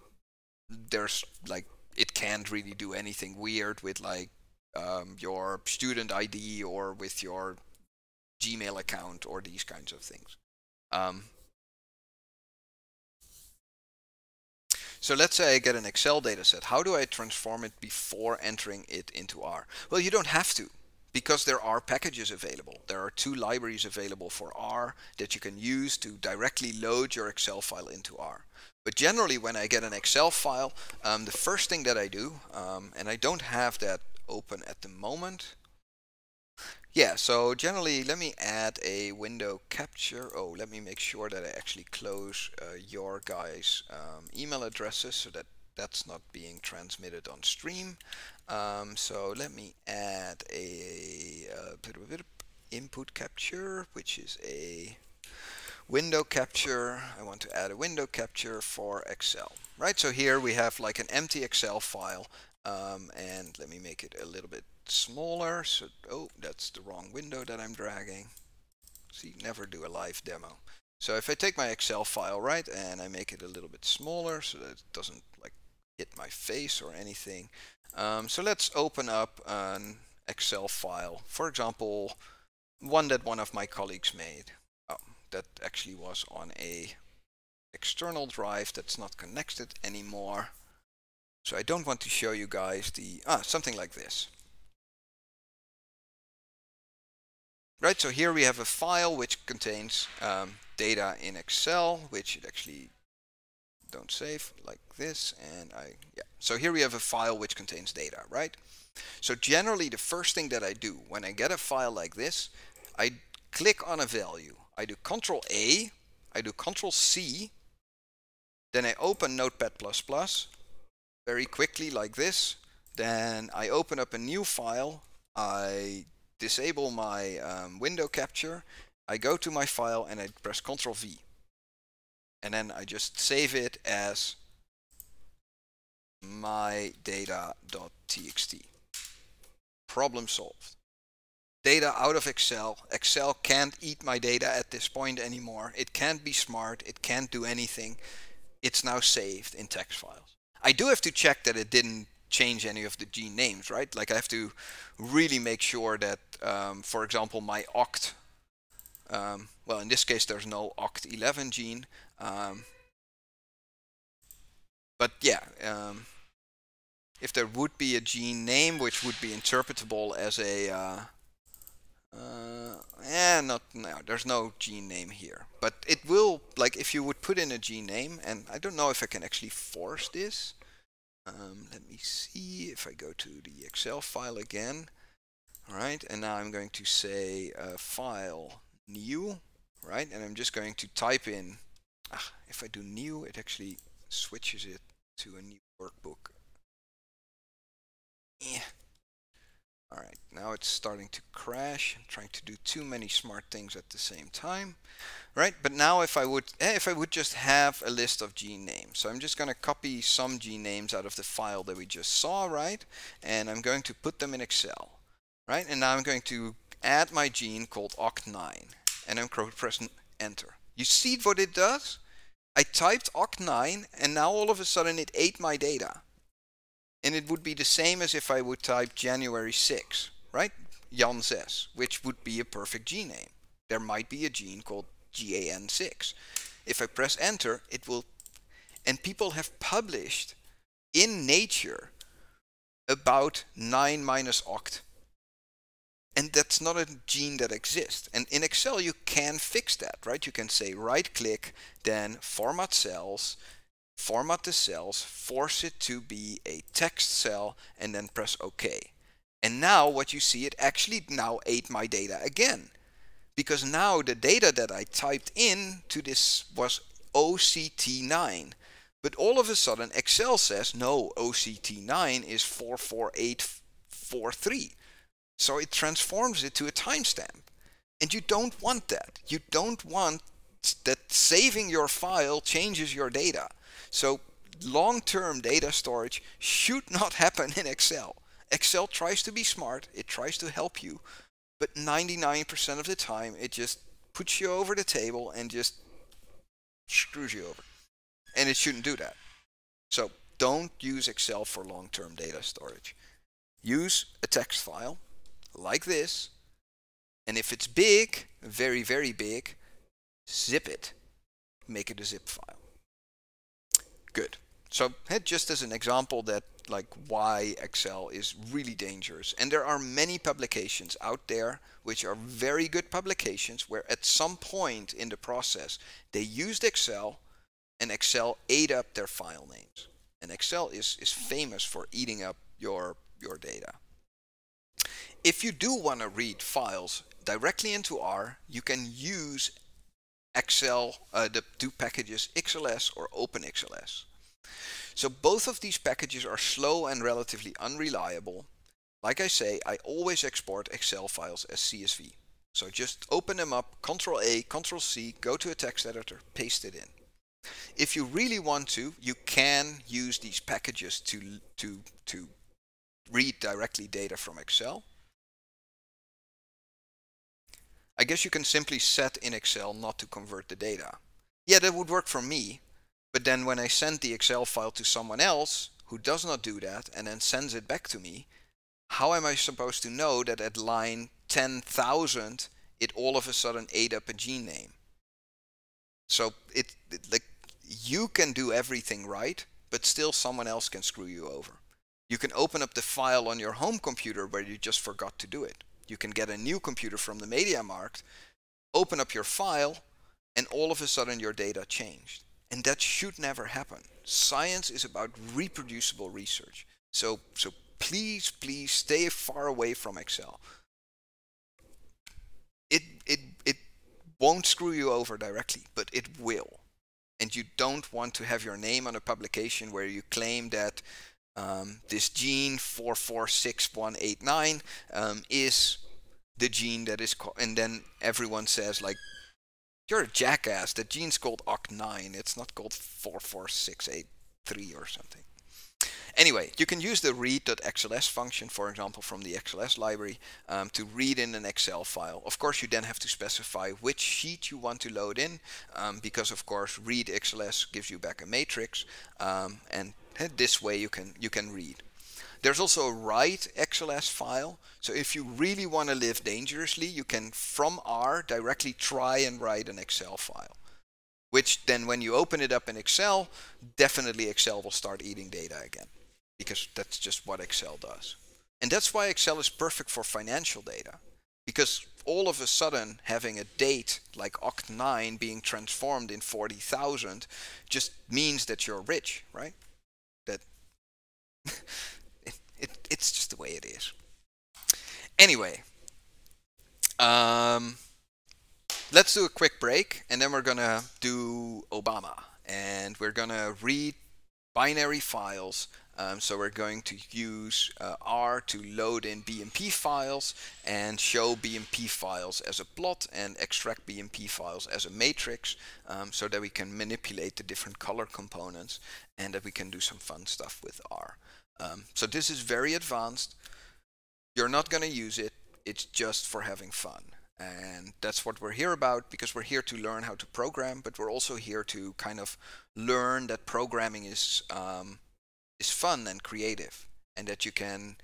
there's like, it can't really do anything weird with like your student ID or with your Gmail account or these kinds of things. So let's say I get an Excel data set. How do I transform it before entering it into R? Well, you don't have to because there are packages available. There are two libraries available for R that you can use to directly load your Excel file into R. But generally when I get an Excel file, the first thing that I do, and I don't have that open at the moment. Yeah, so generally, let me add a window capture. Oh, let me make sure that I actually close your guys' email addresses so that that's not being transmitted on stream. So let me add a input capture, which is a window capture. I want to add a window capture for Excel, right? So here we have like an empty Excel file. And let me make it a little bit smaller. So, oh, that's the wrong window that I'm dragging. See, never do a live demo. So if I take my Excel file, right, and I make it a little bit smaller so that it doesn't like hit my face or anything. So let's open up an Excel file. For example, one that one of my colleagues made. Oh, that actually was on a external drive that's not connected anymore. So I don't want to show you guys the, something like this. Right, so here we have a file which contains data in Excel, which it actually don't save like this. And yeah, so here we have a file which contains data, right? So generally the first thing that I do when I get a file like this, I click on a value. I do Control A, I do Control C, then I open Notepad++, very quickly like this, then I open up a new file, I disable my window capture, I go to my file and I press Ctrl V. And then I just save it as mydata.txt. Problem solved. Data out of Excel. Excel can't eat my data at this point anymore. It can't be smart. It can't do anything. It's now saved in text files. I do have to check that it didn't change any of the gene names, right? Like I have to really make sure that, for example, my OCT well, in this case, there's no OCT11 gene. But yeah, if there would be a gene name which would be interpretable as a, no, there's no gene name here. But it will, like, if you would put in a gene name, and I don't know if I can actually force this. Let me see if I go to the Excel file again. All right, and now I'm going to say file new, right? And I'm just going to type in, if I do new, it actually switches it to a new workbook. Yeah. All right, now it's starting to crash. I'm trying to do too many smart things at the same time, right? But now if I would just have a list of gene names. So I'm just going to copy some gene names out of the file that we just saw, right? And I'm going to put them in Excel, right? And now I'm going to add my gene called OCT9, and I'm going to press Enter. You see what it does? I typed OCT9, and now all of a sudden it ate my data. And it would be the same as if I would type January 6, right? Jan says, which would be a perfect gene name. There might be a gene called GAN6. If I press Enter, it will... And people have published in Nature about 9 minus oct. And that's not a gene that exists. And in Excel, you can fix that, right? You can say right-click, then format cells, format the cells, force it to be a text cell, and then press OK. And now what you see, it actually now ate my data again. Because now the data that I typed in to this was OCT9. But all of a sudden Excel says, no, OCT9 is 44843. So it transforms it to a timestamp. And you don't want that. You don't want that saving your file changes your data. So long-term data storage should not happen in Excel. Excel tries to be smart, it tries to help you, but 99% of the time it just puts you over the table and just screws you over. And it shouldn't do that. So don't use Excel for long-term data storage. Use a text file like this, and if it's big, very, very big, zip it. Make it a zip file. Good. So just as an example that like why Excel is really dangerous. And there are many publications out there which are very good publications where at some point in the process they used Excel and Excel ate up their file names. And Excel is famous for eating up your data. If you do want to read files directly into R, you can use Excel, the two packages XLS or OpenXLS. So both of these packages are slow and relatively unreliable. Like I say, I always export Excel files as CSV. So just open them up, Control A, Control C, go to a text editor, paste it in. If you really want to, you can use these packages to read directly data from Excel. I guess you can simply set in Excel not to convert the data. Yeah, that would work for me, but then when I send the Excel file to someone else who does not do that and then sends it back to me, how am I supposed to know that at line 10,000 it all of a sudden ate up a gene name? So like you can do everything right, but still someone else can screw you over. You can open up the file on your home computer where you just forgot to do it. You can get a new computer from the MediaMarkt, open up your file, and all of a sudden your data changed. And that should never happen. Science is about reproducible research. So please, please stay far away from Excel. It won't screw you over directly, but it will. And you don't want to have your name on a publication where you claim that this gene 446189 is the gene that is called, and then everyone says like, you're a jackass, the gene's called OCT9, it's not called 44683 or something. Anyway, you can use the read.xls function, for example, from the XLS library to read in an Excel file. Of course, you then have to specify which sheet you want to load in because, of course, read.xls gives you back a matrix and this way you can read. There's also a write XLS file. So if you really want to live dangerously, you can from R directly try and write an Excel file, which then when you open it up in Excel, definitely Excel will start eating data again, because that's just what Excel does. And that's why Excel is perfect for financial data, because all of a sudden having a date like Oct9 being transformed in 40,000 just means that you're rich, right? That it's just the way it is. Anyway, let's do a quick break, and then we're gonna do Obama, and we're gonna read binary files. So we're going to use R to load in BMP files and show BMP files as a plot and extract BMP files as a matrix, so that we can manipulate the different color components and that we can do some fun stuff with R. So this is very advanced. You're not going to use it. It's just for having fun. And that's what we're here about, because we're here to learn how to program, but we're also here to kind of learn that programming is fun and creative, and that you can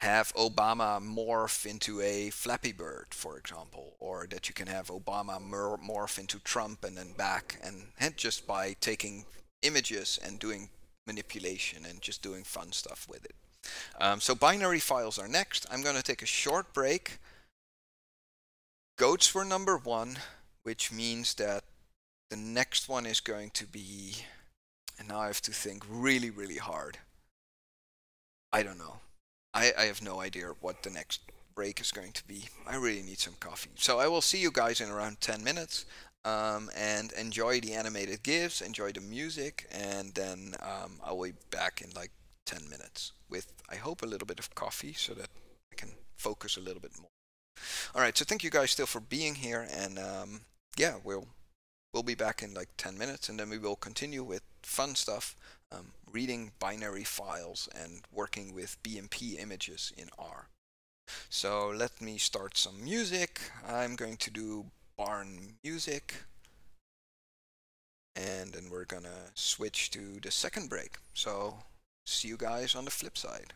have Obama morph into a Flappy Bird, for example, or that you can have Obama morph into Trump and then back, and just by taking images and doing manipulation and just doing fun stuff with it. So binary files are next. I'm going to take a short break. Goats were number one, which means that the next one is going to be... And now I have to think really, really hard. I don't know. I have no idea what the next break is going to be. I really need some coffee. So I will see you guys in around 10 minutes. And enjoy the animated GIFs, enjoy the music, and then I'll be back in like 10 minutes with, I hope, a little bit of coffee so that I can focus a little bit more. All right, so thank you guys still for being here. And yeah, we'll be back in like 10 minutes, and then we will continue with fun stuff, reading binary files and working with BMP images in R. So let me start some music. I'm going to do barn music, and then we're gonna switch to the second break. So see you guys on the flip side.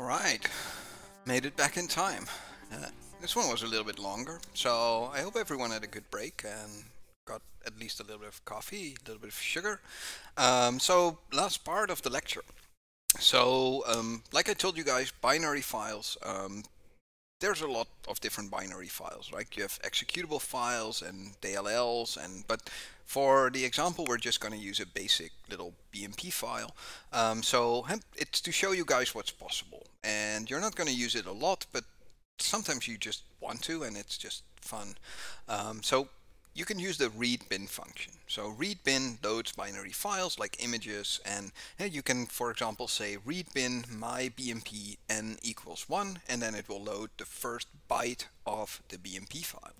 Alright, made it back in time. This one was a little bit longer, so I hope everyone had a good break and got at least a little bit of coffee, a little bit of sugar. So last part of the lecture. So like I told you guys, binary files, there's a lot of different binary files, right? You have executable files and DLLs, but for the example, we're just going to use a basic little BMP file. So it's to show you guys what's possible, and you're not going to use it a lot, but sometimes you just want to, and it's just fun. So you can use the read bin function. So read bin loads binary files like images, and you can, for example, say read bin my BMP n equals 1, and then it will load the first byte of the BMP file.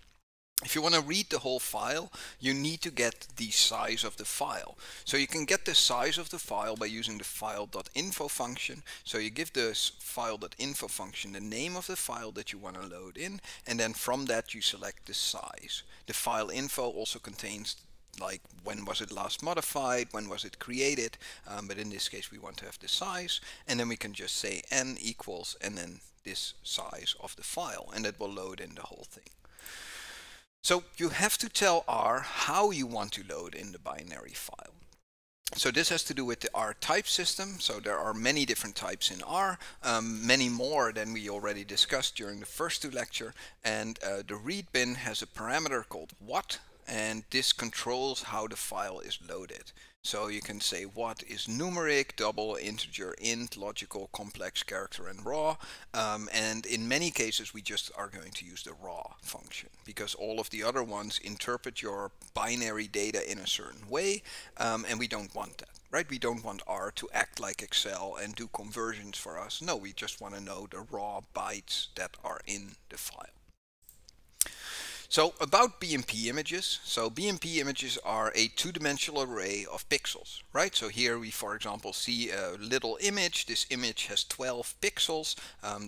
If you want to read the whole file, you need to get the size of the file. So you can get the size of the file by using the file.info function. So you give this file.info function the name of the file that you want to load in, and then from that you select the size. The file info also contains like when was it last modified, when was it created, but in this case we want to have the size, and then we can just say n equals and then this size of the file, and that will load in the whole thing. So you have to tell R how you want to load in the binary file. So this has to do with the R type system. So there are many different types in R, many more than we already discussed during the first two lectures. And the read bin has a parameter called what, and this controls how the file is loaded. So you can say what is numeric, double, integer, int, logical, complex, character, and raw. And in many cases, we just are going to use the raw function because all of the other ones interpret your binary data in a certain way, and we don't want that, right? We don't want R to act like Excel and do conversions for us. No, we just want to know the raw bytes that are in the file. So about BMP images. So BMP images are a two-dimensional array of pixels, right? So here we, for example, see a little image. This image has 12 pixels.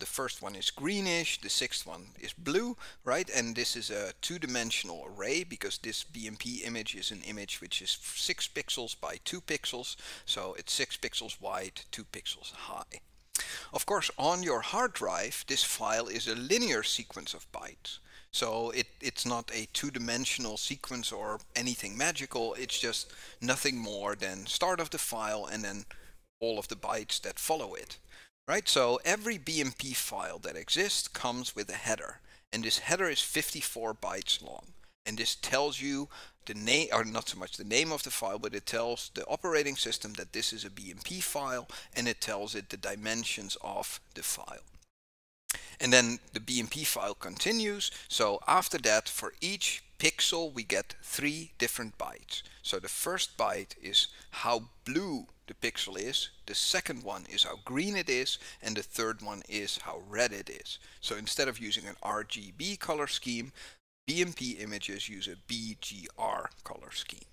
The first one is greenish, the sixth one is blue, right? And this is a two-dimensional array because this BMP image is an image which is 6 pixels by 2 pixels. So it's 6 pixels wide, 2 pixels high. Of course, on your hard drive, this file is a linear sequence of bytes. So it's not a two-dimensional sequence or anything magical. It's just nothing more than start of the file and then all of the bytes that follow it, right? So every BMP file that exists comes with a header, and this header is 54 bytes long. And this tells you the name, or not so much the name of the file, but it tells the operating system that this is a BMP file, and it tells it the dimensions of the file. And then the BMP file continues. So after that, for each pixel, we get 3 different bytes. So the first byte is how blue the pixel is, the second one is how green it is, and the third one is how red it is. So instead of using an RGB color scheme, BMP images use a BGR color scheme.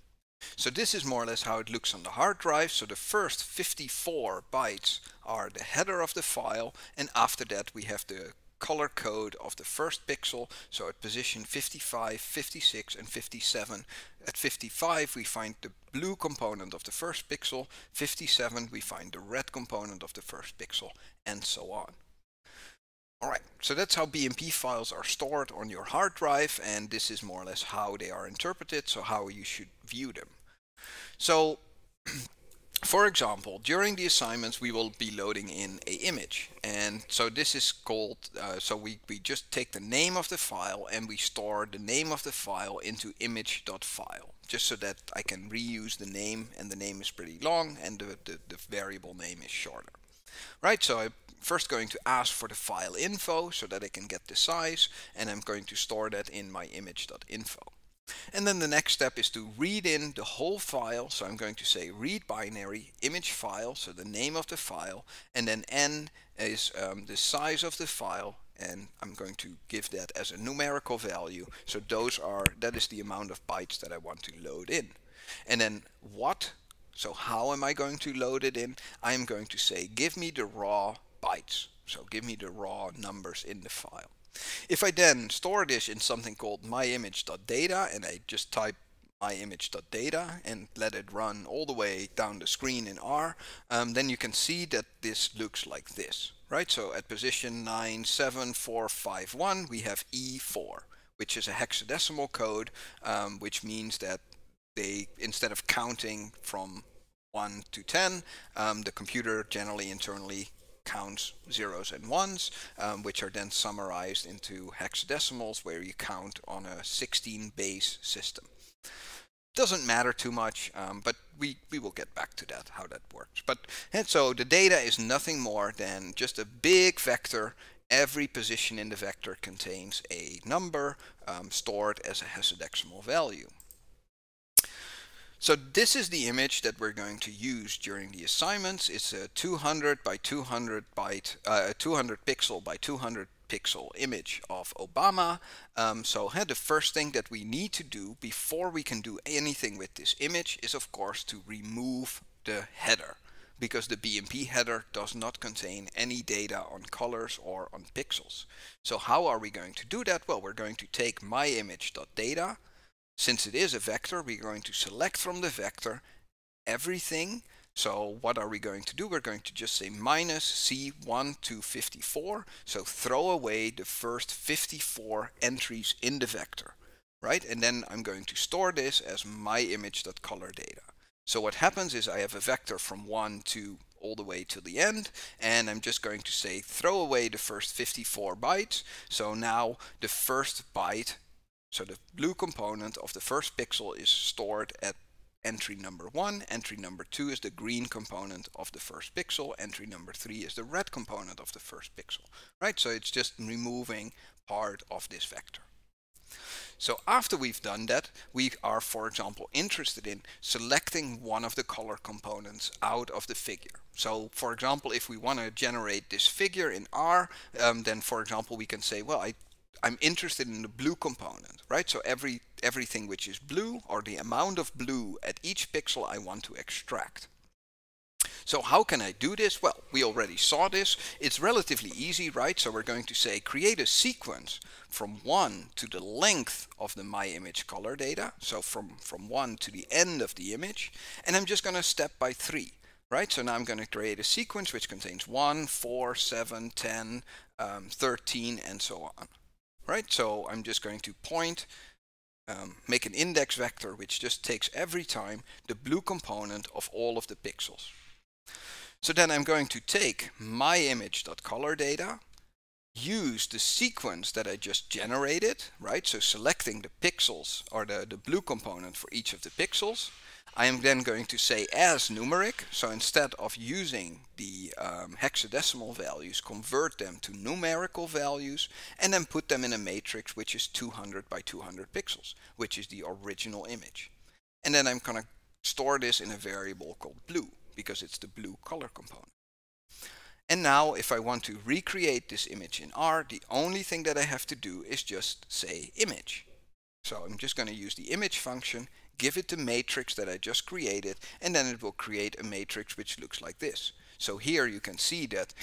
So this is more or less how it looks on the hard drive. So the first 54 bytes are the header of the file, and after that we have the color code of the first pixel. So at position 55, 56, and 57. At 55 we find the blue component of the first pixel, 57 we find the red component of the first pixel, and so on. Alright, so that's how BMP files are stored on your hard drive, and this is more or less how they are interpreted, so how you should view them. So, for example, during the assignments we will be loading in an image, and so this is called, so we just take the name of the file and we store the name of the file into image.file, just so that I can reuse the name, and the name is pretty long and the variable name is shorter. Right, so I'm first going to ask for the file info so that I can get the size, and I'm going to store that in my image.info. And then the next step is to read in the whole file, so I'm going to say read binary image file, so the name of the file, and then n is the size of the file, and I'm going to give that as a numerical value, so that is the amount of bytes that I want to load in. And then what? So how am I going to load it in? I'm going to say give me the raw bytes. So give me the raw numbers in the file. If I then store this in something called myImage.data and I just type image.data and let it run all the way down the screen in R, then you can see that this looks like this, right? So at position 97451 we have E4, which is a hexadecimal code, which means that they, instead of counting from 1 to 10, the computer generally internally counts zeros and ones, which are then summarized into hexadecimals where you count on a 16 base system. Doesn't matter too much, but we will get back to that, how that works. But and so the data is nothing more than just a big vector. Every position in the vector contains a number stored as a hexadecimal value. So this is the image that we're going to use during the assignments. It's a 200 pixel by 200 pixel image of Obama. The first thing that we need to do before we can do anything with this image is, of course, to remove the header, because the BMP header does not contain any data on colors or on pixels. So how are we going to do that? Well, we're going to take myImage.data. Since it is a vector, we're going to select from the vector everything. So what are we going to do? We're going to just say minus C1 to 54. So throw away the first 54 entries in the vector, right? And then I'm going to store this as myImage.colorData. So what happens is I have a vector from 1 to all the way to the end, and I'm just going to say throw away the first 54 bytes. So now the first byte, so the blue component of the first pixel, is stored at entry number 1, entry number 2 is the green component of the first pixel, entry number 3 is the red component of the first pixel, right? So it's just removing part of this vector. So after we've done that, we are, for example, interested in selecting one of the color components out of the figure. So, for example, if we want to generate this figure in R, then, for example, we can say, well, I'm interested in the blue component, right? So everything which is blue, or the amount of blue at each pixel, I want to extract. So how can I do this? Well, we already saw this. It's relatively easy, right? So we're going to say create a sequence from 1 to the length of the myImage.colorData, so from 1 to the end of the image, and I'm just going to step by 3. Right, so now I'm going to create a sequence which contains 1, 4, 7, 10, 13, and so on. Right, so I'm just going to point, make an index vector which just takes every time the blue component of all of the pixels. So then I'm going to take myImage.colorData, use the sequence that I just generated, right? So selecting the pixels, or the blue component for each of the pixels. I am then going to say as numeric, so instead of using the hexadecimal values, convert them to numerical values, and then put them in a matrix which is 200 by 200 pixels, which is the original image. And then I'm going to store this in a variable called blue, because it's the blue color component. And now if I want to recreate this image in R, the only thing that I have to do is just say image. So I'm just going to use the image function, give it the matrix that I just created, and then it will create a matrix which looks like this. So here you can see that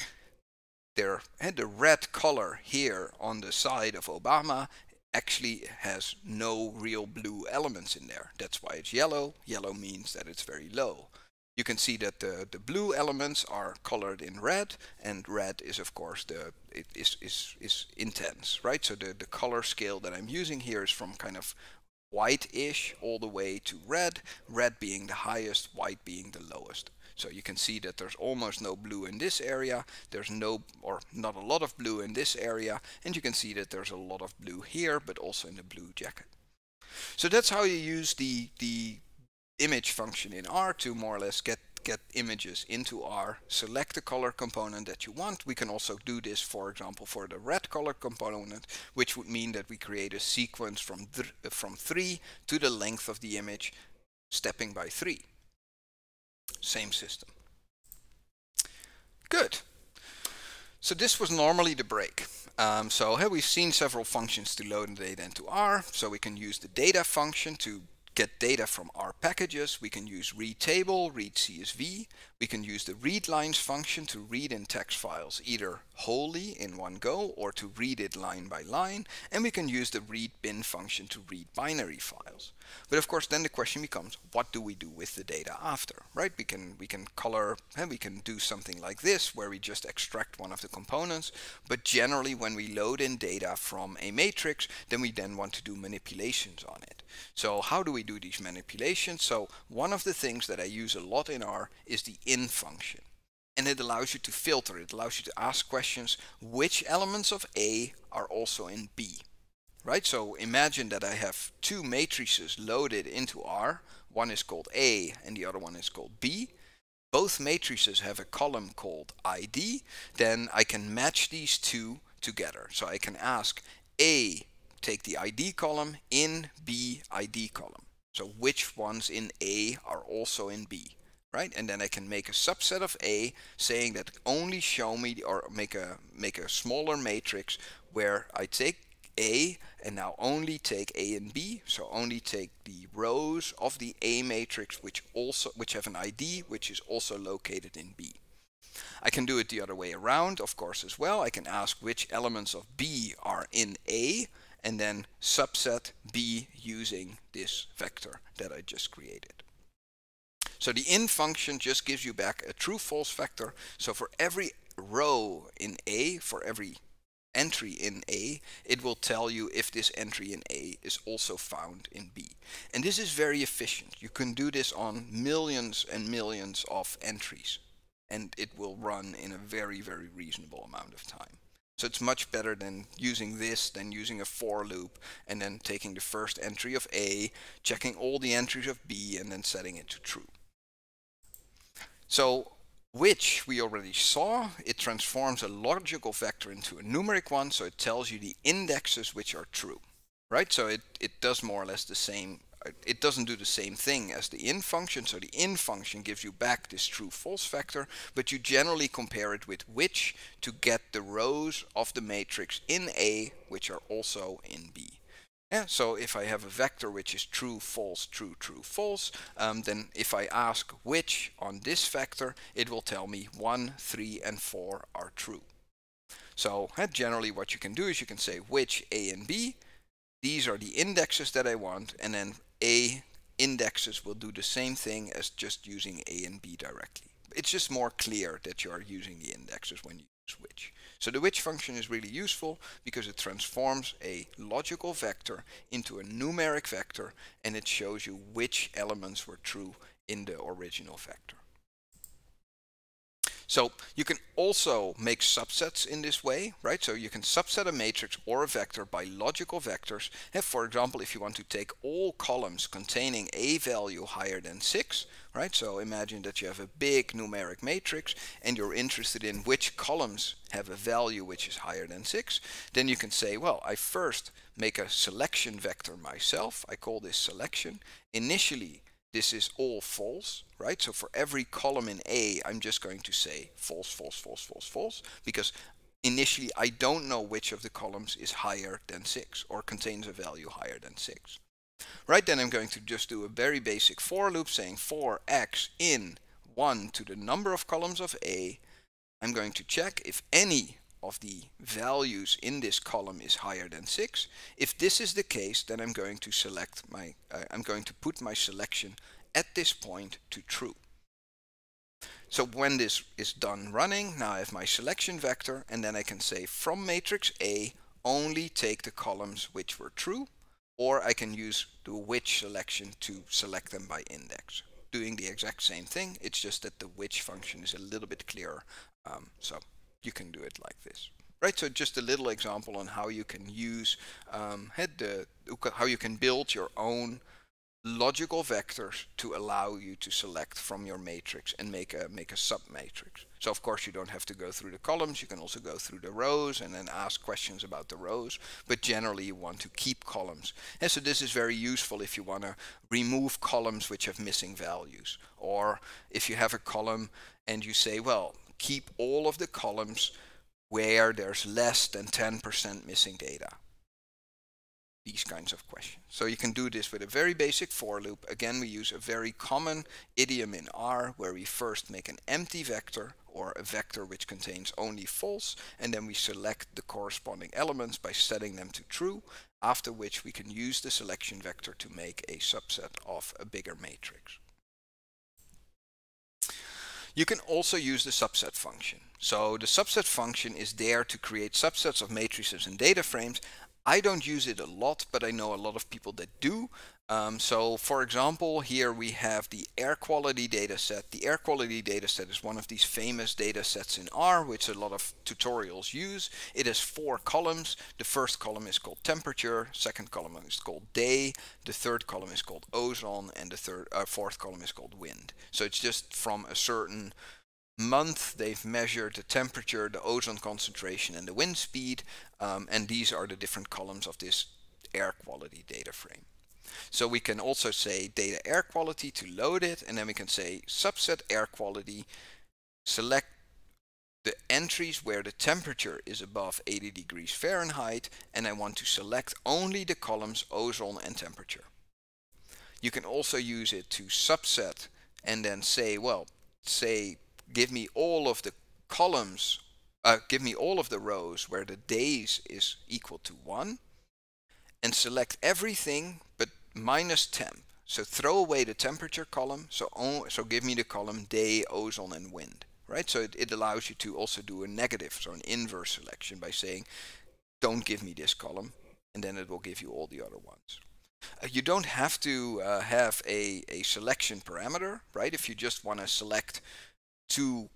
there, the red color here on the side of Obama actually has no real blue elements in there. That's why it's yellow. Yellow means that it's very low. You can see that the blue elements are colored in red, and red is, of course, is intense, right? So the color scale that I'm using here is from kind of white-ish all the way to red, red being the highest, white being the lowest. So you can see that there's almost no blue in this area, there's no, or not a lot of blue in this area, and you can see that there's a lot of blue here, but also in the blue jacket. So that's how you use the image function in R to more or less get images into R, select the color component that you want. We can also do this, for example, for the red color component, which would mean that we create a sequence from 3 to the length of the image, stepping by 3. Same system. Good. So this was normally the break. We've seen several functions to load the data into R, so we can use the data function to get data from R packages, we can use Read.table(), read CSV, we can use the read lines function to read in text files either wholly in one go or to read it line by line, and we can use the read bin function to read binary files. But of course then the question becomes, what do we do with the data after, right? We can color, and we can do something like this where we just extract one of the components, but generally when we load in data from a matrix, then we then want to do manipulations on it. So how do we do these manipulations? So one of the things that I use a lot in R is the IN function, and it allows you to filter, it allows you to ask questions which elements of A are also in B, right? So imagine that I have two matrices loaded into R, one is called A and the other one is called B. Both matrices have a column called ID, then I can match these two together. So I can ask A, take the ID column, in B, ID column. So which ones in A are also in B, right? And then I can make a subset of A saying that only show me, or make a smaller matrix where I take A and now only take A and B, so only take the rows of the A matrix which have an ID which is also located in B. I can do it the other way around, of course, as well. I can ask which elements of B are in A and then subset B using this vector that I just created. So the IN function just gives you back a true-false vector. So for every row in A, for every entry in A, it will tell you if this entry in A is also found in B. And this is very efficient. You can do this on millions and millions of entries, and it will run in a very, very reasonable amount of time. So it's much better than using this, than using a for loop, and then taking the first entry of A, checking all the entries of B, and then setting it to true. So which we already saw, it transforms a logical vector into a numeric one, so it tells you the indexes which are true, right? So it does more or less the same. It doesn't do the same thing as the IN function, so the IN function gives you back this true-false vector, but you generally compare it with which to get the rows of the matrix in A which are also in B. Yeah, so if I have a vector which is true, false, true, true, false, then if I ask which on this vector, it will tell me 1, 3, and 4 are true. So generally what you can do is you can say which A and B, these are the indexes that I want, and then A indexes will do the same thing as just using A and B directly. It's just more clear that you are using the indexes when you use which. So the which function is really useful because it transforms a logical vector into a numeric vector, and it shows you which elements were true in the original vector. So you can also make subsets in this way, right? So you can subset a matrix or a vector by logical vectors. And for example, if you want to take all columns containing a value higher than 6, right? So imagine that you have a big numeric matrix and you're interested in which columns have a value which is higher than 6, then you can say, well, I first make a selection vector myself. I call this selection. Initially, this is all false, right? So for every column in A, I'm just going to say false, false, false, false, false, because initially I don't know which of the columns is higher than 6 or contains a value higher than 6. Right, then I'm going to just do a very basic for loop saying for x in 1 to the number of columns of A, I'm going to check if any of the values in this column is higher than 6. If this is the case, then I'm going to select my, I'm going to put my selection at this point to true. So when this is done running, now I have my selection vector, and then I can say from matrix A only take the columns which were true, or I can use the which selection to select them by index. Doing the exact same thing, it's just that the which function is a little bit clearer. So you can do it like this, right? So just a little example on how you can use, how you can build your own logical vectors to allow you to select from your matrix and make a submatrix. So of course you don't have to go through the columns. You can also go through the rows and then ask questions about the rows. But generally you want to keep columns. And so this is very useful if you want to remove columns which have missing values, or if you have a column and you say, well, keep all of the columns where there's less than 10% missing data. these kinds of questions. So you can do this with a very basic for loop. Again, we use a very common idiom in R, where we first make an empty vector, or a vector which contains only false, and then we select the corresponding elements by setting them to true, after which we can use the selection vector to make a subset of a bigger matrix. You can also use the subset function. So the subset function is there to create subsets of matrices and data frames. I don't use it a lot, but I know a lot of people that do. So for example, here we have the air quality data set. The air quality data set is one of these famous data sets in R, which a lot of tutorials use. It has 4 columns. The first column is called temperature, second column is called day, the third column is called ozone, and the fourth column is called wind. So it's just from a certain month they've measured the temperature, the ozone concentration, and the wind speed, and these are the different columns of this air quality data frame. So we can also say data air quality to load it, and then we can say subset air quality, select the entries where the temperature is above 80 degrees Fahrenheit, and I want to select only the columns ozone and temperature. You can also use it to subset and then say, well, say give me all of the columns, give me all of the rows where the days is equal to 1, and select everything but minus temp. So throw away the temperature column, so give me the column day, ozone, and wind, right? So it allows you to also do a negative, so an inverse selection by saying, don't give me this column, and then it will give you all the other ones. You don't have to have a selection parameter, right? If you just want to select 2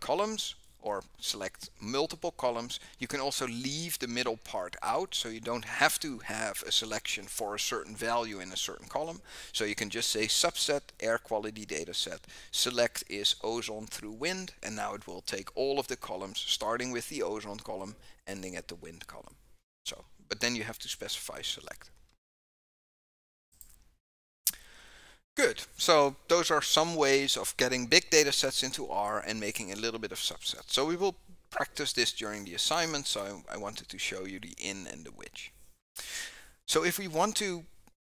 columns or select multiple columns, you can also leave the middle part out, so you don't have to have a selection for a certain value in a certain column. So you can just say subset air quality data set, select is ozone through wind, and now it will take all of the columns starting with the ozone column ending at the wind column. So, but then you have to specify select. Good. So those are some ways of getting big data sets into R and making a little bit of subsets. So we will practice this during the assignment, so I wanted to show you the in and the which. So if we want to,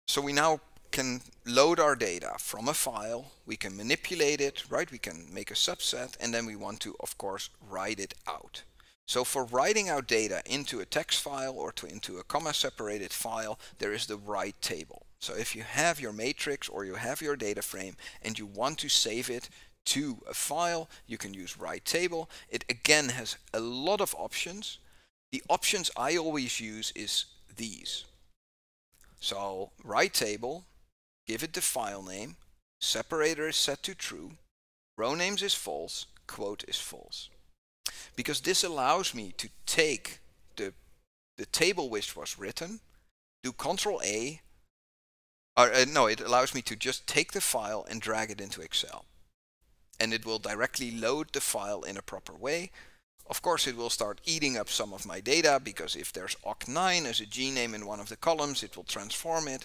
so we now can load our data from a file, we can manipulate it, right? We can make a subset, and then we want to, of course, write it out. So for writing out data into a text file or into a comma-separated file, there is the write table. So if you have your matrix or you have your data frame and you want to save it to a file, you can use Read.table. It again has a lot of options. The options I always use is these. So Read.table, give it the file name, separator is set to true, row names is false, quote is false. Because this allows me to take the table which was written, do Control A, it allows me to just take the file and drag it into Excel. And it will directly load the file in a proper way. Of course, it will start eating up some of my data, because if there's OCT9 as a G-name in one of the columns, it will transform it.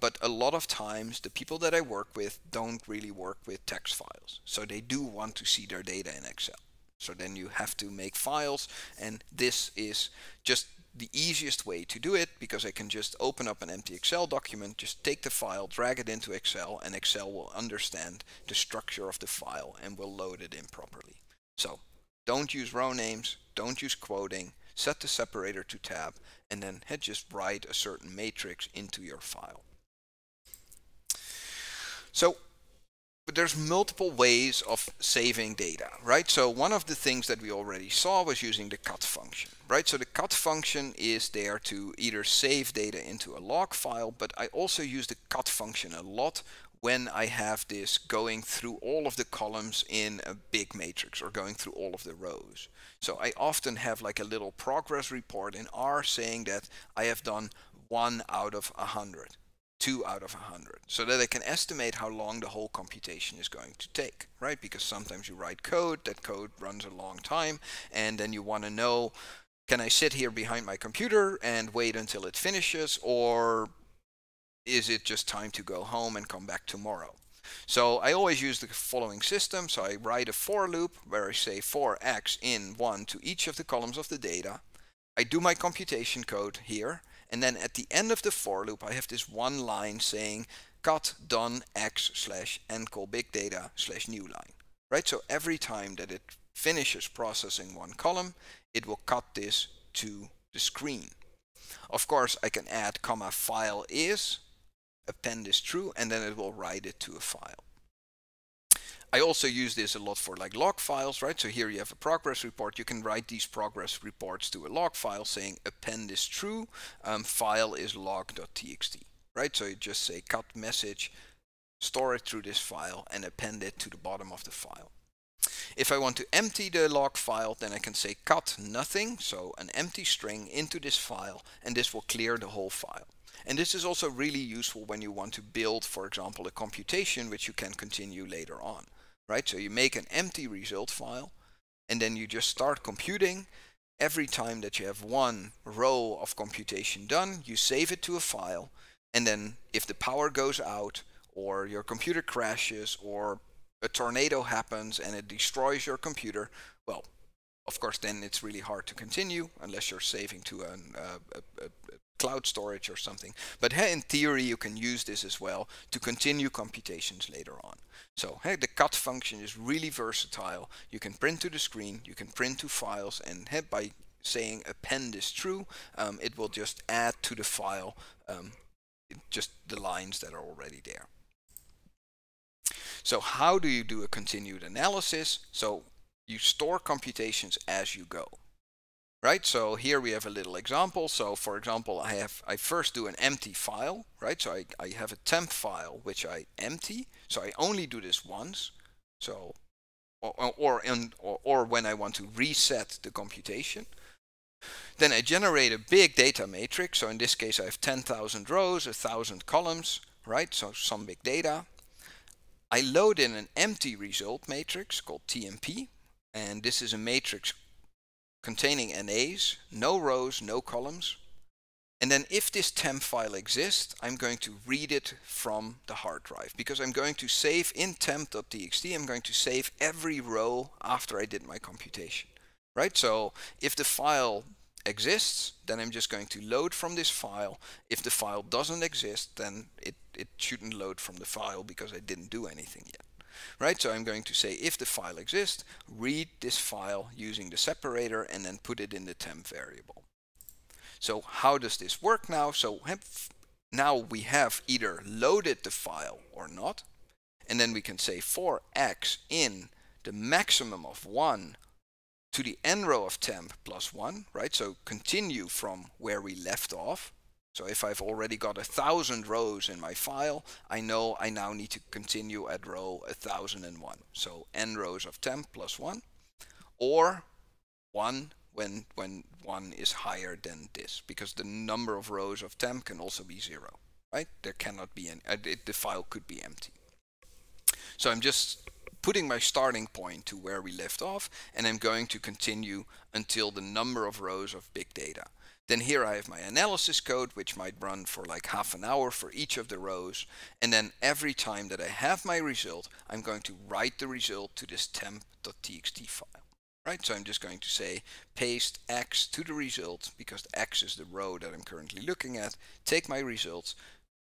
But a lot of times, the people that I work with don't really work with text files. So they do want to see their data in Excel. So then you have to make files, and this is just the easiest way to do it, because I can just open up an empty Excel document, just take the file, drag it into Excel, and Excel will understand the structure of the file and will load it in properly. So don't use row names, don't use quoting, set the separator to tab, and then just write a certain matrix into your file. So there's multiple ways of saving data, right? So one of the things that we already saw was using the cut function, right? So the cut function is there to either save data into a log file, but I also use the cut function a lot when I have this going through all of the columns in a big matrix or going through all of the rows. So I often have like a little progress report in R saying that I have done 1 out of 100. 2 out of 100, so that I can estimate how long the whole computation is going to take, right? Because sometimes you write code, that code runs a long time, and then you want to know, can I sit here behind my computer and wait until it finishes, or is it just time to go home and come back tomorrow? So I always use the following system. So I write a for loop where I say for x in 1 to each of the columns of the data. I do my computation code here, And then at the end of the for loop, I have this one line saying cut done x slash end call big data slash new line, right? So every time that it finishes processing one column, it will cut this to the screen. Of course, I can add comma file is, append this true, and then it will write it to a file. I also use this a lot for like log files, right? So here you have a progress report. You can write these progress reports to a log file saying append is true, file is log.txt, right? So you just say cut message, store it through this file, and append it to the bottom of the file. If I want to empty the log file, then I can say cut nothing, so an empty string into this file, and this will clear the whole file. And this is also really useful when you want to build, for example, a computation which you can continue later on, right? So you make an empty result file, and then you just start computing. Every time that you have one row of computation done, you save it to a file, and then if the power goes out, or your computer crashes, or a tornado happens and it destroys your computer, well, of course, then it's really hard to continue unless you're saving to a cloud storage or something. But hey, in theory, you can use this as well to continue computations later on. So hey, the cut function is really versatile. You can print to the screen, you can print to files, and hey, by saying append is true, it will just add to the file just the lines that are already there. So how do you do a continued analysis? So you store computations as you go, right? So here we have a little example. So for example, I first do an empty file, right? So I have a temp file, which I empty. So I only do this once. So, or when I want to reset the computation. Then I generate a big data matrix. So in this case, I have 10,000 rows, 1,000 columns, right? So some big data. I load in an empty result matrix called TMP, and this is a matrix containing NAs, no rows, no columns. And then if this temp file exists, I'm going to read it from the hard drive, because I'm going to save in temp.txt, I'm going to save every row after I did my computation, right? So if the file exists, then I'm just going to load from this file. If the file doesn't exist, then it shouldn't load from the file because I didn't do anything yet, right? So I'm going to say if the file exists, read this file using the separator and then put it in the temp variable. So how does this work now? So now we have either loaded the file or not, and then we can say for x in the maximum of 1 to the n row of temp plus 1, right? So continue from where we left off. So if I've already got 1,000 rows in my file, I know I now need to continue at row 1,001. So n rows of temp plus 1, or 1 when 1 is higher than this, because the number of rows of temp can also be 0, right? There cannot be any, the file could be empty. So I'm just putting my starting point to where we left off, and I'm going to continue until the number of rows of big data. Then here I have my analysis code, which might run for like half an hour for each of the rows. And then every time that I have my result, I'm going to write the result to this temp.txt file, right? So I'm just going to say paste x to the result, because the x is the row that I'm currently looking at, take my results,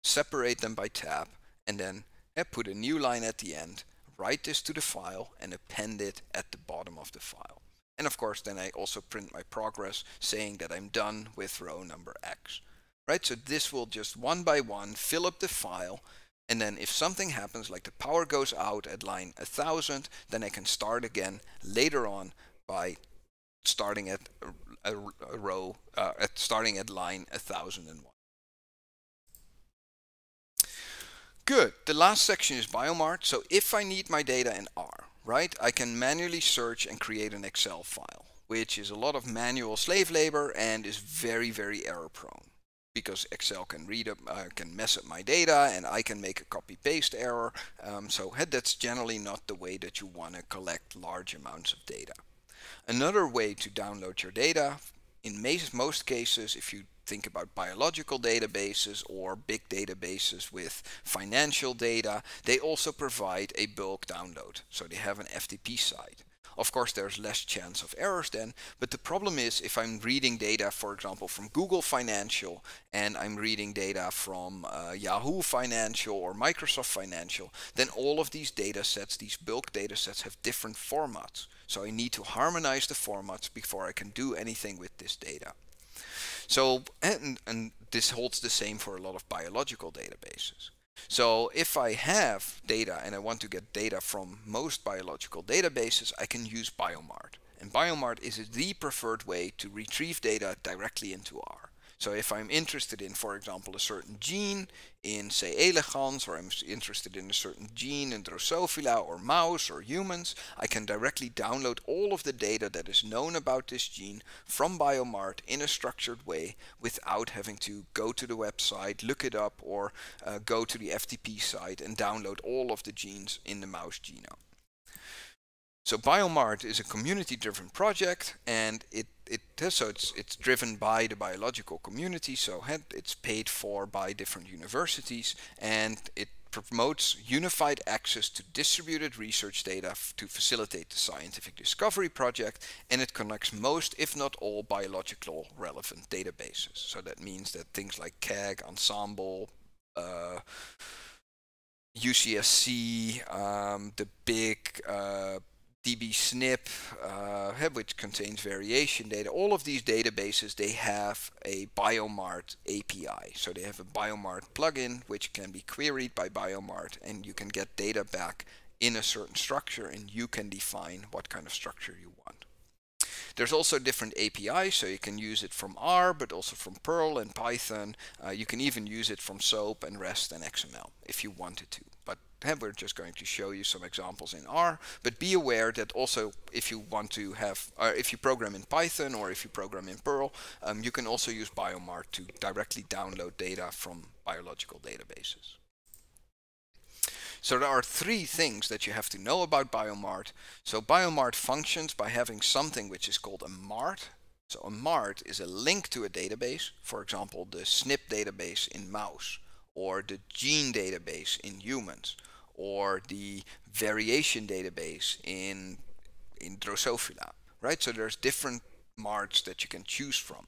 separate them by tab, and then I put a new line at the end, write this to the file, and append it at the bottom of the file. And of course, then I also print my progress saying that I'm done with row number X, right? So this will just one by one fill up the file. And then if something happens, like the power goes out at line 1,000, then I can start again later on by starting at line 1,001. Good. The last section is BioMart. So if I need my data in R, right, I can manually search and create an Excel file, which is a lot of manual slave labor and is very, very error prone, because Excel can mess up my data, and I can make a copy paste error. So that's generally not the way that you want to collect large amounts of data. Another way to download your data, in most cases, if you think about biological databases or big databases with financial data, they also provide a bulk download. So they have an FTP site. Of course, there's less chance of errors then, but the problem is if I'm reading data, for example, from Google Financial, and I'm reading data from Yahoo Financial or Microsoft Financial, then all of these data sets, these bulk data sets, have different formats. So I need to harmonize the formats before I can do anything with this data. So, and this holds the same for a lot of biological databases. So if I have data and I want to get data from most biological databases, I can use BioMart. And BioMart is the preferred way to retrieve data directly into R. So if I'm interested in, for example, a certain gene in, say, elegans, or I'm interested in a certain gene in Drosophila or mouse or humans, I can directly download all of the data that is known about this gene from BioMart in a structured way without having to go to the website, look it up, or go to the FTP site and download all of the genes in the mouse genome. So BioMart is a community-driven project, and it's driven by the biological community, so it's paid for by different universities, and it promotes unified access to distributed research data to facilitate the scientific discovery project, and it connects most, if not all, biological relevant databases. So that means that things like KEGG, Ensembl, UCSC, the big dbSNP, which contains variation data. All of these databases, they have a BioMart API. So they have a BioMart plugin, which can be queried by BioMart, and you can get data back in a certain structure, and you can define what kind of structure you want. There's also different APIs, so you can use it from R, but also from Perl and Python. You can even use it from SOAP and REST and XML if you wanted to. But we're just going to show you some examples in R. But be aware that also if you want to have, if you program in Python or if you program in Perl, you can also use BioMart to directly download data from biological databases. So there are three things that you have to know about BioMart. So BioMart functions by having something which is called a mart. So a mart is a link to a database, for example, the SNP database in mouse, or the gene database in humans, or the variation database in Drosophila, right? So there's different marts that you can choose from.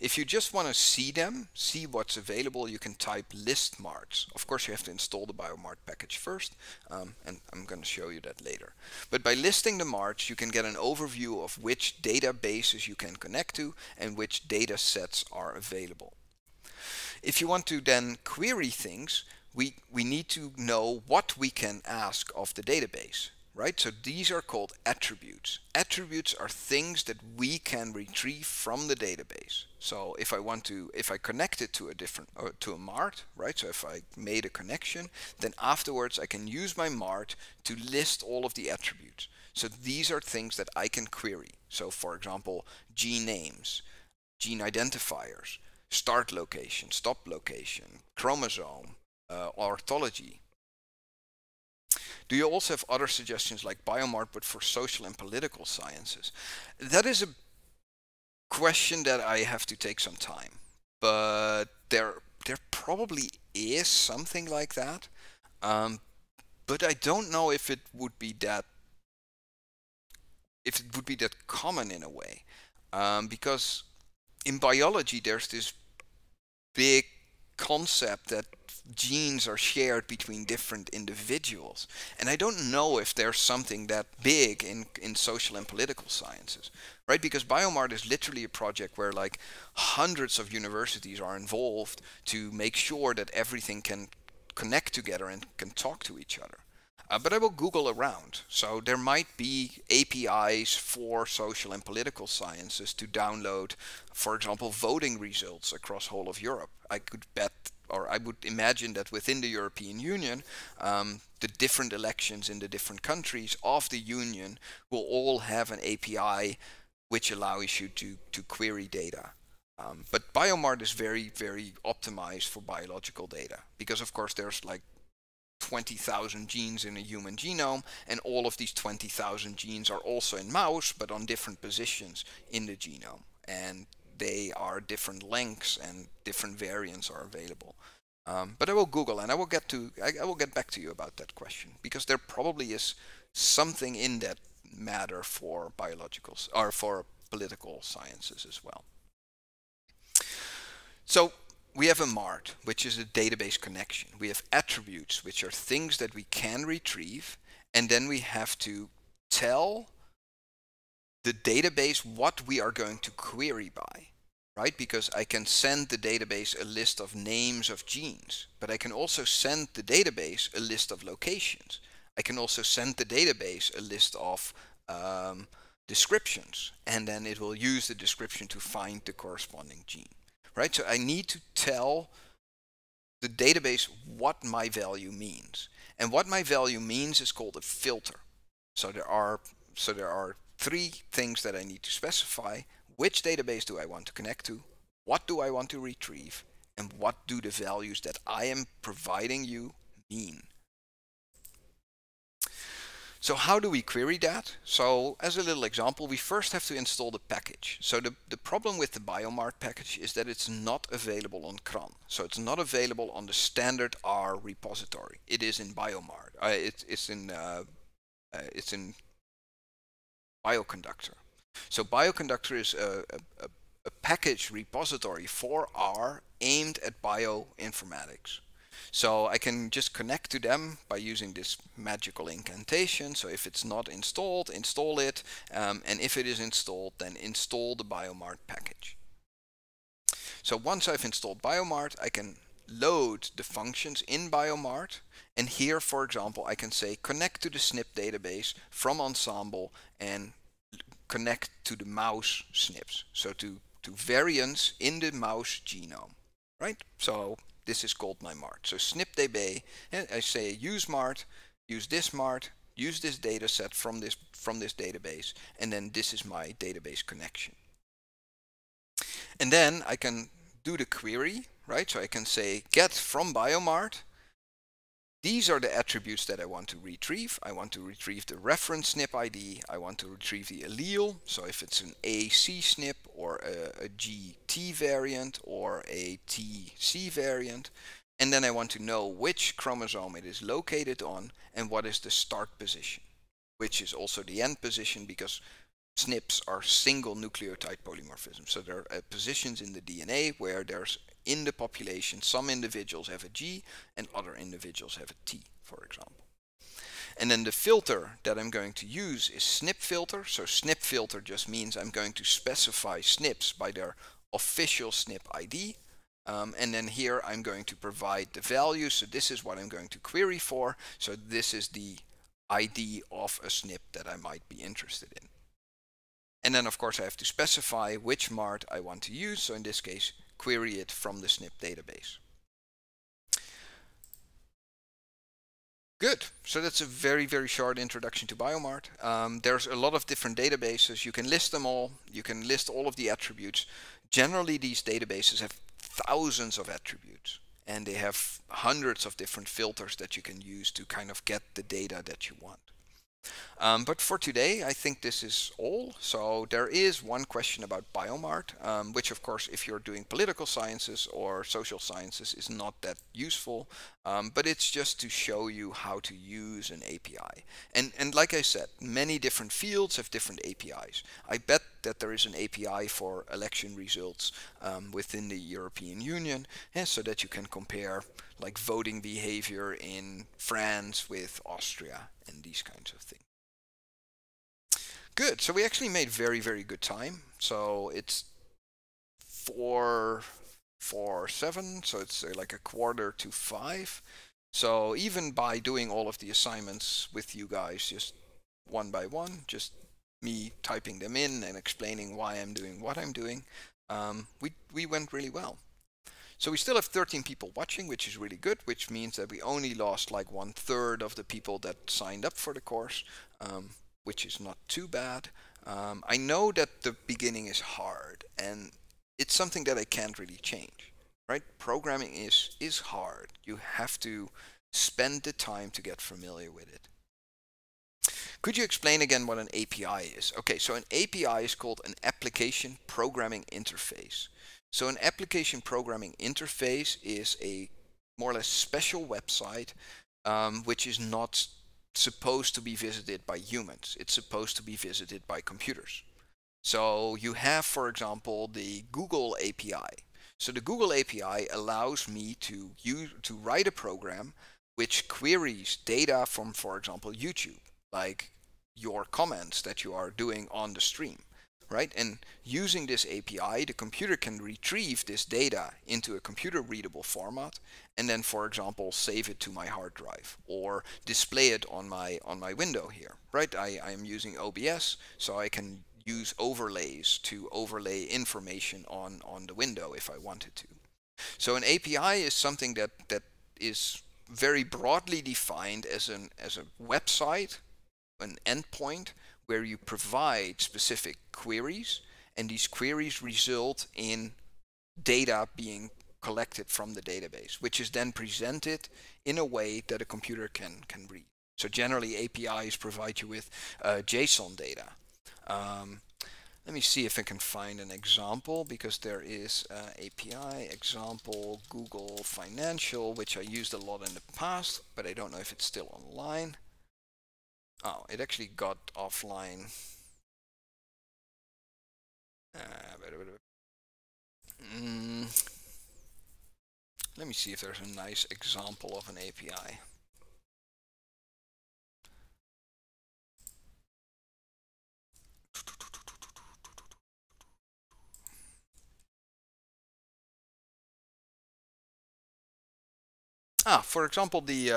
If you just want to see them, see what's available, you can type list marts. Of course, you have to install the BioMart package first, and I'm going to show you that later. But by listing the marts, you can get an overview of which databases you can connect to and which data sets are available. If you want to then query things, we need to know what we can ask of the database. Right? So these are called attributes. Attributes are things that we can retrieve from the database. So if I want to, if I connect it to a different, to a mart, right? So if I made a connection, then afterwards I can use my mart to list all of the attributes. So these are things that I can query. So for example, gene names, gene identifiers, start location, stop location, chromosome, orthology. Do you also have other suggestions like BioMart, but for social and political sciences? That is a question that I have to take some time. But there probably is something like that. But I don't know if it would be that common in a way, because in biology there's this big concept that genes are shared between different individuals, and I don't know if there's something that big in social and political sciences, right? Because BioMart is literally a project where like hundreds of universities are involved to make sure that everything can connect together and can talk to each other. But I will Google around, so there might be APIs for social and political sciences to download, for example, voting results across whole of Europe. I could bet, or I would imagine, that within the European Union, the different elections in the different countries of the Union will all have an API which allows you to query data. But BioMart is very, very optimized for biological data, because of course there's like 20,000 genes in a human genome, and all of these 20,000 genes are also in mouse, but on different positions in the genome. And they are different lengths and different variants are available. But I will Google and I will get back to you about that question, because there probably is something in that matter for biological or for political sciences as well. So we have a MART, which is a database connection. We have attributes, which are things that we can retrieve, and then we have to tell the database what we are going to query by, right? Because I can send the database a list of names of genes, but I can also send the database a list of locations. I can also send the database a list of descriptions, and then it will use the description to find the corresponding gene, right? So I need to tell the database what my value means, and what my value means is called a filter. So there are three things that I need to specify: which database do I want to connect to, what do I want to retrieve, and what do the values that I am providing you mean. So how do we query that? So as a little example, we first have to install the package. So the problem with the BioMart package is that it's not available on CRAN. So it's not available on the standard R repository. It is in BioMart. It's in Bioconductor. So Bioconductor is a package repository for R aimed at bioinformatics. So I can just connect to them by using this magical incantation. So if it's not installed, install it. And if it is installed, then install the BioMart package. So once I've installed BioMart, I can load the functions in BioMart. And here, for example, I can say connect to the SNP database from Ensembl and connect to the mouse SNPs. So to variants in the mouse genome, right? So this is called my MART. So SNP and I say use MART, use this MART, use this data set from this database, and then this is my database connection. And then I can do the query, right? So I can say get from BioMart. These are the attributes that I want to retrieve. I want to retrieve the reference SNP ID. I want to retrieve the allele. So if it's an AC SNP or a GT variant or a TC variant. And then I want to know which chromosome it is located on and what is the start position, which is also the end position because SNPs are single nucleotide polymorphisms. So there are positions in the DNA where there's in the population, some individuals have a G and other individuals have a T, for example. And then the filter that I'm going to use is SNP filter. So SNP filter just means I'm going to specify SNPs by their official SNP ID. And then here I'm going to provide the value. So this is what I'm going to query for. So this is the ID of a SNP that I might be interested in. And then of course I have to specify which MART I want to use. So in this case, query it from the SNP database. Good. So that's a very, very short introduction to BioMart. There's a lot of different databases. You can list them all. You can list all of the attributes. Generally, these databases have thousands of attributes, and they have hundreds of different filters that you can use to kind of get the data that you want. But for today, I think this is all. So there is one question about BioMart, which of course, if you're doing political sciences or social sciences, is not that useful. But it's just to show you how to use an API. And like I said, many different fields have different APIs. I bet that there is an API for election results within the European Union, yeah, so that you can compare like voting behavior in France with Austria and these kinds of things. Good. So we actually made very, very good time. So it's 4:47. So it's like a 4:45. So even by doing all of the assignments with you guys, just one by one, just me typing them in and explaining why I'm doing what I'm doing, we went really well. So we still have 13 people watching, which is really good, which means that we only lost like 1/3 of the people that signed up for the course, which is not too bad. I know that the beginning is hard, and it's something that I can't really change, right? Programming is hard. You have to spend the time to get familiar with it. Could you explain again what an API is? Okay, so an API is called an application programming interface. So an application programming interface is a more or less special website which is not supposed to be visited by humans. It's supposed to be visited by computers. So you have, for example, the Google API. So the Google API allows me to write a program which queries data from, for example, YouTube, like your comments that you are doing on the stream, right? And using this API, the computer can retrieve this data into a computer-readable format, and then, for example, save it to my hard drive or display it on my window here, right? I am using OBS, so I can use overlays to overlay information on the window if I wanted to. So an API is something that is very broadly defined as a website, an endpoint, where you provide specific queries, and these queries result in data being collected from the database, which is then presented in a way that a computer can read. So generally APIs provide you with JSON data. Let me see if I can find an example, because there is API example Google Financial, which I used a lot in the past, but I don't know if it's still online. Oh, it actually got offline. Let me see if there's a nice example of an API. Ah, for example, the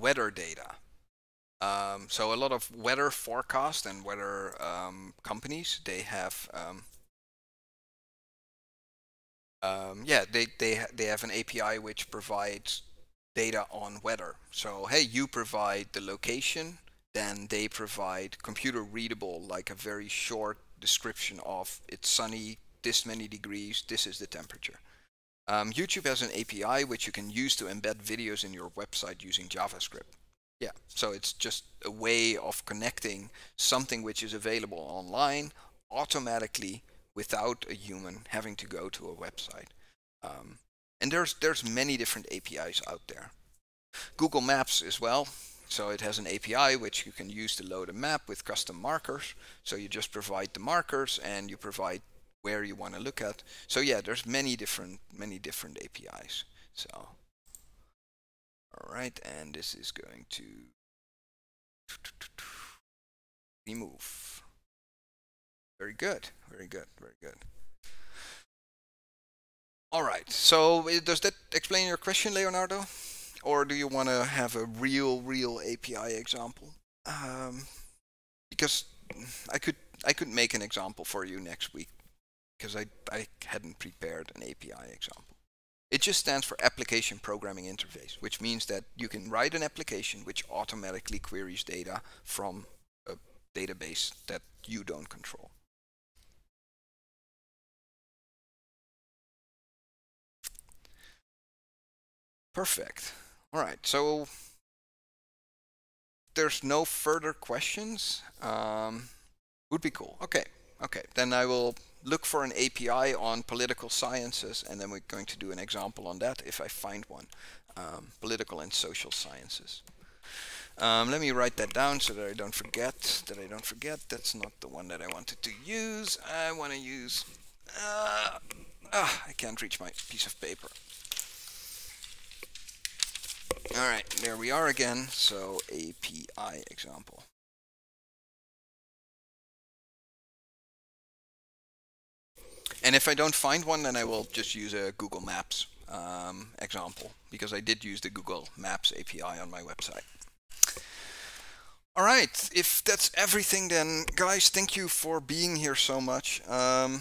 weather data. So a lot of weather forecasts and weather companies, they have they have an API which provides data on weather. So hey, you provide the location, then they provide computer readable, like a very short description of it's sunny, this many degrees, this is the temperature. YouTube has an API which you can use to embed videos in your website using JavaScript. Yeah, so it's just a way of connecting something which is available online automatically without a human having to go to a website. And there's many different APIs out there. Google Maps as well. So it has an API which you can use to load a map with custom markers. So you just provide the markers and you provide where you want to look at. So yeah, there's many different APIs. So all right, and this is going to remove. Very good, very good, very good. All right, so does that explain your question, Leonardo? Or do you want to have a real API example? Because I could make an example for you next week, because I hadn't prepared an API example. It just stands for Application Programming Interface, which means that you can write an application which automatically queries data from a database that you don't control. Perfect. All right, so there's no further questions. Would be cool. Okay, okay, then I will look for an API on political sciences, and then we're going to do an example on that if I find one. Political and social sciences. Let me write that down so that I don't forget. That's not the one that I wanted to use. I want to use... I can't reach my piece of paper. All right, there we are again. So API example. And if I don't find one, then I will just use a Google Maps example, because I did use the Google Maps API on my website. All right, if that's everything then, guys, thank you for being here so much. I'm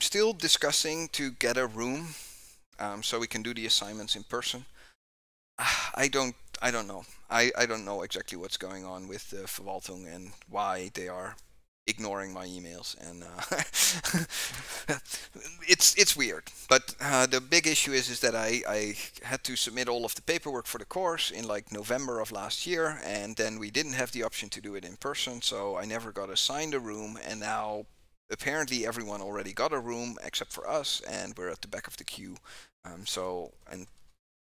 still discussing to get a room so we can do the assignments in person. I don't know. I don't know exactly what's going on with the Verwaltung and why they are ignoring my emails, and it's weird. But the big issue is that I had to submit all of the paperwork for the course in like November of last year, and then we didn't have the option to do it in person, so I never got assigned a room, and now apparently everyone already got a room except for us, and we're at the back of the queue. So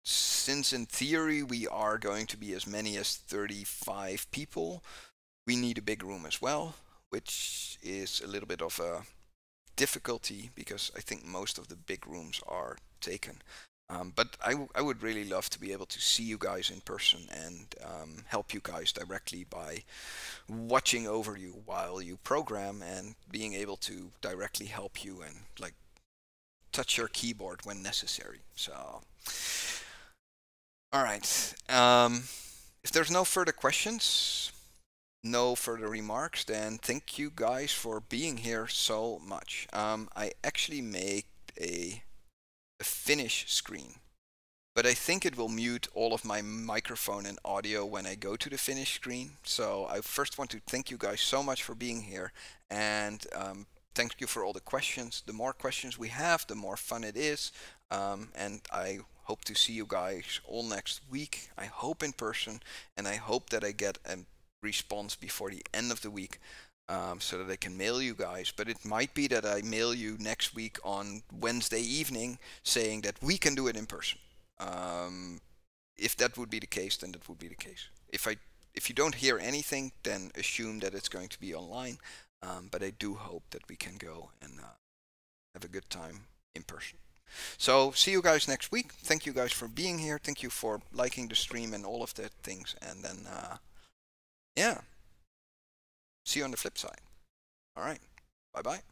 since in theory we are going to be as many as 35 people, we need a big room as well, which is a little bit of a difficulty because I think most of the big rooms are taken. But I would really love to be able to see you guys in person and help you guys directly by watching over you while you program and being able to directly help you and like touch your keyboard when necessary. So, all right. If there's no further questions, no further remarks, then thank you guys for being here so much. I actually made a finish screen, but I think it will mute all of my microphone and audio when I go to the finish screen. So I first want to thank you guys so much for being here, and thank you for all the questions. The more questions we have, the more fun it is, and I hope to see you guys all next week. I hope in person, and I hope that I get a response before the end of the week, so that I can mail you guys. But it might be that I mail you next week on Wednesday evening saying that we can do it in person. If that would be the case, then that would be the case. If you don't hear anything, then assume that it's going to be online. But I do hope that we can go and have a good time in person. So see you guys next week. Thank you guys for being here. Thank you for liking the stream and all of that things. And then, yeah. See you on the flip side. All right. Bye-bye.